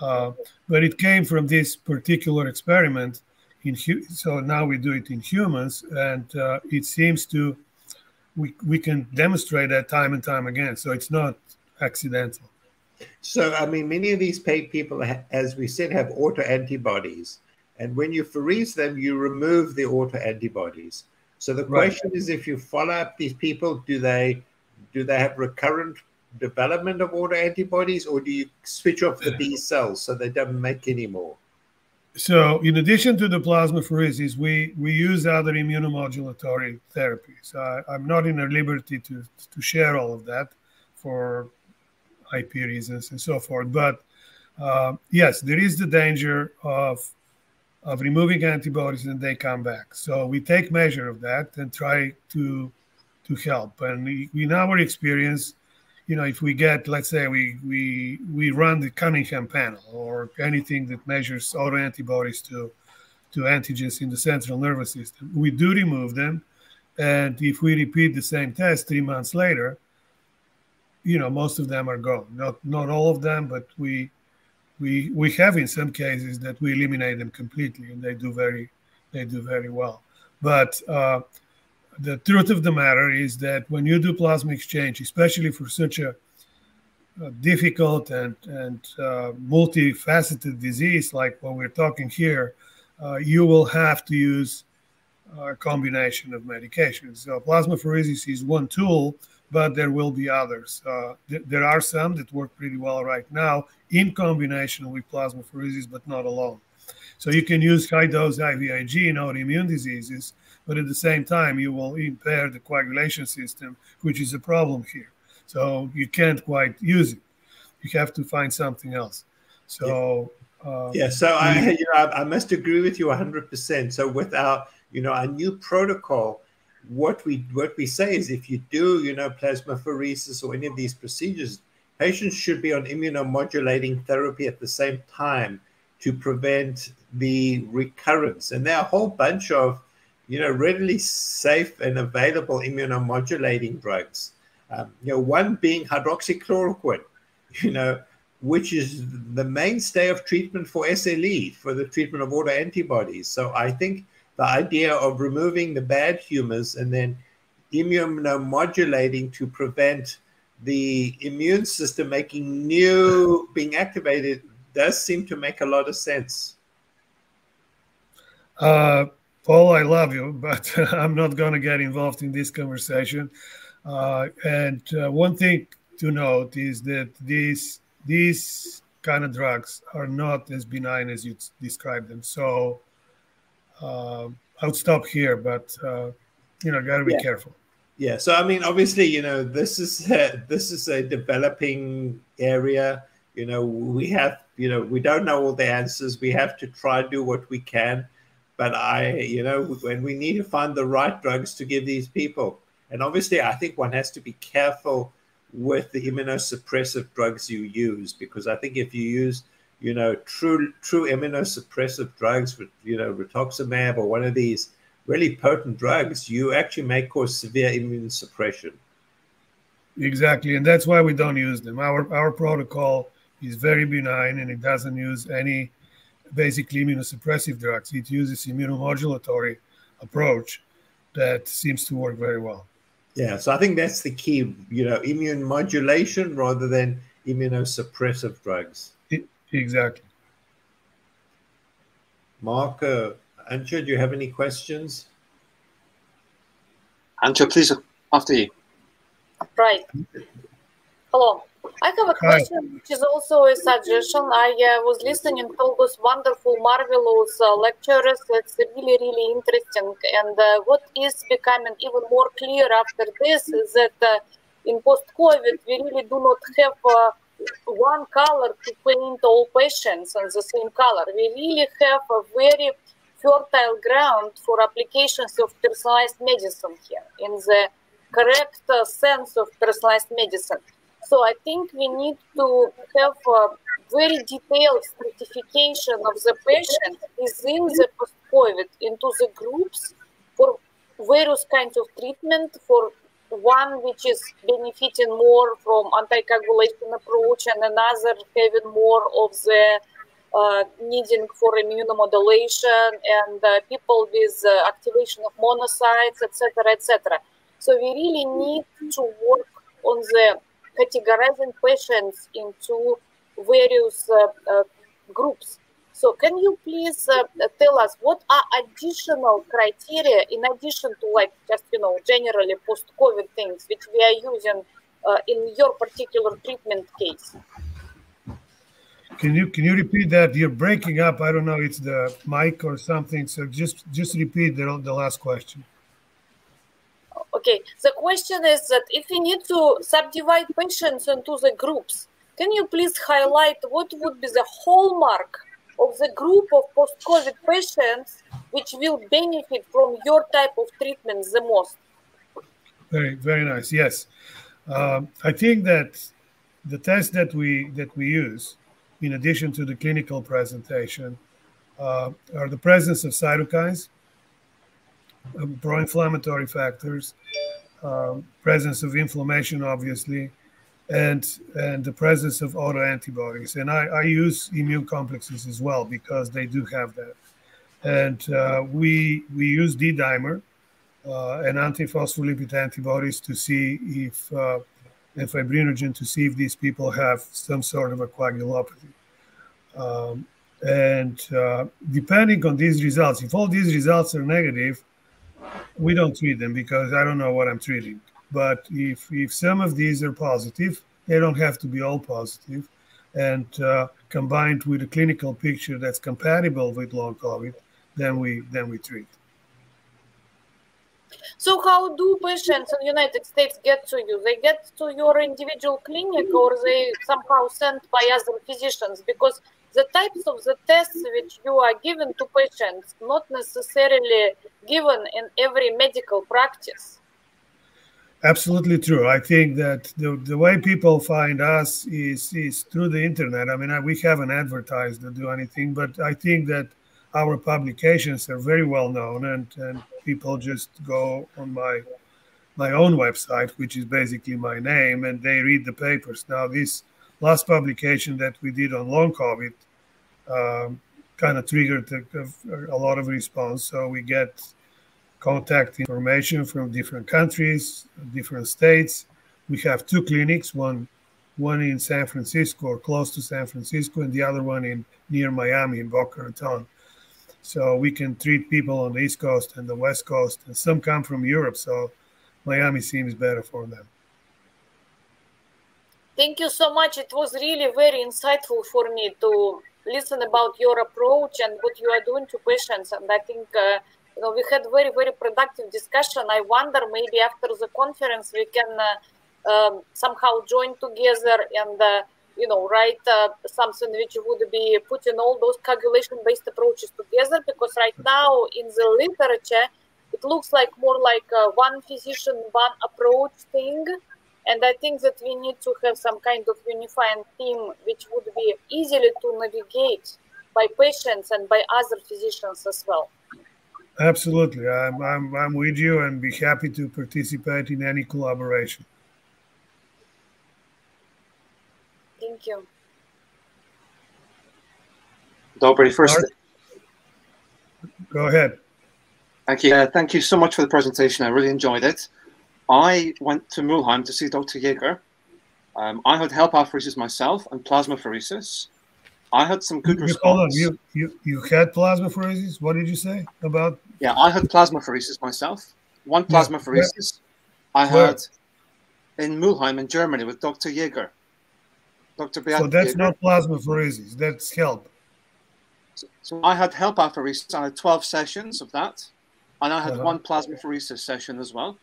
But it came from this particular experiment. So now we do it in humans, and it seems to, we can demonstrate that time and time again. So it's not accidental. So, I mean, many of these people, as we said, have autoantibodies. And when you pherese them, you remove the autoantibodies. So the question is, if you follow up these people, do they have recurrent development of autoantibodies, or do you switch off the B cells so they don't make any more? So in addition to the plasmapheresis, we use other immunomodulatory therapies. I'm not in a liberty to share all of that for IP reasons and so forth. But yes, there is the danger of removing antibodies and they come back. So we take measure of that and try to help. And in our experience, you know, if we get, let's say we run the Cunningham panel or anything that measures autoantibodies to antigens in the central nervous system, we do remove them. And if we repeat the same test 3 months later, you know, most of them are gone. Not all of them, but we have in some cases that we eliminate them completely, and they do very well. But the truth of the matter is that when you do plasma exchange, especially for such a difficult and multifaceted disease like what we're talking here, you will have to use a combination of medications. So plasmapheresis is one tool, but there will be others. There are some that work pretty well right now in combination with plasmapheresis, but not alone. So you can use high-dose IVIG in autoimmune diseases, but at the same time, you will impair the coagulation system, which is a problem here. So you can't quite use it. You have to find something else. So I must agree with you 100%. So without, you know, a new protocol, what we say is, if you do, you know, plasmapheresis or any of these procedures, patients should be on immunomodulating therapy at the same time to prevent the recurrence. And there are a whole bunch of, you know, readily safe and available immunomodulating drugs. You know, one being hydroxychloroquine, you know, which is the mainstay of treatment for SLE, for the treatment of autoantibodies. So I think the idea of removing the bad humors and then immunomodulating to prevent the immune system making new, being activated, does seem to make a lot of sense. Paul, I love you, but I'm not going to get involved in this conversation. One thing to note is that these kind of drugs are not as benign as you described them. So I'll stop here, but you know, gotta be careful. Yeah. So I mean, obviously, you know, this is a developing area. You know, we have, you know, we don't know all the answers. We have to try to do what we can. But you know, when we need to find the right drugs to give these people. And obviously, I think one has to be careful with the immunosuppressive drugs you use, because I think if you use, you know, true immunosuppressive drugs, with, you know, rituximab or one of these really potent drugs, you actually may cause severe immune suppression. Exactly, and that's why we don't use them. Our protocol is very benign, and it doesn't use any basically immunosuppressive drugs. It uses immunomodulatory approach that seems to work very well. Yeah, so I think that's the key, you know, immune modulation rather than immunosuppressive drugs. Exactly. Mark, Anja, do you have any questions? Anja, please, after you. Right. Hello. I have a question, which is also a suggestion. I was listening to all those wonderful, marvelous lectures. It's really, really interesting. And what is becoming even more clear after this is that in post-COVID, we really do not have one color to paint all patients on the same color. We really have a very fertile ground for applications of personalized medicine here, in the correct sense of personalized medicine. So I think we need to have a very detailed stratification of the patient within the COVID into the groups for various kinds of treatment, for one which is benefiting more from anticoagulation approach and another having more of the needing for immunomodulation and people with activation of monocytes, etc., etc. So we really need to work on the categorizing patients into various groups. So can you please tell us what are additional criteria in addition to generally post-COVID things which we are using in your particular treatment case? Can you repeat that? You're breaking up. I don't know, it's the mic or something. So just repeat the last question. Okay. The question is that if we need to subdivide patients into the groups, can you please highlight what would be the hallmark of the group of post-COVID patients which will benefit from your type of treatment the most? Very, very nice. Yes. I think that the test that we use, in addition to the clinical presentation, are the presence of cytokines, pro-inflammatory factors, presence of inflammation, obviously, and the presence of autoantibodies. And I use immune complexes as well because they do have that. And we use D-dimer and antiphospholipid antibodies to see if and fibrinogen to see if these people have some sort of a coagulopathy. Depending on these results, if all these results are negative, we don't treat them because I don't know what I'm treating. But if some of these are positive, they don't have to be all positive, and combined with a clinical picture that's compatible with long COVID, then we treat. So how do patients in the United States get to you? They get to your individual clinic or they somehow sent by other physicians? Because the types of the tests which you are given to patients not necessarily given in every medical practice. Absolutely true. I think that the way people find us is through the internet. I mean, we haven't advertised or do anything, but I think that our publications are very well known, and people just go on my own website, which is basically my name, and they read the papers. Now, this last publication that we did on long COVID kind of triggered a lot of response. So we get contact information from different countries, different states. We have two clinics, one in San Francisco or close to San Francisco, and the other one near Miami in Boca Raton. So we can treat people on the East Coast and the West Coast, and some come from Europe, so Miami seems better for them. Thank you so much. It was really very insightful for me to listen about your approach and what you are doing to patients. And I think we had very, very productive discussion. I wonder maybe after the conference we can somehow join together and write something which would be putting all those coagulation-based approaches together, because right now in the literature, it looks like more like one physician, one approach thing. And I think that we need to have some kind of unifying theme which would be easily to navigate by patients and by other physicians as well. Absolutely. I'm with you and be happy to participate in any collaboration. Thank you. Dobry, first. Go ahead. Thank you so much for the presentation. I really enjoyed it. I went to Mülheim to see Dr. Jaeger. I had Heparin-induced myself and plasmapheresis. I had some good response. Hold on, you had plasmapheresis? What did you say about? Yeah, I had plasmapheresis myself. One plasmapheresis I had in Mülheim in Germany with Dr. Jaeger. So that's not plasmapheresis, that's help. So I had heparin-induced, I had 12 sessions of that, and I had one plasmapheresis session as well.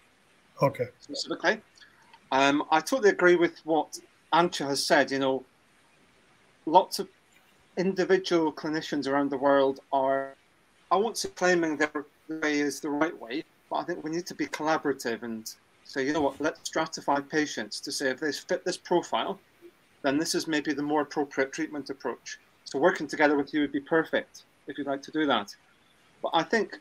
Okay. Specifically. I totally agree with what Anja has said. You know, lots of individual clinicians around the world are, I won't say claiming their way is the right way, but I think we need to be collaborative and say, you know what, let's stratify patients to say if they fit this profile, then this is maybe the more appropriate treatment approach. So working together with you would be perfect if you'd like to do that. But I think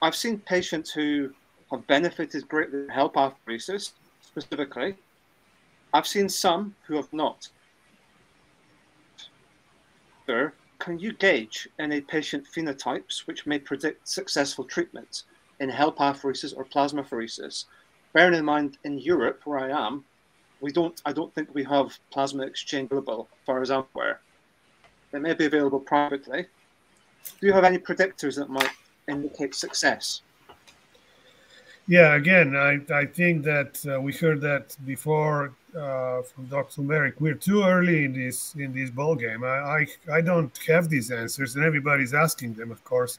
I've seen patients who have benefited greatly from help apheresis specifically. I've seen some who have not. Can you gauge any patient phenotypes which may predict successful treatment in help apheresis or plasmapheresis? Bearing in mind, in Europe, where I am, I don't think we have plasma exchange available, as far as I'm aware. They may be available privately. Do you have any predictors that might indicate success? Yeah, again, I think that we heard that before from Dr. Marik. We're too early in this ball game. I don't have these answers, and everybody's asking them, of course.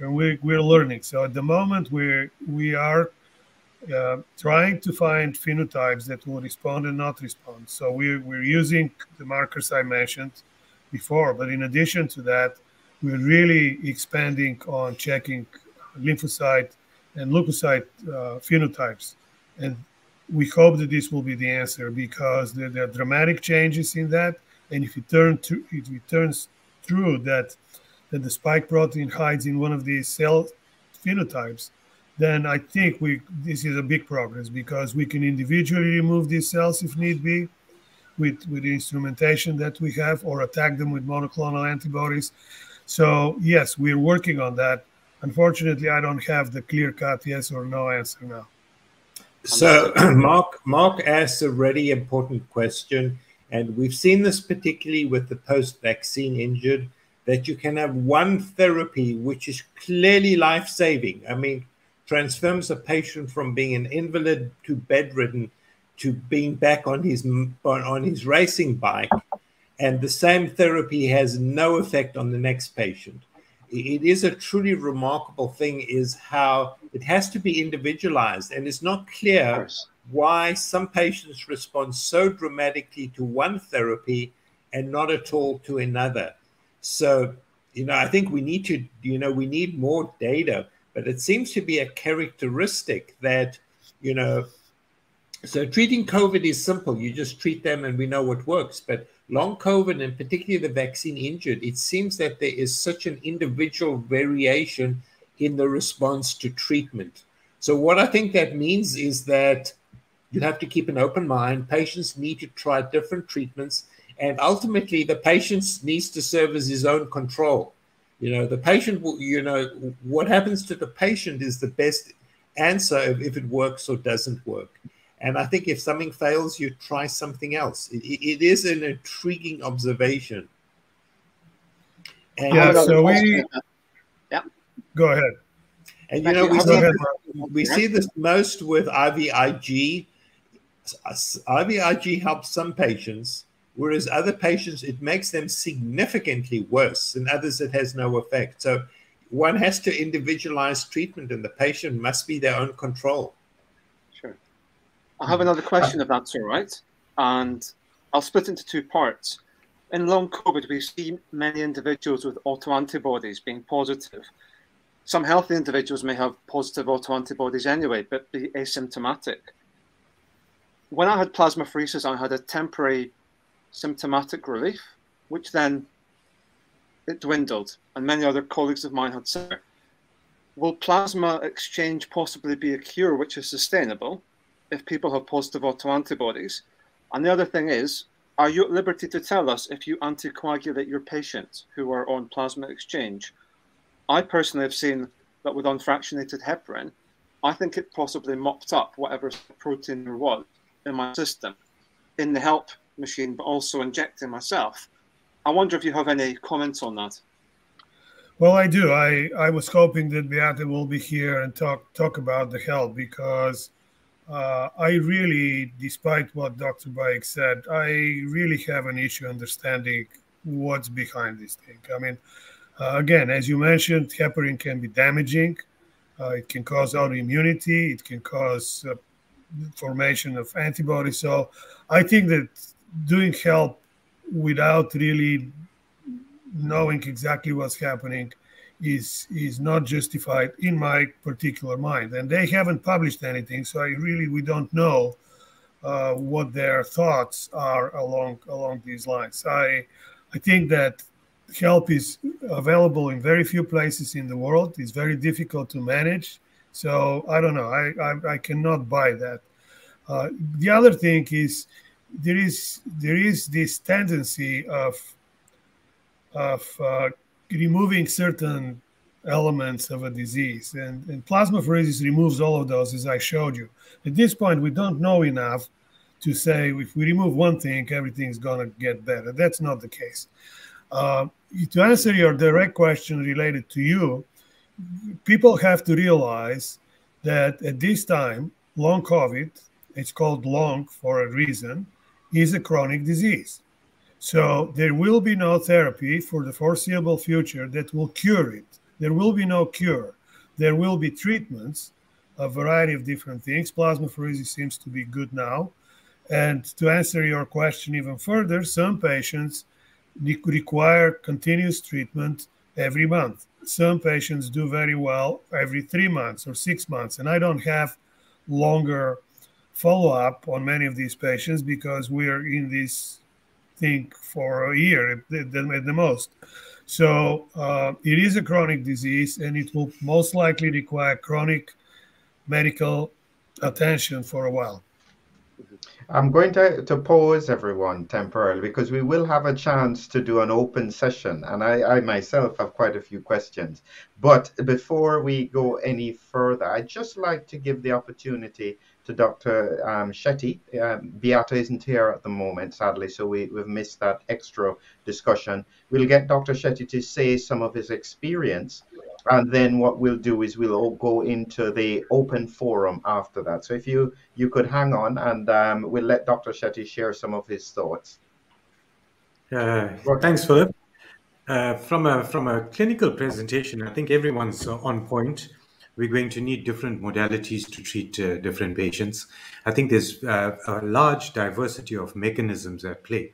And we're learning. So at the moment, we are trying to find phenotypes that will respond and not respond. So we're using the markers I mentioned before, but in addition to that, we're really expanding on checking lymphocyte and leukocyte phenotypes. And we hope that this will be the answer, because there are dramatic changes in that. And if it turns true that the spike protein hides in one of these cell phenotypes, then I think this is a big progress, because we can individually remove these cells if need be with the instrumentation that we have, or attack them with monoclonal antibodies. So yes, we're working on that. Unfortunately, I don't have the clear-cut yes or no answer now. So Mark asks a really important question, and we've seen this particularly with the post-vaccine injured, that you can have one therapy which is clearly life-saving. I mean, transforms a patient from being an invalid to bedridden to being back on his racing bike, and the same therapy has no effect on the next patient. It is a truly remarkable thing, is how it has to be individualized, and it's not clear why some patients respond so dramatically to one therapy and not at all to another. So, you know, I think we need to, you know, we need more data, but it seems to be a characteristic that, you know, so treating COVID is simple. You just treat them and we know what works. But long COVID, and particularly the vaccine injured, it seems that there is such an individual variation in the response to treatment. So what I think that means is that you have to keep an open mind. Patients need to try different treatments. And ultimately, the patient needs to serve as his own control. You know, the patient will, you know, what happens to the patient is the best answer of if it works or doesn't work. And I think if something fails, you try something else. It is an intriguing observation. And yeah, so go ahead. And, you know, we see this most with IVIG. IVIG helps some patients, whereas other patients, it makes them significantly worse. In others, it has no effect. So one has to individualize treatment, and the patient must be their own control. I have another question, if that's all right, and I'll split into two parts. In long COVID, we see many individuals with autoantibodies being positive. Some healthy individuals may have positive autoantibodies anyway, but be asymptomatic. When I had plasmapheresis, I had a temporary symptomatic relief, which then it dwindled, and many other colleagues of mine had similar. Will plasma exchange possibly be a cure which is sustainable if people have positive autoantibodies? And the other thing is, are you at liberty to tell us if you anticoagulate your patients who are on plasma exchange? I personally have seen that with unfractionated heparin, I think it possibly mopped up whatever protein there was in my system, in the help machine, but also injecting myself. I wonder if you have any comments on that. Well, I do. I was hoping that Beate will be here and talk about the help, because I really, despite what Dr. Baig said, I really have an issue understanding what's behind this thing. I mean, again, as you mentioned, heparin can be damaging. It can cause autoimmunity. It can cause formation of antibodies. So I think that doing help without really knowing exactly what's happening is not justified in my particular mind, and they haven't published anything, so we don't know what their thoughts are along these lines. I think that help is available in very few places in the world. It's very difficult to manage. So I don't know. I cannot buy that. The other thing is there is this tendency of removing certain elements of a disease, and plasmapheresis removes all of those, as I showed you. At this point, we don't know enough to say if we remove one thing, everything's going to get better. That's not the case. To answer your direct question related to you, people have to realize that at this time, long COVID, it's called long for a reason, is a chronic disease. So there will be no therapy for the foreseeable future that will cure it. There will be no cure. There will be treatments, a variety of different things. Plasmapheresis seems to be good now. And to answer your question even further, some patients require continuous treatment every month. Some patients do very well every 3 months or 6 months. And I don't have longer follow-up on many of these patients because we are in this thing for a year at the most. So it is a chronic disease, and it will most likely require chronic medical attention for a while. I'm going to pause everyone temporarily because we will have a chance to do an open session, and I myself have quite a few questions. But before we go any further, I'd just like to give the opportunity to Dr. Chetty. Beata isn't here at the moment, sadly, so we've missed that extra discussion. We'll get Dr. Chetty to say some of his experience, and then what we'll do is we'll all go into the open forum after that. So if you could hang on, and we'll let Dr. Chetty share some of his thoughts. Well, thanks, Philip. From a clinical presentation, I think everyone's on point. We're going to need different modalities to treat different patients. I think there's a large diversity of mechanisms at play.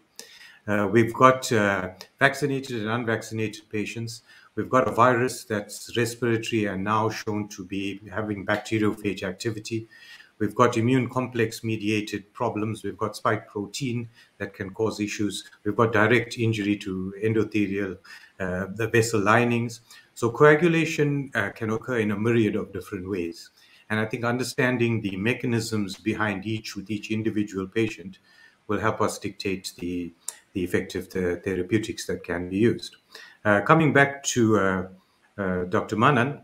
We've got vaccinated and unvaccinated patients. We've got a virus that's respiratory and now shown to be having bacteriophage activity. We've got immune complex mediated problems. We've got spike protein that can cause issues. We've got direct injury to endothelial the vessel linings. So coagulation can occur in a myriad of different ways. And I think understanding the mechanisms behind each with each individual patient will help us dictate the effective therapeutics that can be used. Coming back to Dr. Mannan,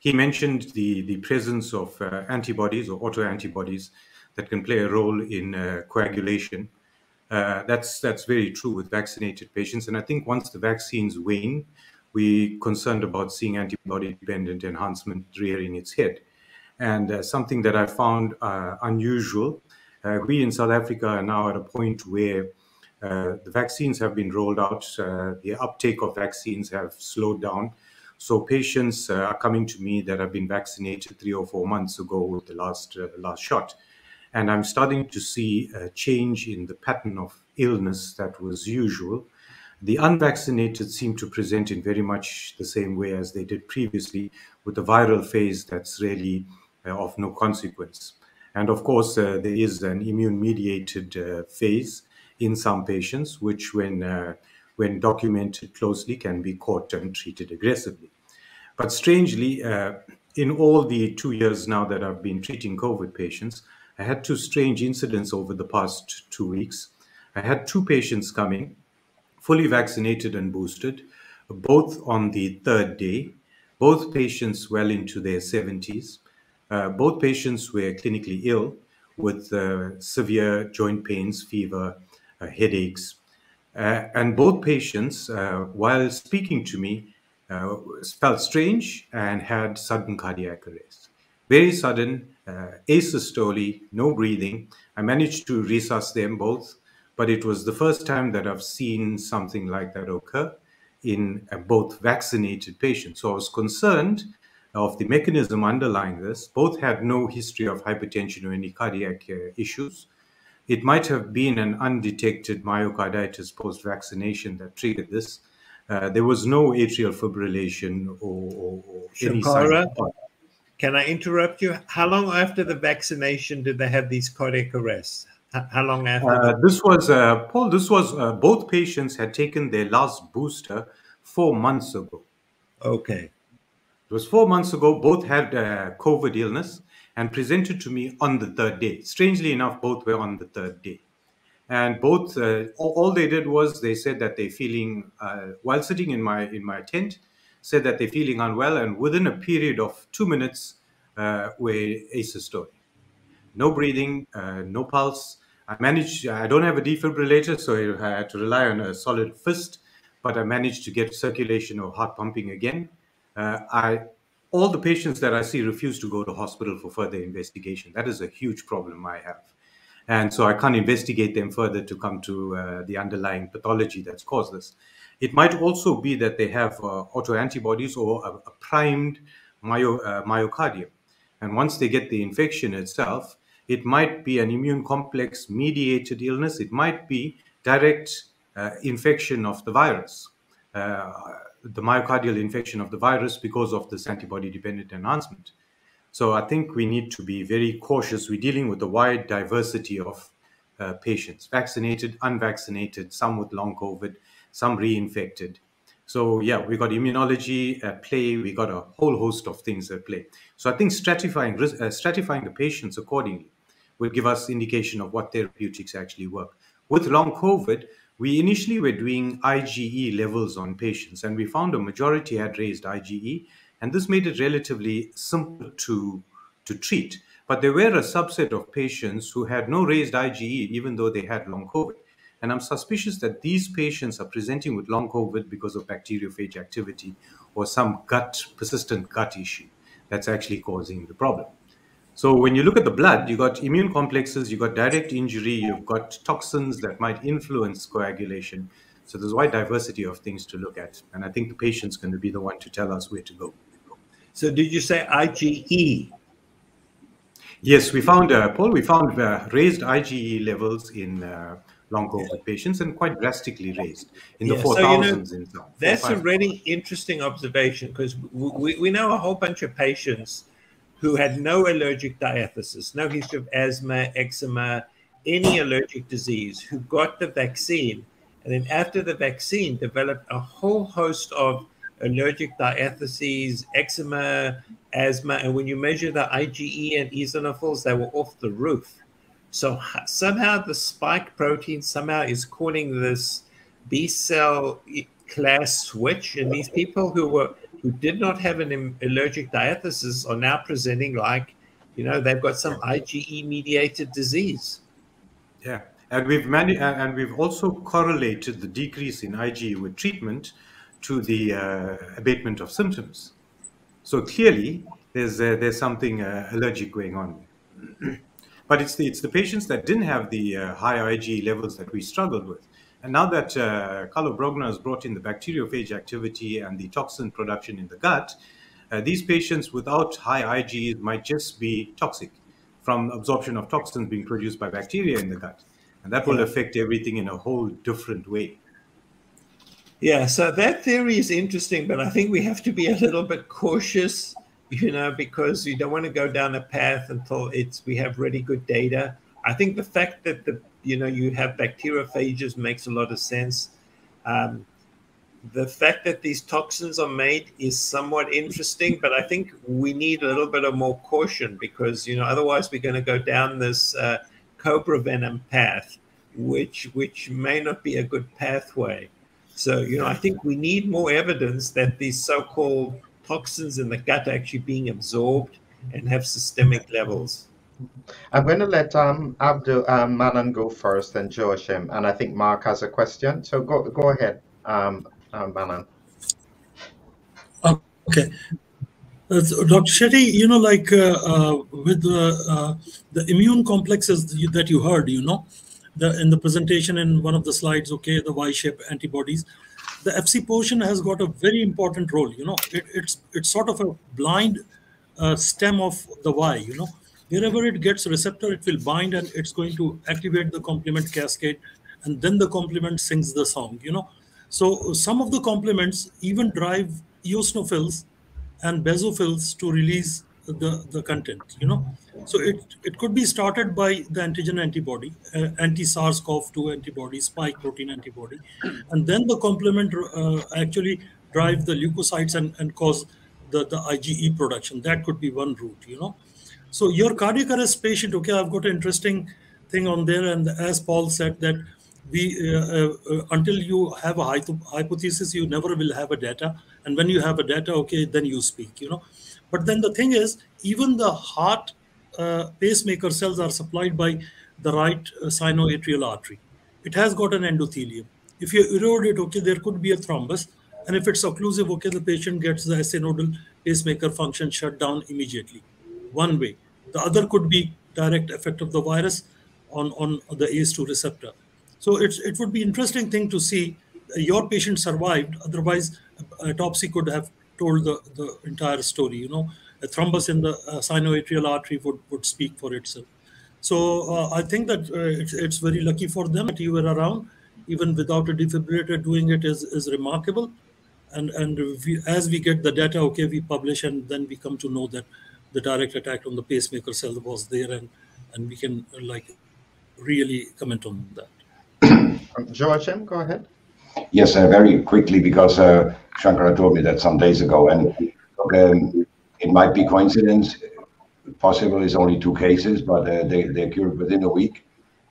he mentioned the presence of antibodies or autoantibodies that can play a role in coagulation. That's very true with vaccinated patients. And I think once the vaccines wane, we're concerned about seeing antibody-dependent enhancement rearing its head. And something that I found unusual, we in South Africa are now at a point where the vaccines have been rolled out. The uptake of vaccines have slowed down. So patients are coming to me that have been vaccinated 3 or 4 months ago with the last shot. And I'm starting to see a change in the pattern of illness that was usual. The unvaccinated seem to present in very much the same way as they did previously, with the viral phase that's really of no consequence. And of course, there is an immune-mediated phase in some patients, which when documented closely can be caught and treated aggressively. But strangely, in all the 2 years now that I've been treating COVID patients, I had 2 strange incidents over the past 2 weeks. I had 2 patients come in, fully vaccinated and boosted, both on the 3rd day, both patients well into their 70s. Both patients were clinically ill with severe joint pains, fever, headaches. And both patients, while speaking to me, felt strange and had sudden cardiac arrest. Very sudden, asystole, no breathing. I managed to resuscitate them both, but it was the first time that I've seen something like that occur in both vaccinated patients. So I was concerned of the mechanism underlying this. Both had no history of hypertension or any cardiac issues. It might have been an undetected myocarditis post-vaccination that triggered this. There was no atrial fibrillation or any sign. Can I interrupt you? How long after the vaccination did they have these cardiac arrests? How long after? This was, Paul, this was both patients had taken their last booster 4 months ago. Okay. It was 4 months ago. Both had COVID illness and presented to me on the third day. Strangely enough, both were on the third day. And both, all they did was they said that they're feeling, while sitting in my tent, said that they're feeling unwell. And within a period of 2 minutes, were asymptomatic. No breathing, no pulse. I managed, I don't have a defibrillator, so I had to rely on a solid fist, but I managed to get circulation or heart pumping again. All the patients that I see refuse to go to hospital for further investigation. That is a huge problem I have. And so I can't investigate them further to come to the underlying pathology that's caused this. It might also be that they have autoantibodies or a primed myocardium. And once they get the infection itself, it might be an immune complex mediated illness. It might be direct infection of the virus. The myocardial infection of the virus because of this antibody-dependent enhancement. So I think we need to be very cautious. We're dealing with a wide diversity of patients, vaccinated, unvaccinated, some with long COVID, some reinfected. So yeah, we got immunology at play. We got a whole host of things at play. So I think stratifying the patients accordingly will give us indication of what therapeutics actually work. With long COVID, we initially were doing IgE levels on patients, and we found a majority had raised IgE, and this made it relatively simple to treat. But there were a subset of patients who had no raised IgE, even though they had long COVID. And I'm suspicious that these patients are presenting with long COVID because of bacteriophage activity or some persistent gut issue that's actually causing the problem. So when you look at the blood, you've got immune complexes, you've got direct injury, you've got toxins that might influence coagulation. So there's a wide diversity of things to look at. And I think the patient's going to be the one to tell us where to go. So did you say IgE? Yes, we found, Paul, we found raised IgE levels in long COVID patients, and quite drastically raised in the 4,000s. So, that's a really interesting observation, because we know a whole bunch of patients who had no allergic diathesis, no history of asthma, eczema, any allergic disease, who got the vaccine. And then after the vaccine, developed a whole host of allergic diatheses, eczema, asthma. And when you measure the IgE and eosinophils, they were off the roof. So somehow the spike protein somehow is calling this B cell class switch. And these people who did not have an allergic diathesis are now presenting like, you know, they've got some IgE-mediated disease. Yeah, and we've also correlated the decrease in IgE with treatment to the abatement of symptoms. So clearly, there's something allergic going on. But it's the patients that didn't have the high IgE levels that we struggled with. And now that Carlo Brogna has brought in the bacteriophage activity and the toxin production in the gut, these patients without high IgE might just be toxic from absorption of toxins being produced by bacteria in the gut. And that will affect everything in a whole different way. Yeah, so that theory is interesting, but I think we have to be a little bit cautious, you know, because you don't want to go down a path until we have really good data. I think the fact that you have bacteriophages makes a lot of sense. The fact that these toxins are made is somewhat interesting, but I think we need a little bit of more caution because, you know, otherwise we're going to go down this cobra venom path, which may not be a good pathway. So, you know, I think we need more evidence that these so-called toxins in the gut are actually being absorbed and have systemic levels. I'm going to let Abdul Mannan go first, then Joachim, and I think Mark has a question. So go ahead, Mannan. Okay, so, Dr. Chetty, you know, like with the immune complexes that you heard, you know, in the presentation in one of the slides, okay, the Y-shaped antibodies, the Fc portion has got a very important role. You know, it's sort of a blind stem of the Y. You know. Wherever it gets a receptor, it will bind and it's going to activate the complement cascade, and then the complement sings the song, you know. So some of the complements even drive eosinophils and basophils to release the content, you know. So it could be started by the antigen antibody, anti-SARS-CoV-2 antibody, spike protein antibody, and then the complement actually drive the leukocytes and cause the IgE production. That could be one route, you know. So your cardiac arrest patient, okay, I've got an interesting thing on there, and as Paul said, that we until you have a hypothesis, you never will have a data, and when you have a data, okay, then you speak, you know. But then the thing is, even the heart pacemaker cells are supplied by the right sinoatrial artery. It has got an endothelium. If you erode it, okay, there could be a thrombus. And if it's occlusive, okay, the patient gets the SA nodal pacemaker function shut down immediately. One way. The other could be direct effect of the virus on the ACE2 receptor. So it would be interesting thing to see your patient survived. Otherwise, autopsy could have told the entire story, you know. A thrombus in the sinoatrial artery would speak for itself. So I think that it's very lucky for them that you were around. Even without a defibrillator, doing it is remarkable. And as we get the data, okay, we publish, and then we come to know that the direct attack on the pacemaker cell was there, and we can like really comment on that. Joachim, go ahead. Yes, very quickly, because Shankara told me that some days ago, and it might be coincidence. Possible is only 2 cases, but they're cured within a week,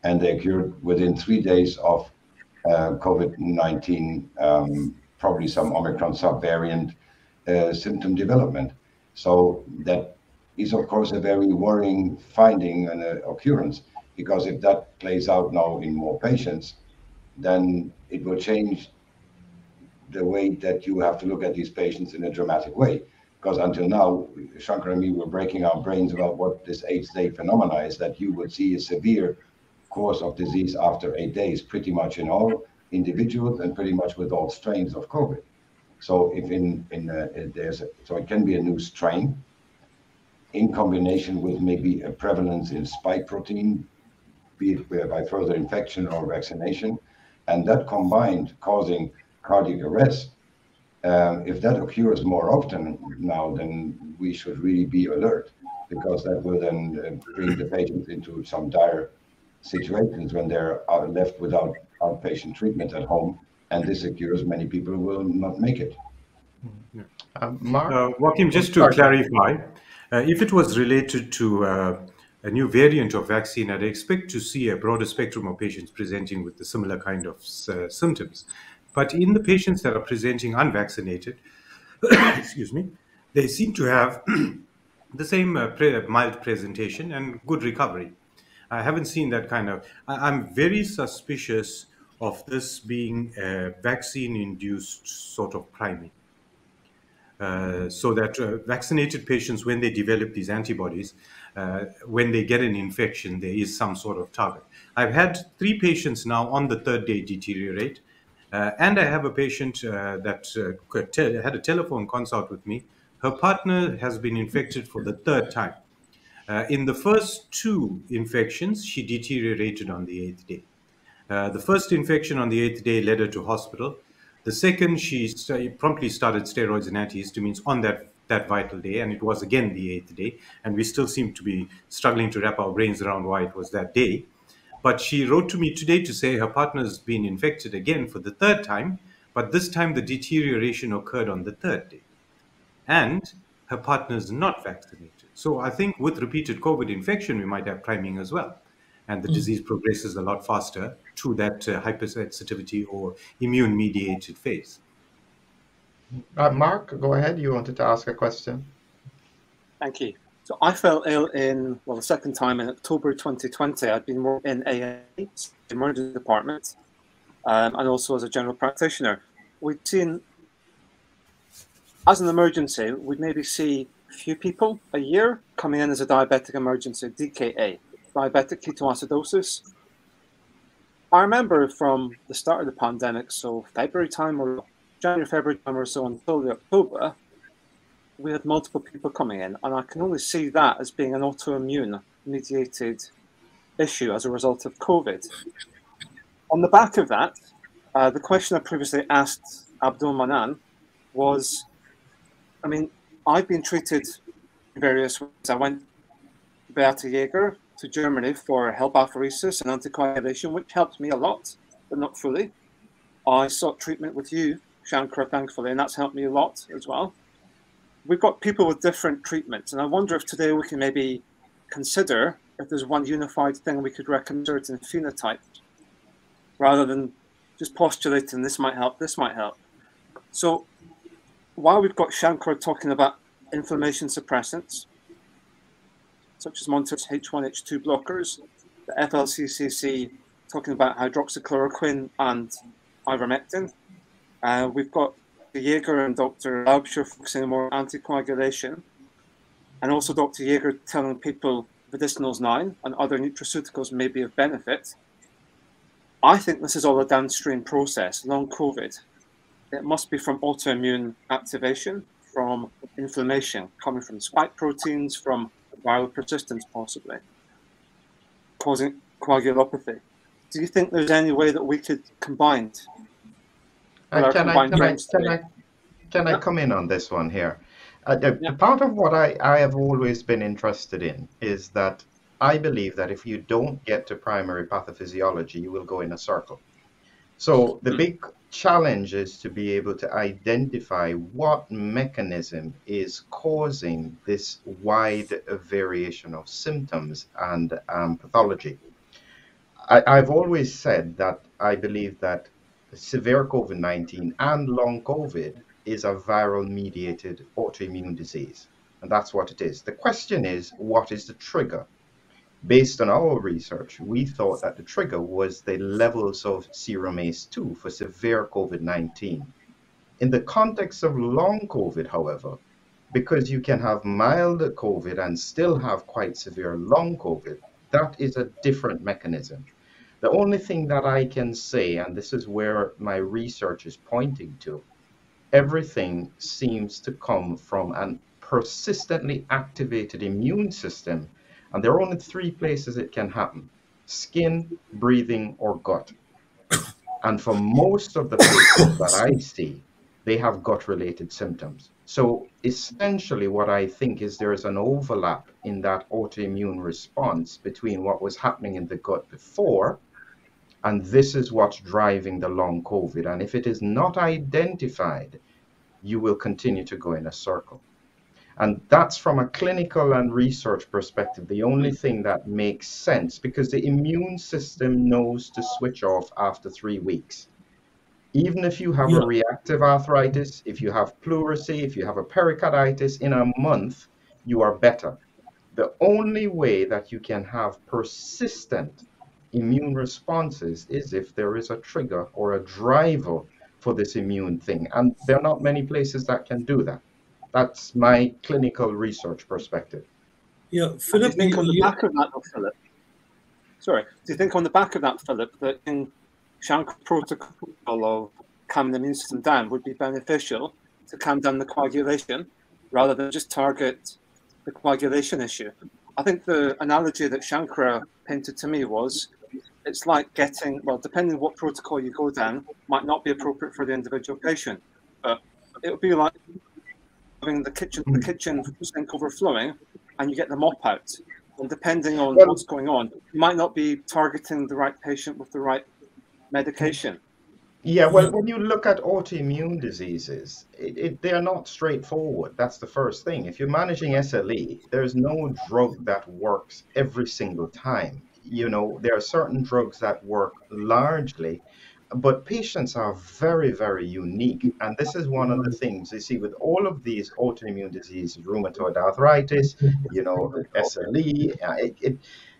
and they're cured within 3 days of COVID-19, probably some Omicron subvariant symptom development. So that is, of course, a very worrying finding and occurrence, because if that plays out now in more patients, then it will change the way that you have to look at these patients in a dramatic way. Because until now, Shankar and me were breaking our brains about what this 8-day phenomena is, that you would see a severe course of disease after 8 days, pretty much in all individuals and pretty much with all strains of COVID. So if so it can be a new strain in combination with maybe a prevalence in spike protein, be it by further infection or vaccination, and that combined causing cardiac arrest. If that occurs more often now, then we should really be alert, because that will then bring the patients into some dire situations when they're left without outpatient treatment at home, and this occurs, many people will not make it. Yeah. Mark? Joachim, just to clarify, if it was related to a new variant of vaccine, I'd expect to see a broader spectrum of patients presenting with a similar kind of symptoms. But in the patients that are presenting unvaccinated, excuse me, they seem to have the same mild presentation and good recovery. I haven't seen that kind of. I'm very suspicious of this being a vaccine-induced sort of priming, so that vaccinated patients, when they develop these antibodies, when they get an infection, there is some sort of target. I've had 3 patients now on the 3rd day deteriorate, and I have a patient that had a telephone consult with me. Her partner has been infected for the 3rd time. In the first 2 infections, she deteriorated on the 8th day. The first infection on the 8th day led her to hospital. The second, she promptly started steroids and antihistamines on that vital day, and it was again the 8th day, and we still seem to be struggling to wrap our brains around why it was that day. But she wrote to me today to say her partner's been infected again for the 3rd time, but this time the deterioration occurred on the 3rd day. And her partner's not vaccinated. So I think with repeated COVID infection, we might have priming as well. And the disease progresses a lot faster through that hypersensitivity or immune-mediated phase. Mark, go ahead. You wanted to ask a question. Thank you. So I fell ill the 2nd time in October 2020. I'd been working in AA, emergency department, and also as a general practitioner. We'd seen, as an emergency, we'd maybe see a few people a year coming in as a diabetic emergency, DKA, diabetic ketoacidosis. I remember from the start of the pandemic, so February time or January, February time or so until October, we had multiple people coming in, and I can only see that as being an autoimmune mediated issue as a result of COVID. On the back of that, the question I previously asked Abdul Mannan was, I mean, I've been treated various ways. I went to Berthe-Jaeger to Germany for help apheresis and anticoagulation, which helped me a lot, but not fully. I sought treatment with you, Shankara, thankfully, and that's helped me a lot as well. We've got people with different treatments, and I wonder if today we can maybe consider if there's one unified thing we could recommend certain phenotypes, rather than just postulating this might help, this might help. So while we've got Shankara talking about inflammation suppressants, such as Monter's H1H2 blockers, the FLCCC talking about hydroxychloroquine and ivermectin, we've got Dr. Jaeger and Dr. Laubscher focusing on more anticoagulation, and also Dr. Jaeger telling people Vedicinals 9 and other nutraceuticals may be of benefit. I think this is all a downstream process, long COVID. It must be from autoimmune activation, from inflammation, coming from spike proteins, from viral persistence possibly, causing coagulopathy. Do you think there's any way that we could combine? Can I come in on this one here? Part of what I have always been interested in is that I believe that if you don't get to primary pathophysiology, you will go in a circle. So the big challenge is to be able to identify what mechanism is causing this wide variation of symptoms and pathology. I've always said that I believe that severe COVID-19 and long COVID is a viral-mediated autoimmune disease, and that's what it is. The question is, what is the trigger? Based on our research, we thought that the trigger was the levels of serum ACE2 for severe COVID-19. In the context of long COVID, however, because you can have mild COVID and still have quite severe long COVID, that is a different mechanism. The only thing that I can say, and this is where my research is pointing to, everything seems to come from a persistently activated immune system. And there are only three places it can happen: skin, breathing, or gut. And for most of the patients that I see, they have gut-related symptoms. So essentially what I think is there is an overlap in that autoimmune response between what was happening in the gut before, and this is what's driving the long COVID. And if it is not identified, you will continue to go in a circle. And that's from a clinical and research perspective, the only thing that makes sense, because the immune system knows to switch off after 3 weeks. Even if you have a reactive arthritis, if you have pleurisy, if you have a pericarditis, in a month, you are better. The only way that you can have persistent immune responses is if there is a trigger or a driver for this immune thing. And there are not many places that can do that. That's my clinical research perspective. Yeah, Philip, do you think on the back of that, Philip? Sorry, do you think on the back of that, Philip, that in Shankara's protocol of calming the immune system down would be beneficial to calm down the coagulation rather than just target the coagulation issue? I think the analogy that Shankara painted to me was, it's like getting, well, depending on what protocol you go down, might not be appropriate for the individual patient, but it would be like having the kitchen sink overflowing, and you get the mop out. And depending on what's going on, you might not be targeting the right patient with the right medication. Yeah, well, when you look at autoimmune diseases, they are not straightforward. That's the first thing. If you're managing SLE, there's no drug that works every single time. You know, there are certain drugs that work largely, but patients are very, very unique. And this is one of the things you see with all of these autoimmune diseases, rheumatoid arthritis, you know, SLE.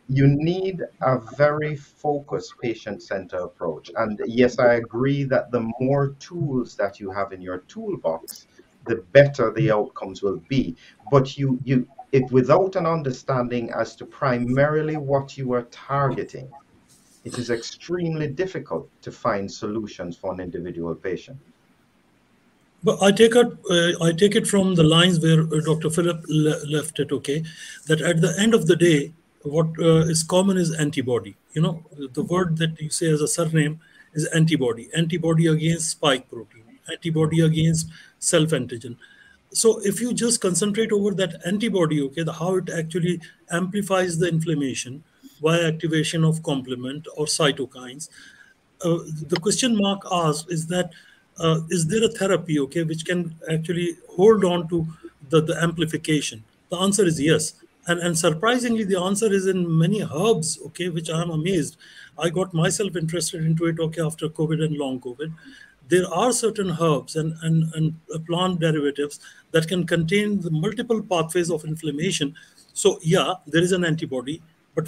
You need a very focused patient-centered approach. And yes, I agree that the more tools that you have in your toolbox, the better the outcomes will be. But if without an understanding as to primarily what you are targeting, it is extremely difficult to find solutions for an individual patient. But I take it from the lines where Dr. Philip left it, okay, that at the end of the day, what is common is antibody. You know, the word that you say as a surname is antibody. Antibody against spike protein, antibody against self-antigen. So if you just concentrate over that antibody, okay, how it actually amplifies the inflammation via activation of complement or cytokines, the question Mark asked is that, is there a therapy, okay, which can actually hold on to the amplification? The answer is yes. And surprisingly, the answer is in many herbs, okay, which I'm amazed. I got myself interested into it, okay, after COVID and long COVID. There are certain herbs and plant derivatives that can contain the multiple pathways of inflammation. So yeah, there is an antibody, but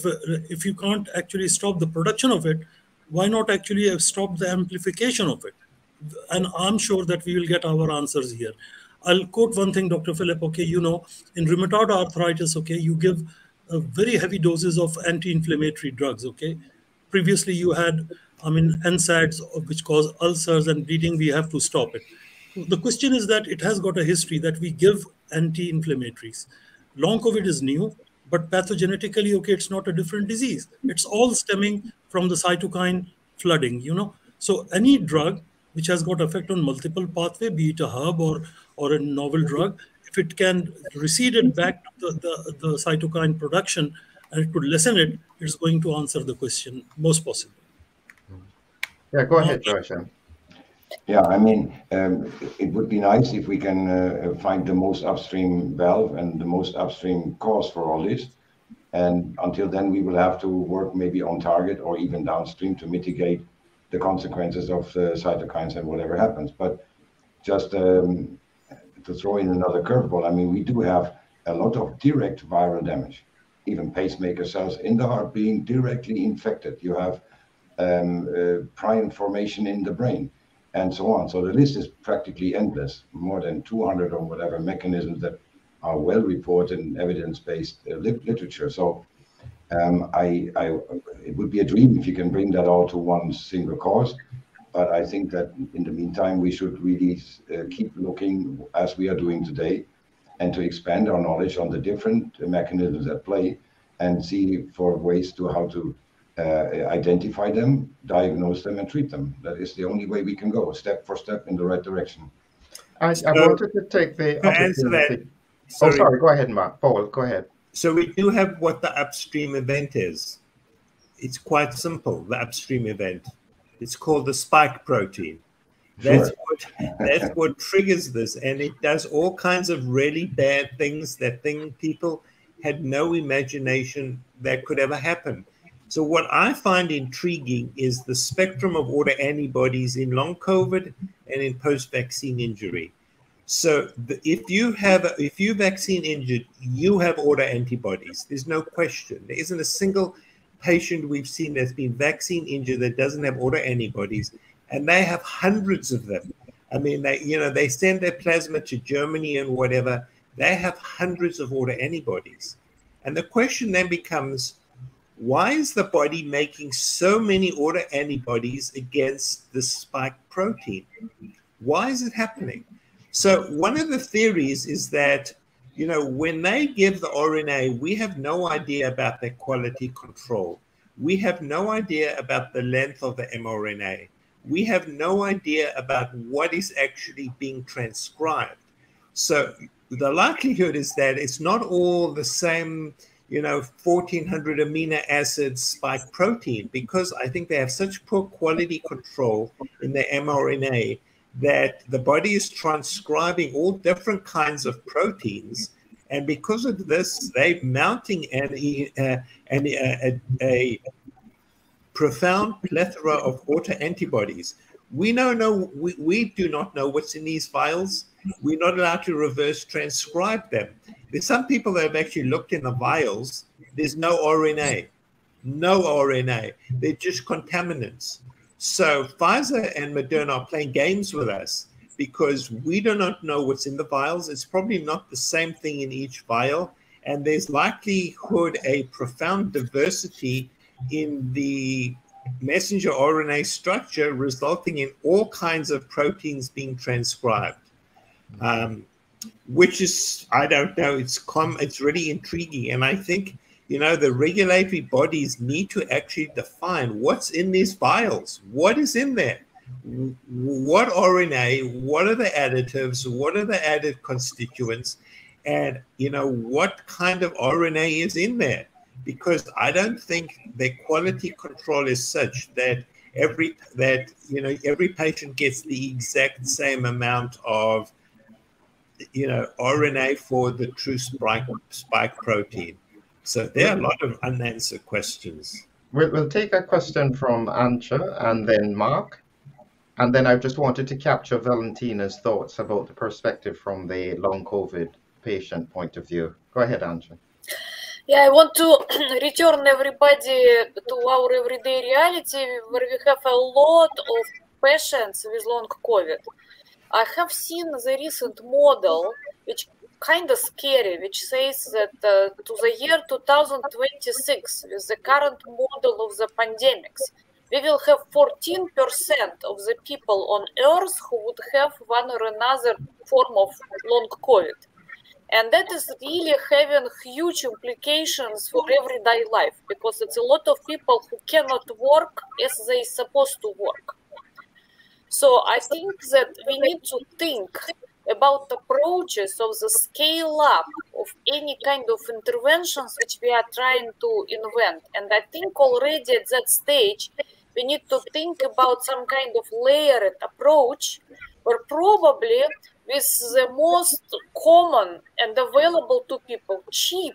if you can't actually stop the production of it, why not actually stop the amplification of it? And I'm sure that we will get our answers here. I'll quote one thing, Dr. Philip, okay, you know, in rheumatoid arthritis, okay, you give very heavy doses of anti-inflammatory drugs, okay? Previously you had, I mean, NSAIDs, which cause ulcers and bleeding, we have to stop it. The question is that it has got a history that we give anti-inflammatories. Long COVID is new, but pathogenetically, okay, it's not a different disease. It's all stemming from the cytokine flooding, you know? So any drug which has got effect on multiple pathway, be it a herb or a novel drug, if it can recede it back to the cytokine production and it could lessen it, it's going to answer the question most possibly. Yeah, go ahead, Joachim. Yeah, I mean, it would be nice if we can find the most upstream valve and the most upstream cause for all this. And until then, we will have to work maybe on target or even downstream to mitigate the consequences of the cytokines and whatever happens. But just to throw in another curveball, I mean, we do have a lot of direct viral damage, even pacemaker cells in the heart being directly infected. You have prion formation in the brain and so on. So the list is practically endless, more than 200 or whatever mechanisms that are well reported in evidence-based literature. So it would be a dream if you can bring that all to one single cause. But I think that in the meantime, we should really keep looking, as we are doing today, and to expand our knowledge on the different mechanisms at play and see for ways to how to identify them, diagnose them, and treat them. That is the only way we can go, step for step, in the right direction. I wanted to take the opportunity. Sorry. Oh, sorry. Go ahead, Mark. Paul, go ahead. So we do have what the upstream event is. It's quite simple, the upstream event. It's called the spike protein. That's, that's what triggers this. And it does all kinds of really bad things that people had no imagination that could ever happen. So what I find intriguing is the spectrum of autoantibodies in long COVID and in post-vaccine injury. So if you vaccine injured, you have autoantibodies. There's no question. There isn't a single patient we've seen that's been vaccine injured that doesn't have autoantibodies, and they have hundreds of them. I mean, they send their plasma to Germany and whatever. They have hundreds of autoantibodies. And the question then becomes, why is the body making so many autoantibodies against the spike protein? Why is it happening? So one of the theories is that, you know, when they give the RNA, we have no idea about the quality control. We have no idea about the length of the mRNA. We have no idea about what is actually being transcribed. So the likelihood is that it's not all the same, you know, 1,400 amino acid spike protein, because I think they have such poor quality control in the mRNA that the body is transcribing all different kinds of proteins. And because of this, they're mounting a profound plethora of autoantibodies. We do not know what's in these vials. We're not allowed to reverse transcribe them. There's some people that have actually looked in the vials. There's no RNA, no RNA. They're just contaminants. So Pfizer and Moderna are playing games with us because we do not know what's in the vials. It's probably not the same thing in each vial. And there's likelihood a profound diversity in the messenger RNA structure, resulting in all kinds of proteins being transcribed, which is, I don't know, it's really intriguing. And I think, you know, the regulatory bodies need to actually define what's in these vials. What is in there? what RNA, what are the additives, what are the added constituents, and you know what kind of RNA is in there, because I don't think the quality control is such that every patient gets the exact same amount of RNA for the true spike protein. So there are a lot of unanswered questions. We'll take a question from Anja and then Mark. And then I just wanted to capture Valentina's thoughts about the perspective from the long COVID patient point of view. Go ahead, Anja. Yeah, I want to return everybody to our everyday reality where we have a lot of patients with long COVID. I have seen the recent model, which kind of scary, which says that to the year 2026, with the current model of the pandemics, we will have 14% of the people on Earth who would have one or another form of long COVID. And that is really having huge implications for everyday life, because it's a lot of people who cannot work as they are supposed to work. So I think that we need to think about approaches of the scale-up of any kind of interventions which we are trying to invent. And I think already at that stage, we need to think about some kind of layered approach, where probably with the most common and available to people, cheap,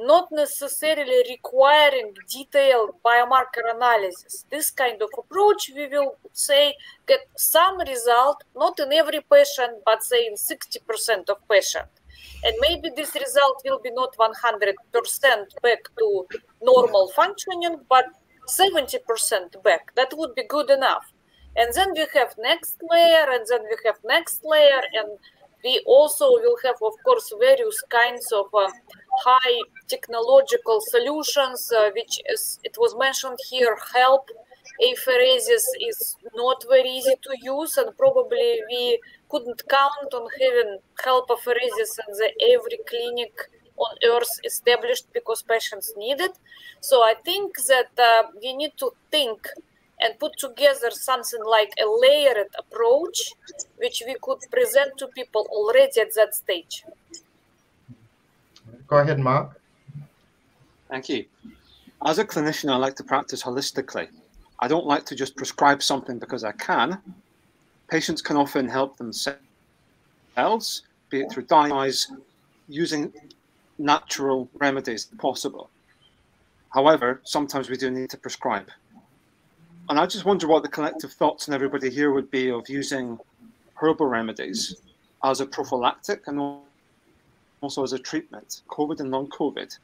not necessarily requiring detailed biomarker analysis. This kind of approach, we will say, get some result, not in every patient, but say in 60% of patients. And maybe this result will be not 100% back to normal functioning, but 70% back. That would be good enough. And then we have next layer, and then we have next layer, and we also will have, of course, various kinds of high technological solutions, which, as it was mentioned here, help apheresis is not very easy to use, and probably we couldn't count on having help apheresis in every clinic on Earth established because patients need it. So I think that we need to think and put together something like a layered approach, which we could present to people already at that stage. Go ahead, Mark. Thank you. As a clinician, I like to practice holistically. I don't like to just prescribe something because I can. Patients can often help themselves, be it through diets, using natural remedies if possible. However, sometimes we do need to prescribe. And I just wonder what the collective thoughts in everybody here would be of using herbal remedies as a prophylactic and also as a treatment, COVID and long COVID.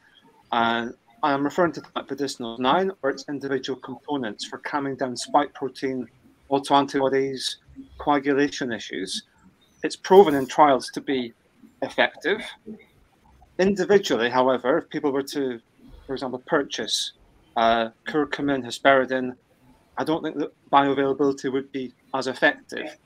And I'm referring to Vedicinals 9 or its individual components for calming down spike protein, autoantibodies, coagulation issues. It's proven in trials to be effective. Individually, however, if people were to, for example, purchase curcumin, hesperidin, I don't think that bioavailability would be as effective.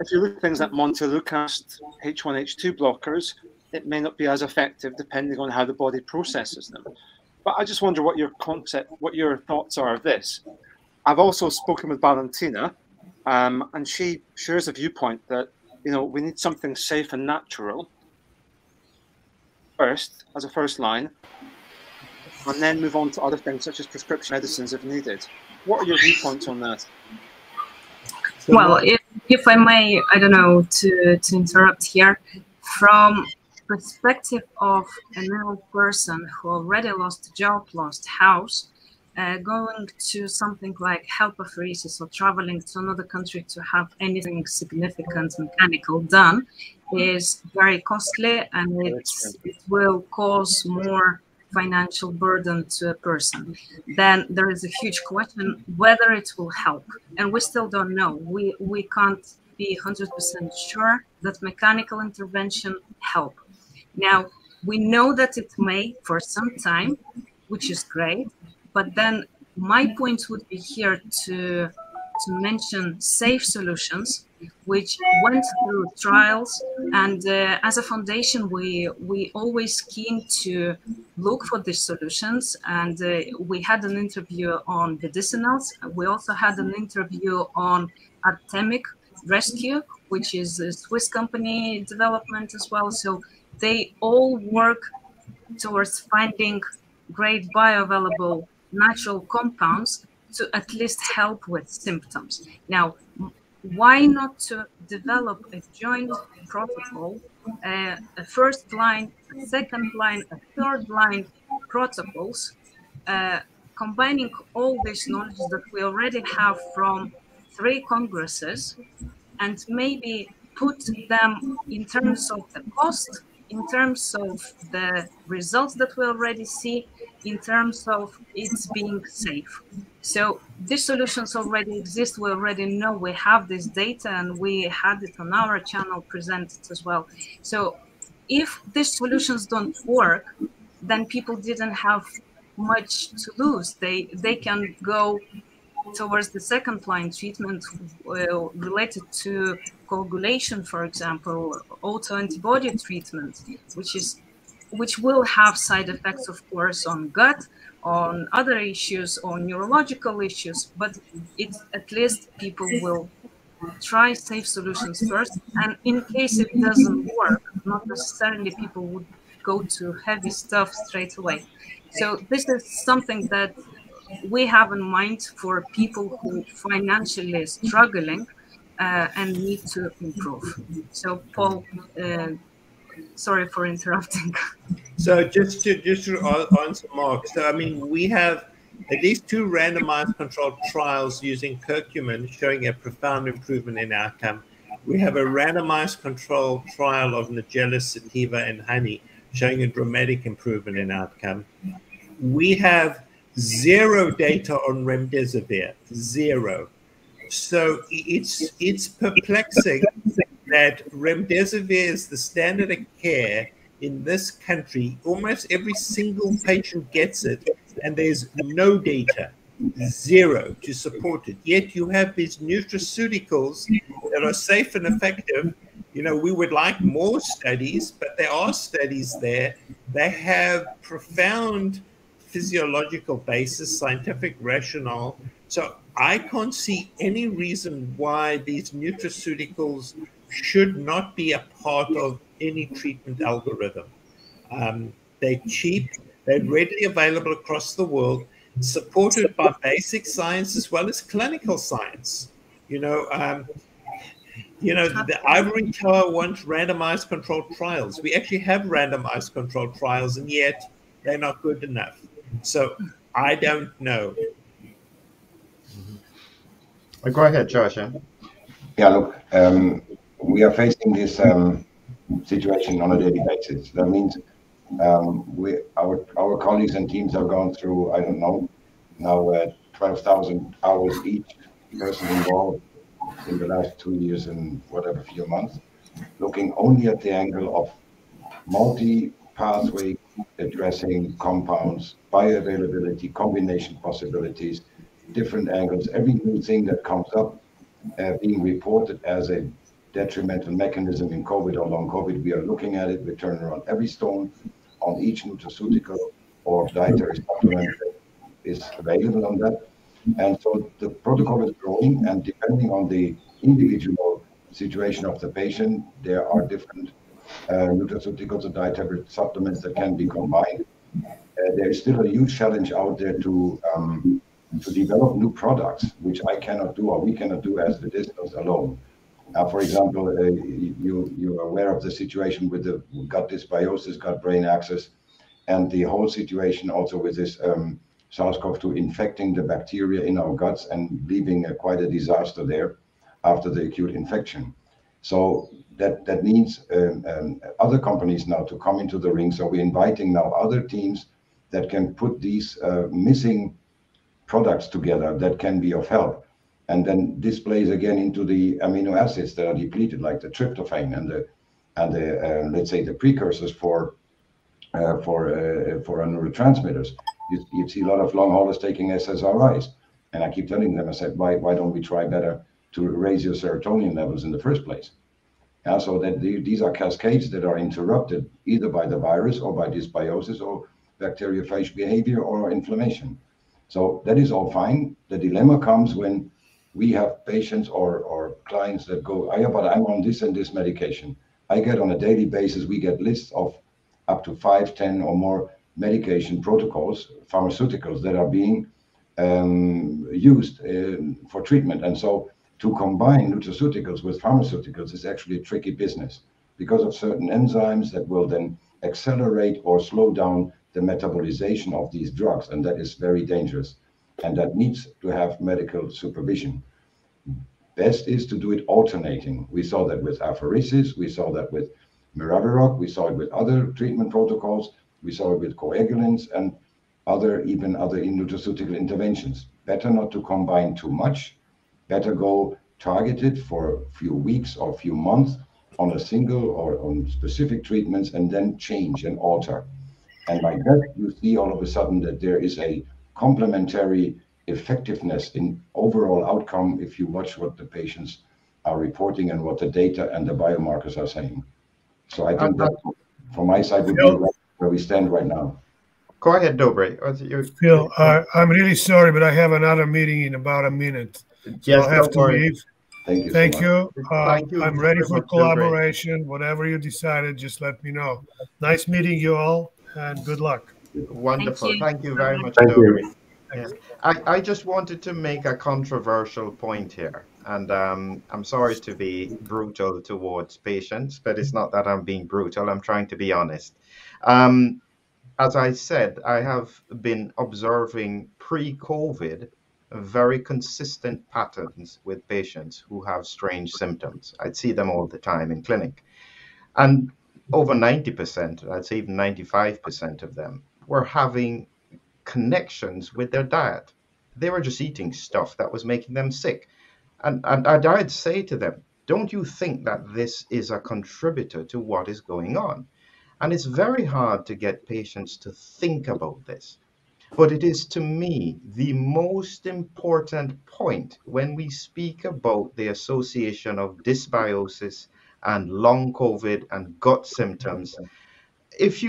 If you look at things like montelukast, H1H2 blockers, it may not be as effective depending on how the body processes them. But I just wonder what your concept, what your thoughts are of this. I've also spoken with Valentina, and she shares a viewpoint that, we need something safe and natural first, as a first line, and then move on to other things such as prescription medicines if needed. What are your viewpoints on that? Well, if I may, I don't know, to interrupt here. From perspective of an ill person who already lost a job, lost house, going to something like helpapheresis or traveling to another country to have anything significant mechanical done is very costly, and it will cause more financial burden to a person. Then there is a huge question whether it will help, and we still don't know. We can't be 100% sure that mechanical intervention help. Now, we know that it may for some time, which is great, but then my point would be here to mention safe solutions which went through trials, and as a foundation we always keen to look for these solutions, and we had an interview on Vedicinals. We also had an interview on Artemic Rescue, which is a Swiss company development as well. So they all work towards finding great bioavailable natural compounds to at least help with symptoms. Now, why not to develop a joint protocol, a first line, a second line, a third line protocols, combining all this knowledge that we already have from 3 congresses, and maybe put them in terms of the cost, in terms of the results that we already see, in terms of it's being safe. So these solutions already exist. We already know, we have this data, and we had it on our channel presented as well. So if these solutions don't work, then people didn't have much to lose. They can go towards the second line treatment related to coagulation, for example, autoantibody treatment, which will have side effects, of course, on gut, on other issues, on neurological issues, but it's at least people will try safe solutions first, and in case it doesn't work, not necessarily people would go to heavy stuff straight away. So this is something that we have in mind for people who financially struggling and need to improve. So Paul, sorry for interrupting. So just to answer Mark, so I mean, we have at least 2 randomized controlled trials using curcumin showing a profound improvement in outcome. We have a randomized controlled trial of Nigella sativa and honey showing a dramatic improvement in outcome. We have 0 data on remdesivir, 0. So it's perplexing that remdesivir is the standard of care in this country. Almost every single patient gets it, and there's no data, 0, to support it. Yet you have these nutraceuticals that are safe and effective. You know, we would like more studies, but there are studies there. They have profound physiological basis, scientific rationale. So I can't see any reason why these nutraceuticals should not be a part of any treatment algorithm. They're cheap, they're readily available across the world, supported by basic science as well as clinical science. The ivory tower wants randomized controlled trials. We actually have randomized controlled trials, and yet they're not good enough. So I don't know. Mm-hmm. Go ahead, Josh. Yeah, look, we are facing this situation on a daily basis. That means our colleagues and teams have gone through, I don't know, now 12,000 hours each person involved in the last 2 years and whatever few months, looking only at the angle of multi-pathway addressing compounds, bioavailability, combination possibilities, different angles, every new thing that comes up being reported as a detrimental mechanism in COVID or long COVID. We are looking at it, we turn around every stone on each nutraceutical or dietary supplement that is available on that. And so the protocol is growing, and depending on the individual situation of the patient, there are different nutraceuticals and dietary supplements that can be combined. There is still a huge challenge out there to develop new products, which I cannot do or we cannot do as Vedicinals alone. For example, you are aware of the situation with the gut dysbiosis, gut-brain axis, and the whole situation also with this SARS-CoV-2 infecting the bacteria in our guts and leaving quite a disaster there after the acute infection. So that needs other companies now to come into the ring. So we're inviting now other teams that can put these missing products together that can be of help. And then this plays again into the amino acids that are depleted, like the tryptophan and the let's say the precursors for our neurotransmitters. You see a lot of long haulers taking SSRIs. And I keep telling them, I said, why don't we try better to raise your serotonin levels in the first place? Yeah, so that these are cascades that are interrupted either by the virus or by dysbiosis or bacteriophage behavior or inflammation. So that is all fine. The dilemma comes when we have patients or clients that go, but I'm on this and this medication. I get on a daily basis, we get lists of up to 5, 10 or more medication protocols, pharmaceuticals that are being used for treatment. And so to combine nutraceuticals with pharmaceuticals is actually a tricky business because of certain enzymes that will then accelerate or slow down the metabolization of these drugs. And that is very dangerous. And that needs to have medical supervision. Best is to do it alternating. We saw that with apheresis. We saw that with miraviroc. We saw it with other treatment protocols. We saw it with coagulants and even other nutraceutical interventions. Better not to combine too much. Better go targeted for a few weeks or a few months on a single or on specific treatments and then change and alter. And like that, you see all of a sudden that there is a complementary effectiveness in overall outcome if you watch what the patients are reporting and what the data and the biomarkers are saying. So I think that from my side would be where we stand right now. Go ahead, Dobry. Phil, I'm really sorry, but I have another meeting in about a minute. Yes, I'll have to leave. Thank you. Thank you. I'm ready for collaboration. Whatever you decided, just let me know. Nice meeting you all, and good luck. Wonderful. Thank you very much, Dobry. Yes. I just wanted to make a controversial point here. And I'm sorry to be brutal towards patients, but it's not that I'm being brutal. I'm trying to be honest. As I said, I have been observing pre-COVID very consistent patterns with patients who have strange symptoms. I'd see them all the time in clinic. And over 90%, I'd say even 95% of them were having connections with their diet. They were just eating stuff that was making them sick. And I'd say to them, don't you think that this is a contributor to what is going on? And it's very hard to get patients to think about this. But it is, to me, the most important point when we speak about the association of dysbiosis and long COVID and gut symptoms. If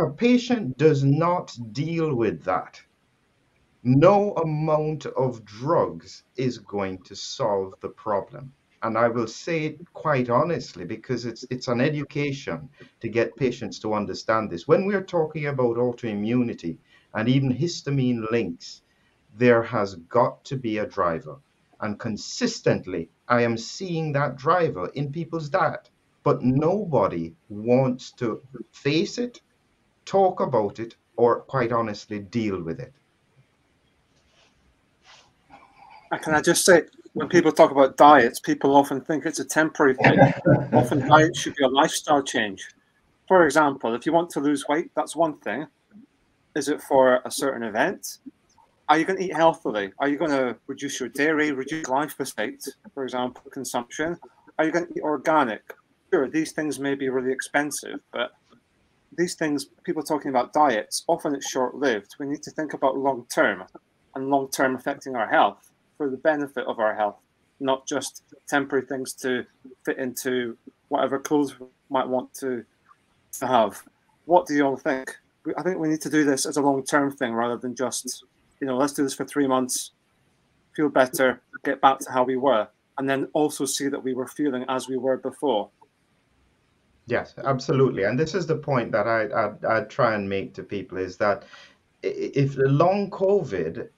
a patient does not deal with that, no amount of drugs is going to solve the problem. And I will say it quite honestly, because it's an education to get patients to understand this. When we are talking about autoimmunity, and even histamine links, there has got to be a driver. And consistently, I am seeing that driver in people's diet, but nobody wants to face it, talk about it, or quite honestly, deal with it. Can I just say, when people talk about diets, people often think it's a temporary thing. Often diet should be a lifestyle change. For example, if you want to lose weight, that's one thing. Is it for a certain event? Are you going to eat healthily? Are you going to reduce your dairy, reduce glyphosate, for example, consumption? Are you going to eat organic? Sure, these things may be really expensive, but these things, people talking about diets, often it's short-lived. We need to think about long-term and long-term affecting our health for the benefit of our health, not just temporary things to fit into whatever clothes we might want to have. What do you all think? I think we need to do this as a long-term thing rather than just, you know, let's do this for 3 months, feel better, get back to how we were, and then also see that we were feeling as we were before. Yes, absolutely. And this is the point that I try and make to people is that if the long COVID,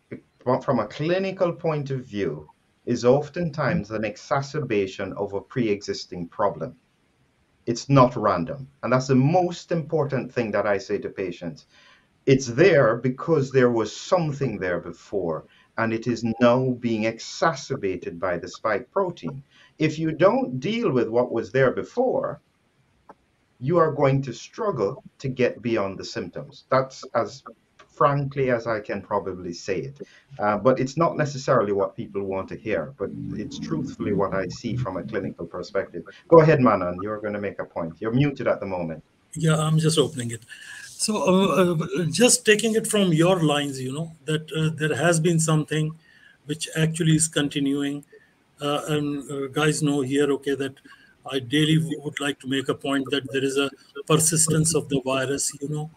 from a clinical point of view, is oftentimes an exacerbation of a pre-existing problem. It's not random. And that's the most important thing that I say to patients. It's there because there was something there before, and it is now being exacerbated by the spike protein. If you don't deal with what was there before, you are going to struggle to get beyond the symptoms. That's as frankly as I can probably say it. But it's not necessarily what people want to hear, but it's truthfully what I see from a clinical perspective. Go ahead, Manan, you're going to make a point. You're muted at the moment. Yeah, I'm just opening it. So just taking it from your lines, you know, that there has been something which actually is continuing. And guys know here, okay, that I daily would like to make a point that there is a persistence of the virus, you know,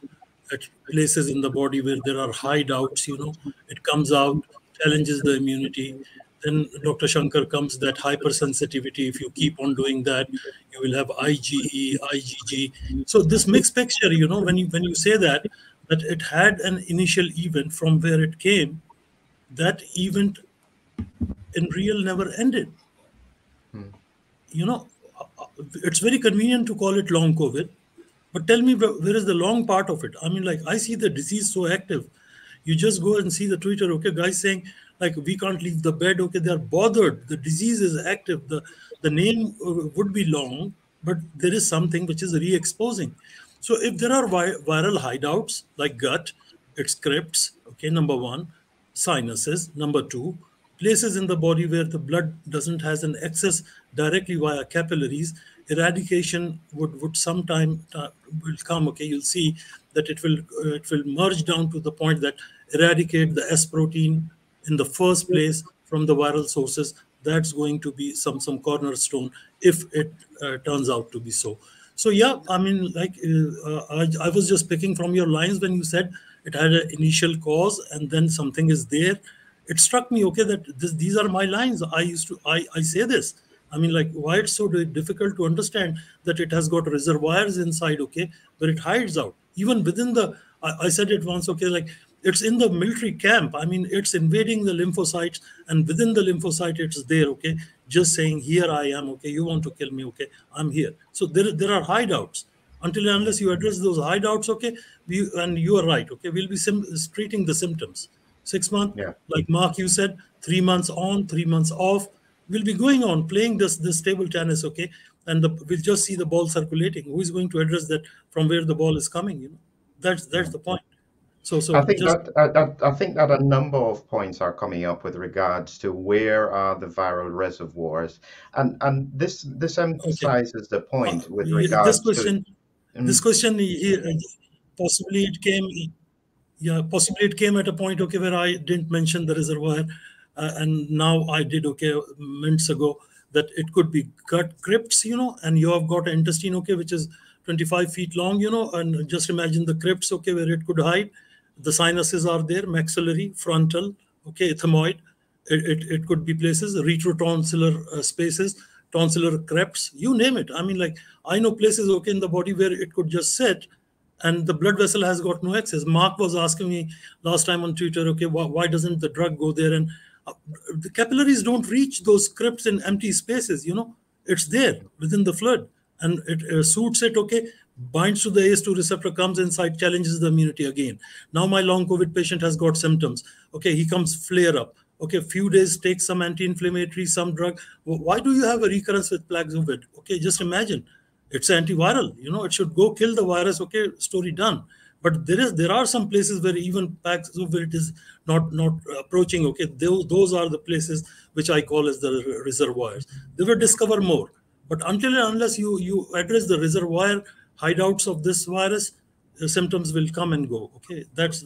at places in the body where there are hideouts, you know, it comes out, challenges the immunity. Then Dr. Shankar comes that hypersensitivity. If you keep on doing that, you will have IgE, IgG. So this mixed picture, you know, when you say that it had an initial event from where it came, that event in real never ended. You know, it's very convenient to call it long COVID, but tell me where is the long part of it? I mean, like I see the disease so active. You just go and see the Twitter, okay, guys saying, like, we can't leave the bed, okay, they're bothered, the disease is active, the name would be long, but there is something which is re-exposing. So if there are viral hideouts like gut, it's crypts, okay, number one, sinuses, number two, places in the body where the blood doesn't has an excess directly via capillaries, eradication would sometime will come, okay, you'll see that it will merge down to the point that eradicate the S protein in the first place from the viral sources. That's going to be some cornerstone if it turns out to be so. So yeah, I mean, like I was just picking from your lines when you said it had an initial cause and then something is there. It struck me, okay, that these are my lines. I say this. I mean, like, why it's so difficult to understand that it has got reservoirs inside, okay, where it hides out. Even within the, I said it once, okay, like, it's in the military camp. I mean, it's invading the lymphocytes, and within the lymphocyte, it's there, okay, just saying, here I am, okay, you want to kill me, okay, I'm here. So there are hideouts. Until and unless you address those hideouts, okay, and you are right, okay, we'll be treating the symptoms. 6 months, yeah. Like Mark, you said, 3 months on, 3 months off. We'll be going on, playing this table tennis, okay, and we'll just see the ball circulating. Who is going to address that from where the ball is coming, you know? That's the point. So I think I think that a number of points are coming up with regards to where are the viral reservoirs, and this emphasizes the point with regards to this question possibly it came, yeah, possibly it came at a point, okay, where I didn't mention the reservoir, and now I did, okay, minutes ago, that it could be gut crypts, you know, and you have got an intestine, okay, which is 25 feet long, you know, and just imagine the crypts, okay, where it could hide. The sinuses are there, maxillary, frontal, okay, ethmoid. It could be places, retrotonsillar spaces, tonsillar crypts, you name it. I mean, like, I know places, okay, in the body where it could just sit, and the blood vessel has got no access. Mark was asking me last time on Twitter, okay, why doesn't the drug go there? And the capillaries don't reach those crypts in empty spaces, you know. It's there within the flood, and it suits it, okay, binds to the ACE2 receptor, comes inside, challenges the immunity again. Now my long COVID patient has got symptoms. Okay, he comes flare up. Okay, few days, take some anti-inflammatory, some drug. Why do you have a recurrence with plaques of it? Okay, just imagine. It's antiviral, you know, it should go kill the virus, okay, story done. But there are some places where even Paxlovid is not approaching, okay, those are the places which I call as the reservoirs. They will discover more. But until and unless you address the reservoir hideouts of this virus, the symptoms will come and go. Okay, that's.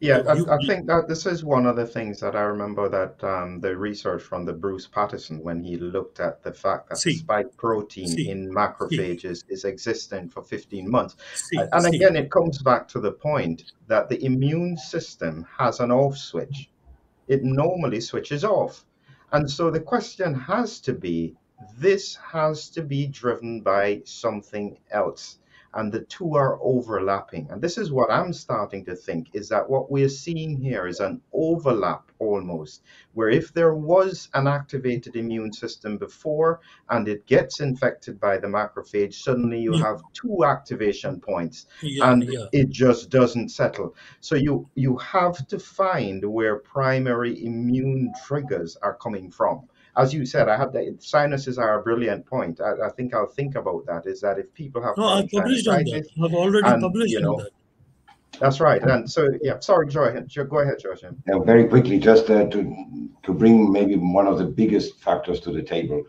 Yeah, I think that this is one of the things that I remember that the research from the Bruce Patterson, when he looked at the fact that the spike protein in macrophages is existent for 15 months. And again, it comes back to the point that the immune system has an off switch. It normally switches off. And so the question has to be, this has to be driven by something else. And the two are overlapping. And this is what I'm starting to think, is that what we're seeing here is an overlap almost, where if there was an activated immune system before and it gets infected by the macrophage, suddenly you have two activation points, and it just doesn't settle. So you have to find where primary immune triggers are coming from. As you said, I had the sinuses are a brilliant point. I think I'll think about that. Is that if people have I've published on that. I've already published on that. That's right. And so, yeah. Sorry, go ahead, George. Yeah, very quickly, just to bring maybe one of the biggest factors to the table.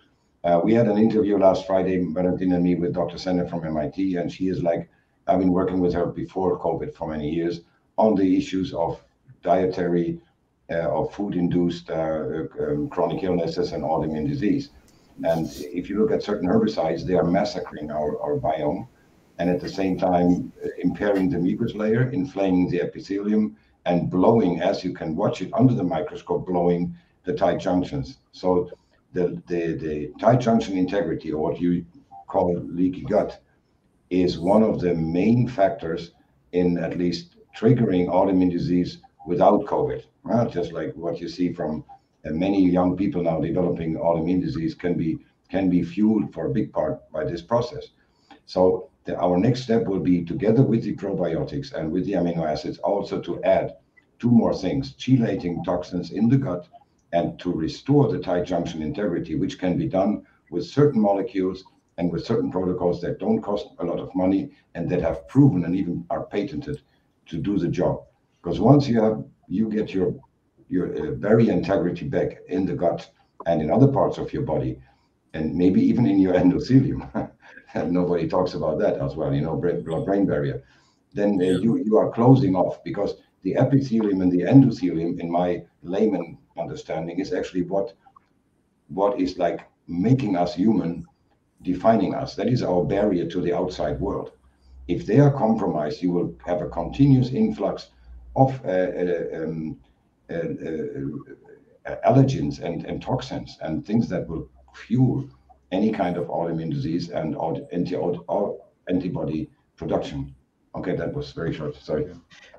We had an interview last Friday, Valentina and me, with Dr. Senner from MIT, and she is like, I've been working with her before COVID for many years on the issues of dietary of food-induced chronic illnesses and autoimmune disease. And if you look at certain herbicides, they are massacring our biome, and at the same time impairing the mucus layer, inflaming the epithelium, and blowing, as you can watch it under the microscope, blowing the tight junctions. So the tight junction integrity, or what you call leaky gut, is one of the main factors in at least triggering autoimmune disease without COVID. Well, just like what you see from many young people now developing autoimmune disease can be fueled for a big part by this process. So our next step will be, together with the probiotics and with the amino acids, also to add two more things: chelating toxins in the gut, and to restore the tight junction integrity, which can be done with certain molecules and with certain protocols that don't cost a lot of money and that have proven and even are patented to do the job. Because once you get your very integrity back in the gut and in other parts of your body, and maybe even in your endothelium, and nobody talks about that as well, you know, blood-brain barrier, then you are closing off, because the epithelium and the endothelium, in my layman understanding, is actually what is like making us human, defining us. That is our barrier to the outside world. If they are compromised, you will have a continuous influx of allergens and toxins and things that will fuel any kind of autoimmune disease and antibody production. Okay, that was very short, sorry.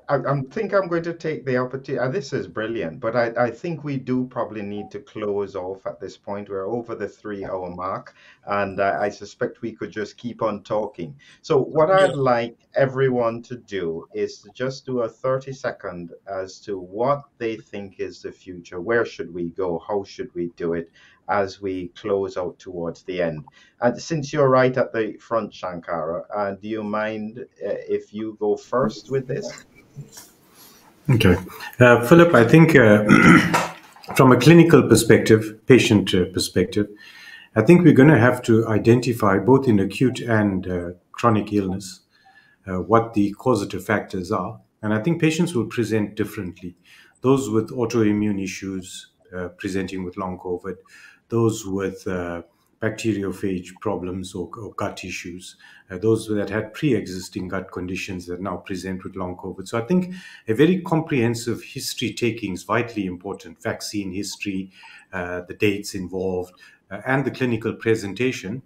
I think I'm going to take the opportunity. This is brilliant, but I think we do probably need to close off at this point. We're over the 3-hour mark, and I suspect we could just keep on talking. So what I'd like everyone to do is to just do a 30-second as to what they think is the future. Where should we go? How should we do it as we close out towards the end? And since you're right at the front, Shankara, do you mind if you go first with this? Okay. Philip, I think from a clinical perspective, patient perspective, I think we're going to have to identify, both in acute and chronic illness, what the causative factors are. And I think patients will present differently. Those with autoimmune issues presenting with long COVID, those with bacteriophage problems or gut issues, those that had pre-existing gut conditions that now present with long COVID. So I think a very comprehensive history taking is vitally important: vaccine history, the dates involved, and the clinical presentation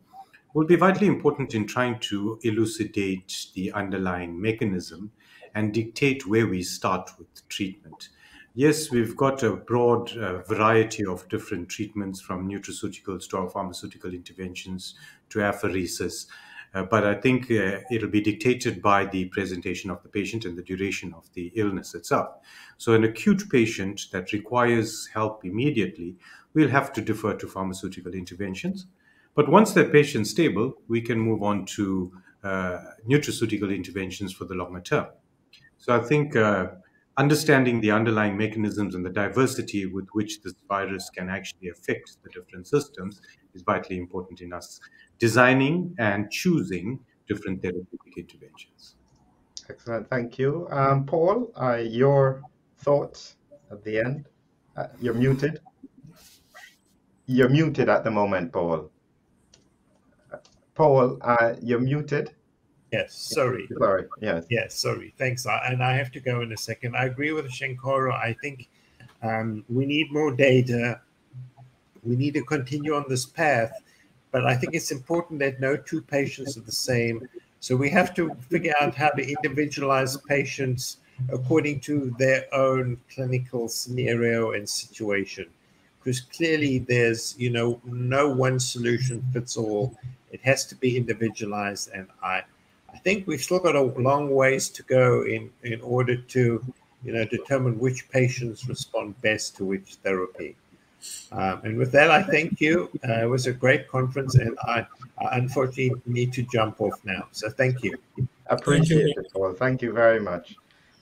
will be vitally important in trying to elucidate the underlying mechanism and dictate where we start with treatment. Yes, we've got a broad variety of different treatments, from nutraceuticals to our pharmaceutical interventions to apheresis, but I think it'll be dictated by the presentation of the patient and the duration of the illness itself. So an acute patient that requires help immediately will have to defer to pharmaceutical interventions. But once that patient's stable, we can move on to nutraceutical interventions for the longer term. So I think understanding the underlying mechanisms and the diversity with which this virus can actually affect the different systems is vitally important in us designing and choosing different therapeutic interventions. Excellent, thank you. Paul, your thoughts at the end? You're muted. You're muted at the moment, Paul. Paul, you're muted. Yes, sorry. Sorry. Yes. Yes, sorry. Thanks. And I have to go in a second. I agree with Shankara. I think we need more data. We need to continue on this path. But I think it's important that no two patients are the same. So we have to figure out how to individualize patients according to their own clinical scenario and situation. Because clearly there's, you know, no one solution fits all. It has to be individualized, and I think we've still got a long ways to go in order to, you know, determine which patients respond best to which therapy. And with that, I thank you. It was a great conference, and I unfortunately need to jump off now. So thank you. Appreciate it, Paul. Thank you very much.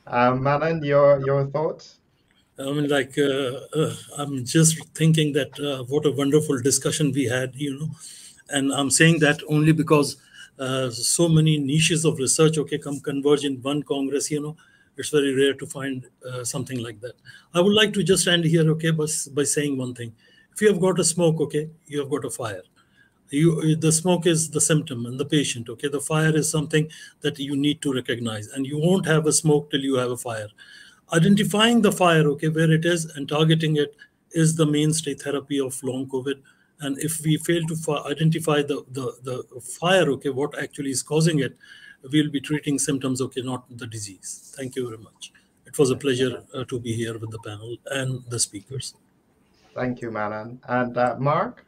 Manan, your thoughts? I mean, like, I'm just thinking that what a wonderful discussion we had, you know, and I'm saying that only because so many niches of research, okay, come converge in one Congress, you know, It's very rare to find something like that. I would like to just end here, okay, by saying one thing. If you have got a smoke, okay, you have got a fire. The smoke is the symptom and the patient, okay? The fire is something that you need to recognize, and you won't have a smoke till you have a fire. Identifying the fire, okay, where it is and targeting it is the mainstay therapy of long COVID. And if we fail to identify the fire, okay, what actually is causing it, we'll be treating symptoms, okay, not the disease. Thank you very much. It was a pleasure to be here with the panel and the speakers. Thank you, Manan. And Mark?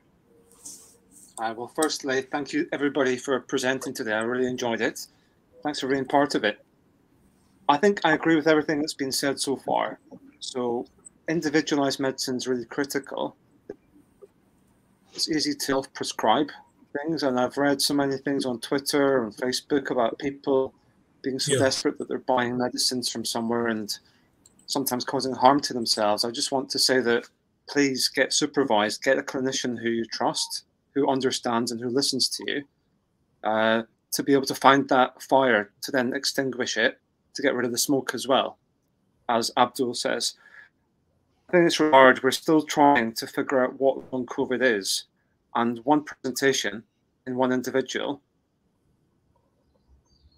Well, firstly, thank you everybody for presenting today. I really enjoyed it. Thanks for being part of it. I think I agree with everything that's been said so far. So individualized medicine is really critical. It's easy to self-prescribe things, and I've read so many things on Twitter and Facebook about people being so desperate that they're buying medicines from somewhere and sometimes causing harm to themselves. I just want to say that please get supervised, get a clinician who you trust, who understands and who listens to you, to be able to find that fire, to then extinguish it, to get rid of the smoke as well, as Abdul says. In this regard, we're still trying to figure out what long COVID is, and one presentation in one individual,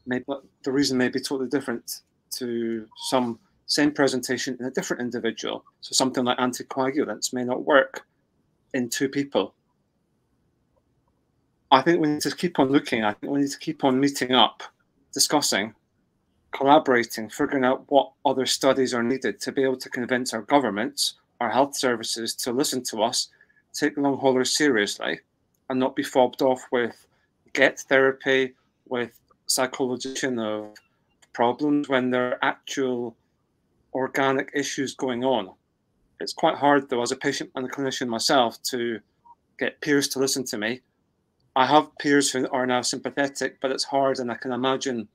the reason may be totally different to some same presentation in a different individual. So something like anticoagulants may not work in two people. I think we need to keep on looking. I think we need to keep on meeting up, discussing, collaborating, figuring out what other studies are needed to be able to convince our governments, our health services to listen to us, take long haulers seriously, and not be fobbed off with get therapy, with psychologization of problems when there are actual organic issues going on. It's quite hard, though, as a patient and a clinician myself, to get peers to listen to me. I have peers who are now sympathetic, but it's hard, and I can imagine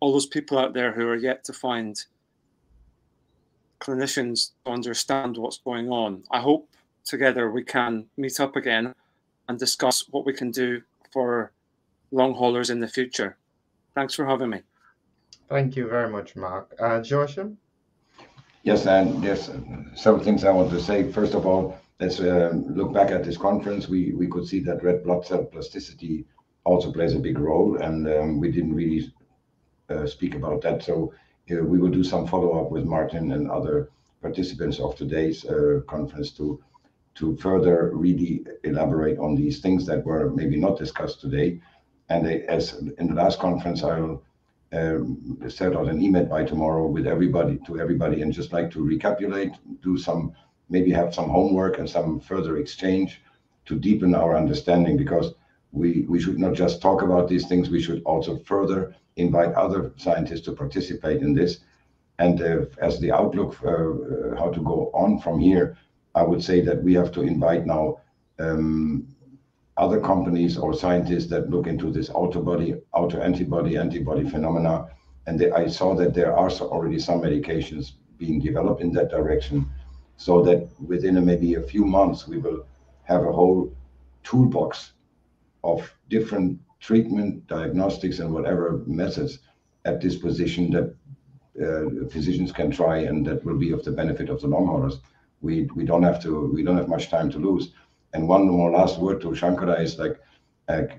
all those people out there who are yet to find clinicians to understand what's going on. I hope together we can meet up again and discuss what we can do for long haulers in the future. Thanks for having me. Thank you very much, Mark. Joachim? Yes, and there's several things I want to say. First of all, let's look back at this conference. We could see that red blood cell plasticity also plays a big role, and we didn't really speak about that. So we will do some follow-up with Martin and other participants of today's conference to further really elaborate on these things that were maybe not discussed today. And as in the last conference, I'll send out an email by tomorrow with everybody, to everybody, and just like to recapitulate, do some, maybe have some homework and some further exchange to deepen our understanding, because we should not just talk about these things, we should also further invite other scientists to participate in this. And as the outlook for how to go on from here, I would say that we have to invite now other companies or scientists that look into this autoantibody phenomena. And I saw that there are already some medications being developed in that direction, so that within maybe a few months, we will have a whole toolbox of different treatment, diagnostics, and whatever methods at disposition that physicians can try, and that will be of the benefit of the long haulers. We don't have much time to lose. And one more last word to Shankara is like,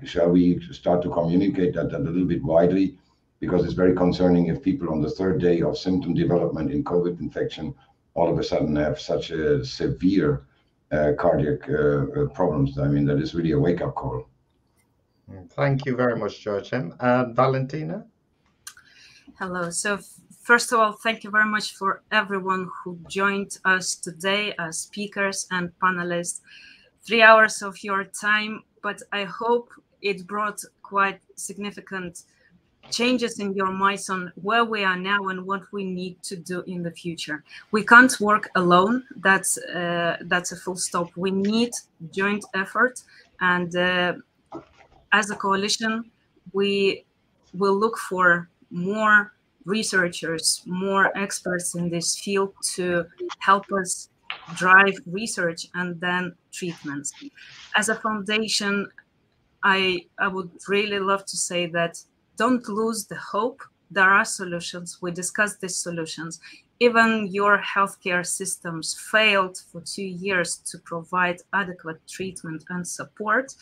shall we start to communicate that a little bit widely? Because it's very concerning if people on the third day of symptom development in COVID infection all of a sudden have such a severe cardiac problems. I mean, that is really a wake-up call. Thank you very much, Joachim. Valentina? Hello. So first of all, thank you very much for everyone who joined us today as speakers and panelists. 3 hours of your time, but I hope it brought quite significant changes in your minds on where we are now and what we need to do in the future. We can't work alone. That's a full stop. We need joint effort, and as a coalition, we will look for more researchers, more experts in this field to help us drive research and then treatments. As a foundation, I would really love to say that don't lose the hope, there are solutions. We discussed these solutions. Even your healthcare systems failed for 2 years to provide adequate treatment and support.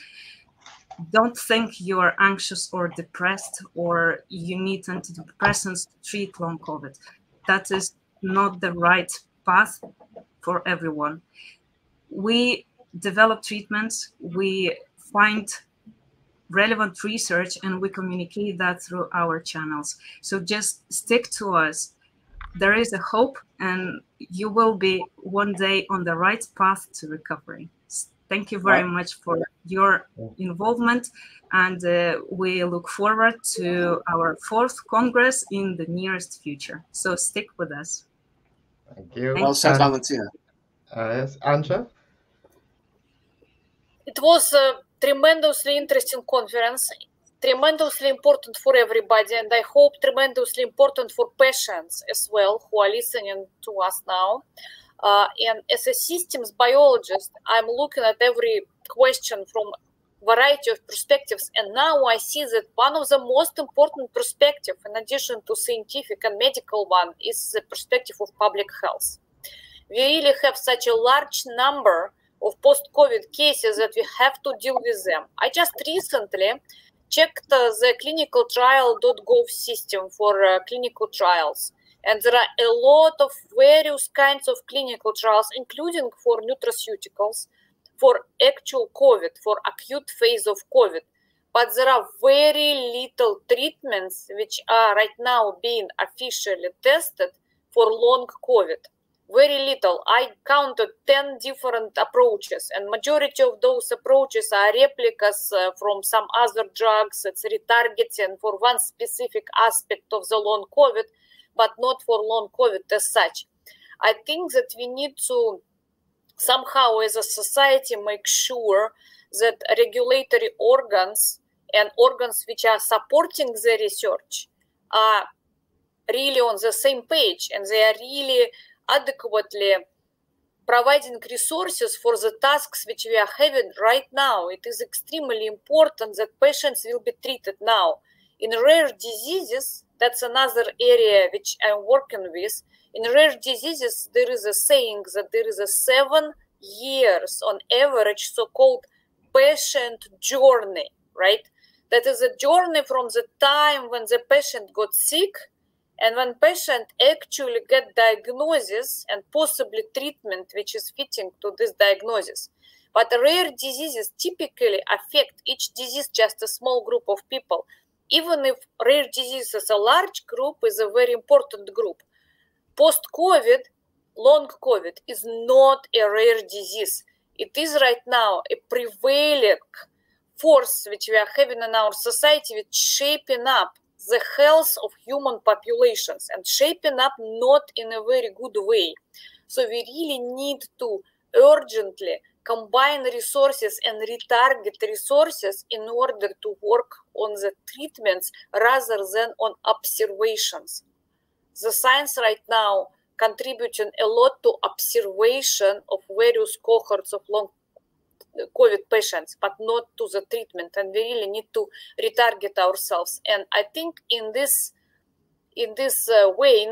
Don't think you're anxious or depressed or you need antidepressants to treat long COVID. That is not the right path for everyone. We develop treatments, we find relevant research, and we communicate that through our channels. So just stick to us. There is a hope, and you will be one day on the right path to recovery. Thank you very much for your involvement, and we look forward to our 4th Congress in the nearest future. So stick with us. Thank you. Well said, Valentina. Yes, Anja? It was a tremendously interesting conference, tremendously important for everybody, and I hope tremendously important for patients as well who are listening to us now. And as a systems biologist, I'm looking at every question from a variety of perspectives. And now I see that one of the most important perspectives, in addition to scientific and medical one, is the perspective of public health. We really have such a large number of post-COVID cases that we have to deal with them. I just recently checked the clinicaltrial.gov system for clinical trials. And there are a lot of various kinds of clinical trials, including for nutraceuticals, for actual COVID, for acute phase of COVID. But there are very little treatments which are right now being officially tested for long COVID. Very little. I counted 10 different approaches, and majority of those approaches are replicas from some other drugs. It's retargeting for one specific aspect of the long COVID, but not for long COVID as such. I think that we need to somehow as a society make sure that regulatory organs and organs which are supporting the research are really on the same page, and they are really adequately providing resources for the tasks which we are having right now. It is extremely important that patients will be treated now. In rare diseases, that's another area which I'm working with. In rare diseases, there is a saying that there is a 7 years on average so-called patient journey, right? That is a journey from the time when the patient got sick and when patient actually get diagnosis and possibly treatment which is fitting to this diagnosis. But rare diseases typically affect each disease just a small group of people. Even if rare diseases, a large group is a very important group. Post-COVID, long COVID is not a rare disease. It is right now a prevailing force which we are having in our society, which shaping up the health of human populations and shaping up not in a very good way. So we really need to urgently combine resources and retarget resources in order to work on the treatments rather than on observations. The science right now contributing a lot to observation of various cohorts of long COVID patients, but not to the treatment. And we really need to retarget ourselves. And I think in this vein,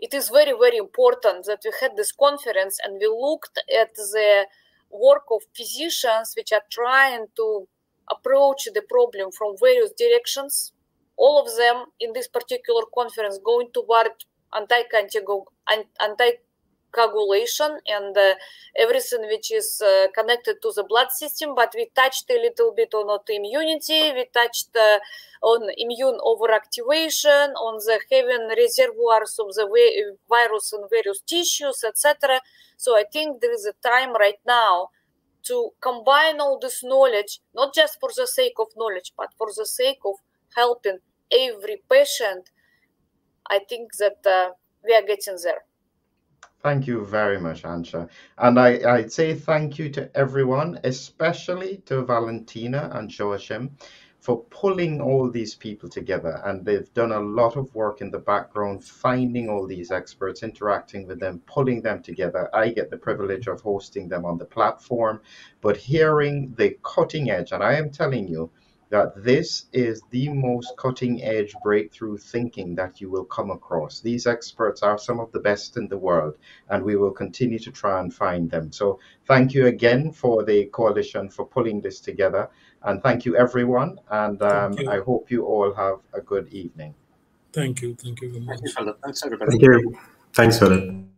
it is very, very important that we had this conference and we looked at the work of physicians which are trying to approach the problem from various directions. All of them in this particular conference going toward anticoagulation and everything which is connected to the blood system, but we touched a little bit on autoimmunity, we touched on immune overactivation, on the having reservoirs of the virus in various tissues, etc. So I think there is a time right now to combine all this knowledge, not just for the sake of knowledge, but for the sake of helping every patient. I think that we are getting there. Thank you very much, Anja. And I'd say thank you to everyone, especially to Valentina and Joachim, for pulling all these people together. And they've done a lot of work in the background, finding all these experts, interacting with them, pulling them together. I get the privilege of hosting them on the platform, but hearing the cutting edge, and I am telling you, that this is the most cutting-edge breakthrough thinking that you will come across. These experts are some of the best in the world, and we will continue to try and find them. So thank you again for the coalition for pulling this together, and thank you everyone, and I hope you all have a good evening. Thank you. Thank you very much. Thanks, Philip. Thanks, everybody. Thank you. Thanks, Philip.